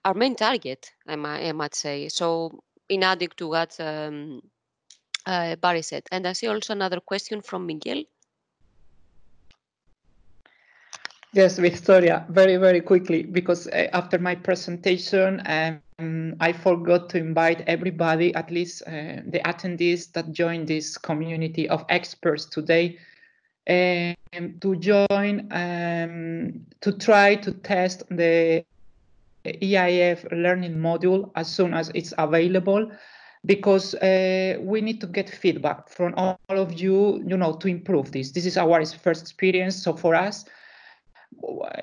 Our main target, I might, I might say. So, in adding to what um, uh, Barry said, and I see also another question from Miguel. Yes, Victoria, very, very quickly, because uh, after my presentation, um, I forgot to invite everybody, at least uh, the attendees that joined this community of experts today, um, to join, um, to try to test the E I F learning module as soon as it's available, because uh, we need to get feedback from all of you, you know, to improve this. This is our first experience. So for us,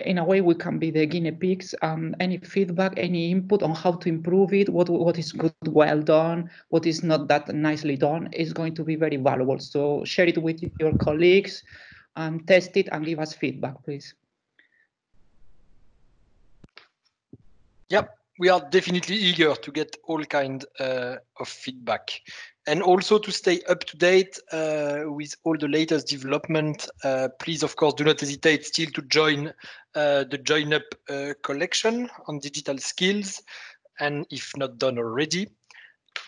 in a way, we can be the guinea pigs. Um, any feedback, any input on how to improve it, what, what is good, well done, what is not that nicely done is going to be very valuable. So share it with your colleagues, um, test it and give us feedback, please. Yep, we are definitely eager to get all kind uh, of feedback and also to stay up to date uh, with all the latest development. Uh, please, of course, do not hesitate still to join uh, the Join Up uh, collection on digital skills, and if not done already.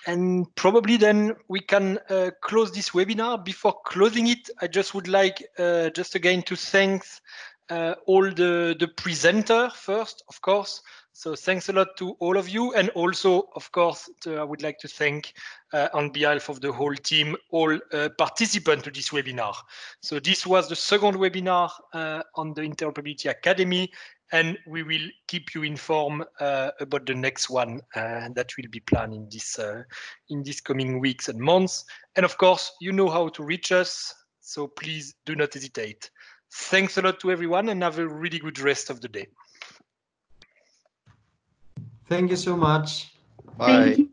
And probably then we can uh, close this webinar. Before closing it, I just would like uh, just again to thank uh, all the, the presenters first, of course. So thanks a lot to all of you. And also, of course, uh, I would like to thank uh, on behalf of the whole team, all uh, participants to this webinar. So this was the second webinar uh, on the Interoperability Academy, and we will keep you informed uh, about the next one uh, that will be planned in this, uh, in this coming weeks and months. And of course, you know how to reach us, so please do not hesitate. Thanks a lot to everyone and have a really good rest of the day. Thank you so much. Bye.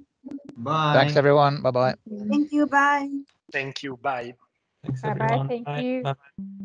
Bye. Thanks, everyone. Bye bye. Thank you. Bye. Thank you. Bye. Thanks, everyone. Bye bye. Thank you. Bye.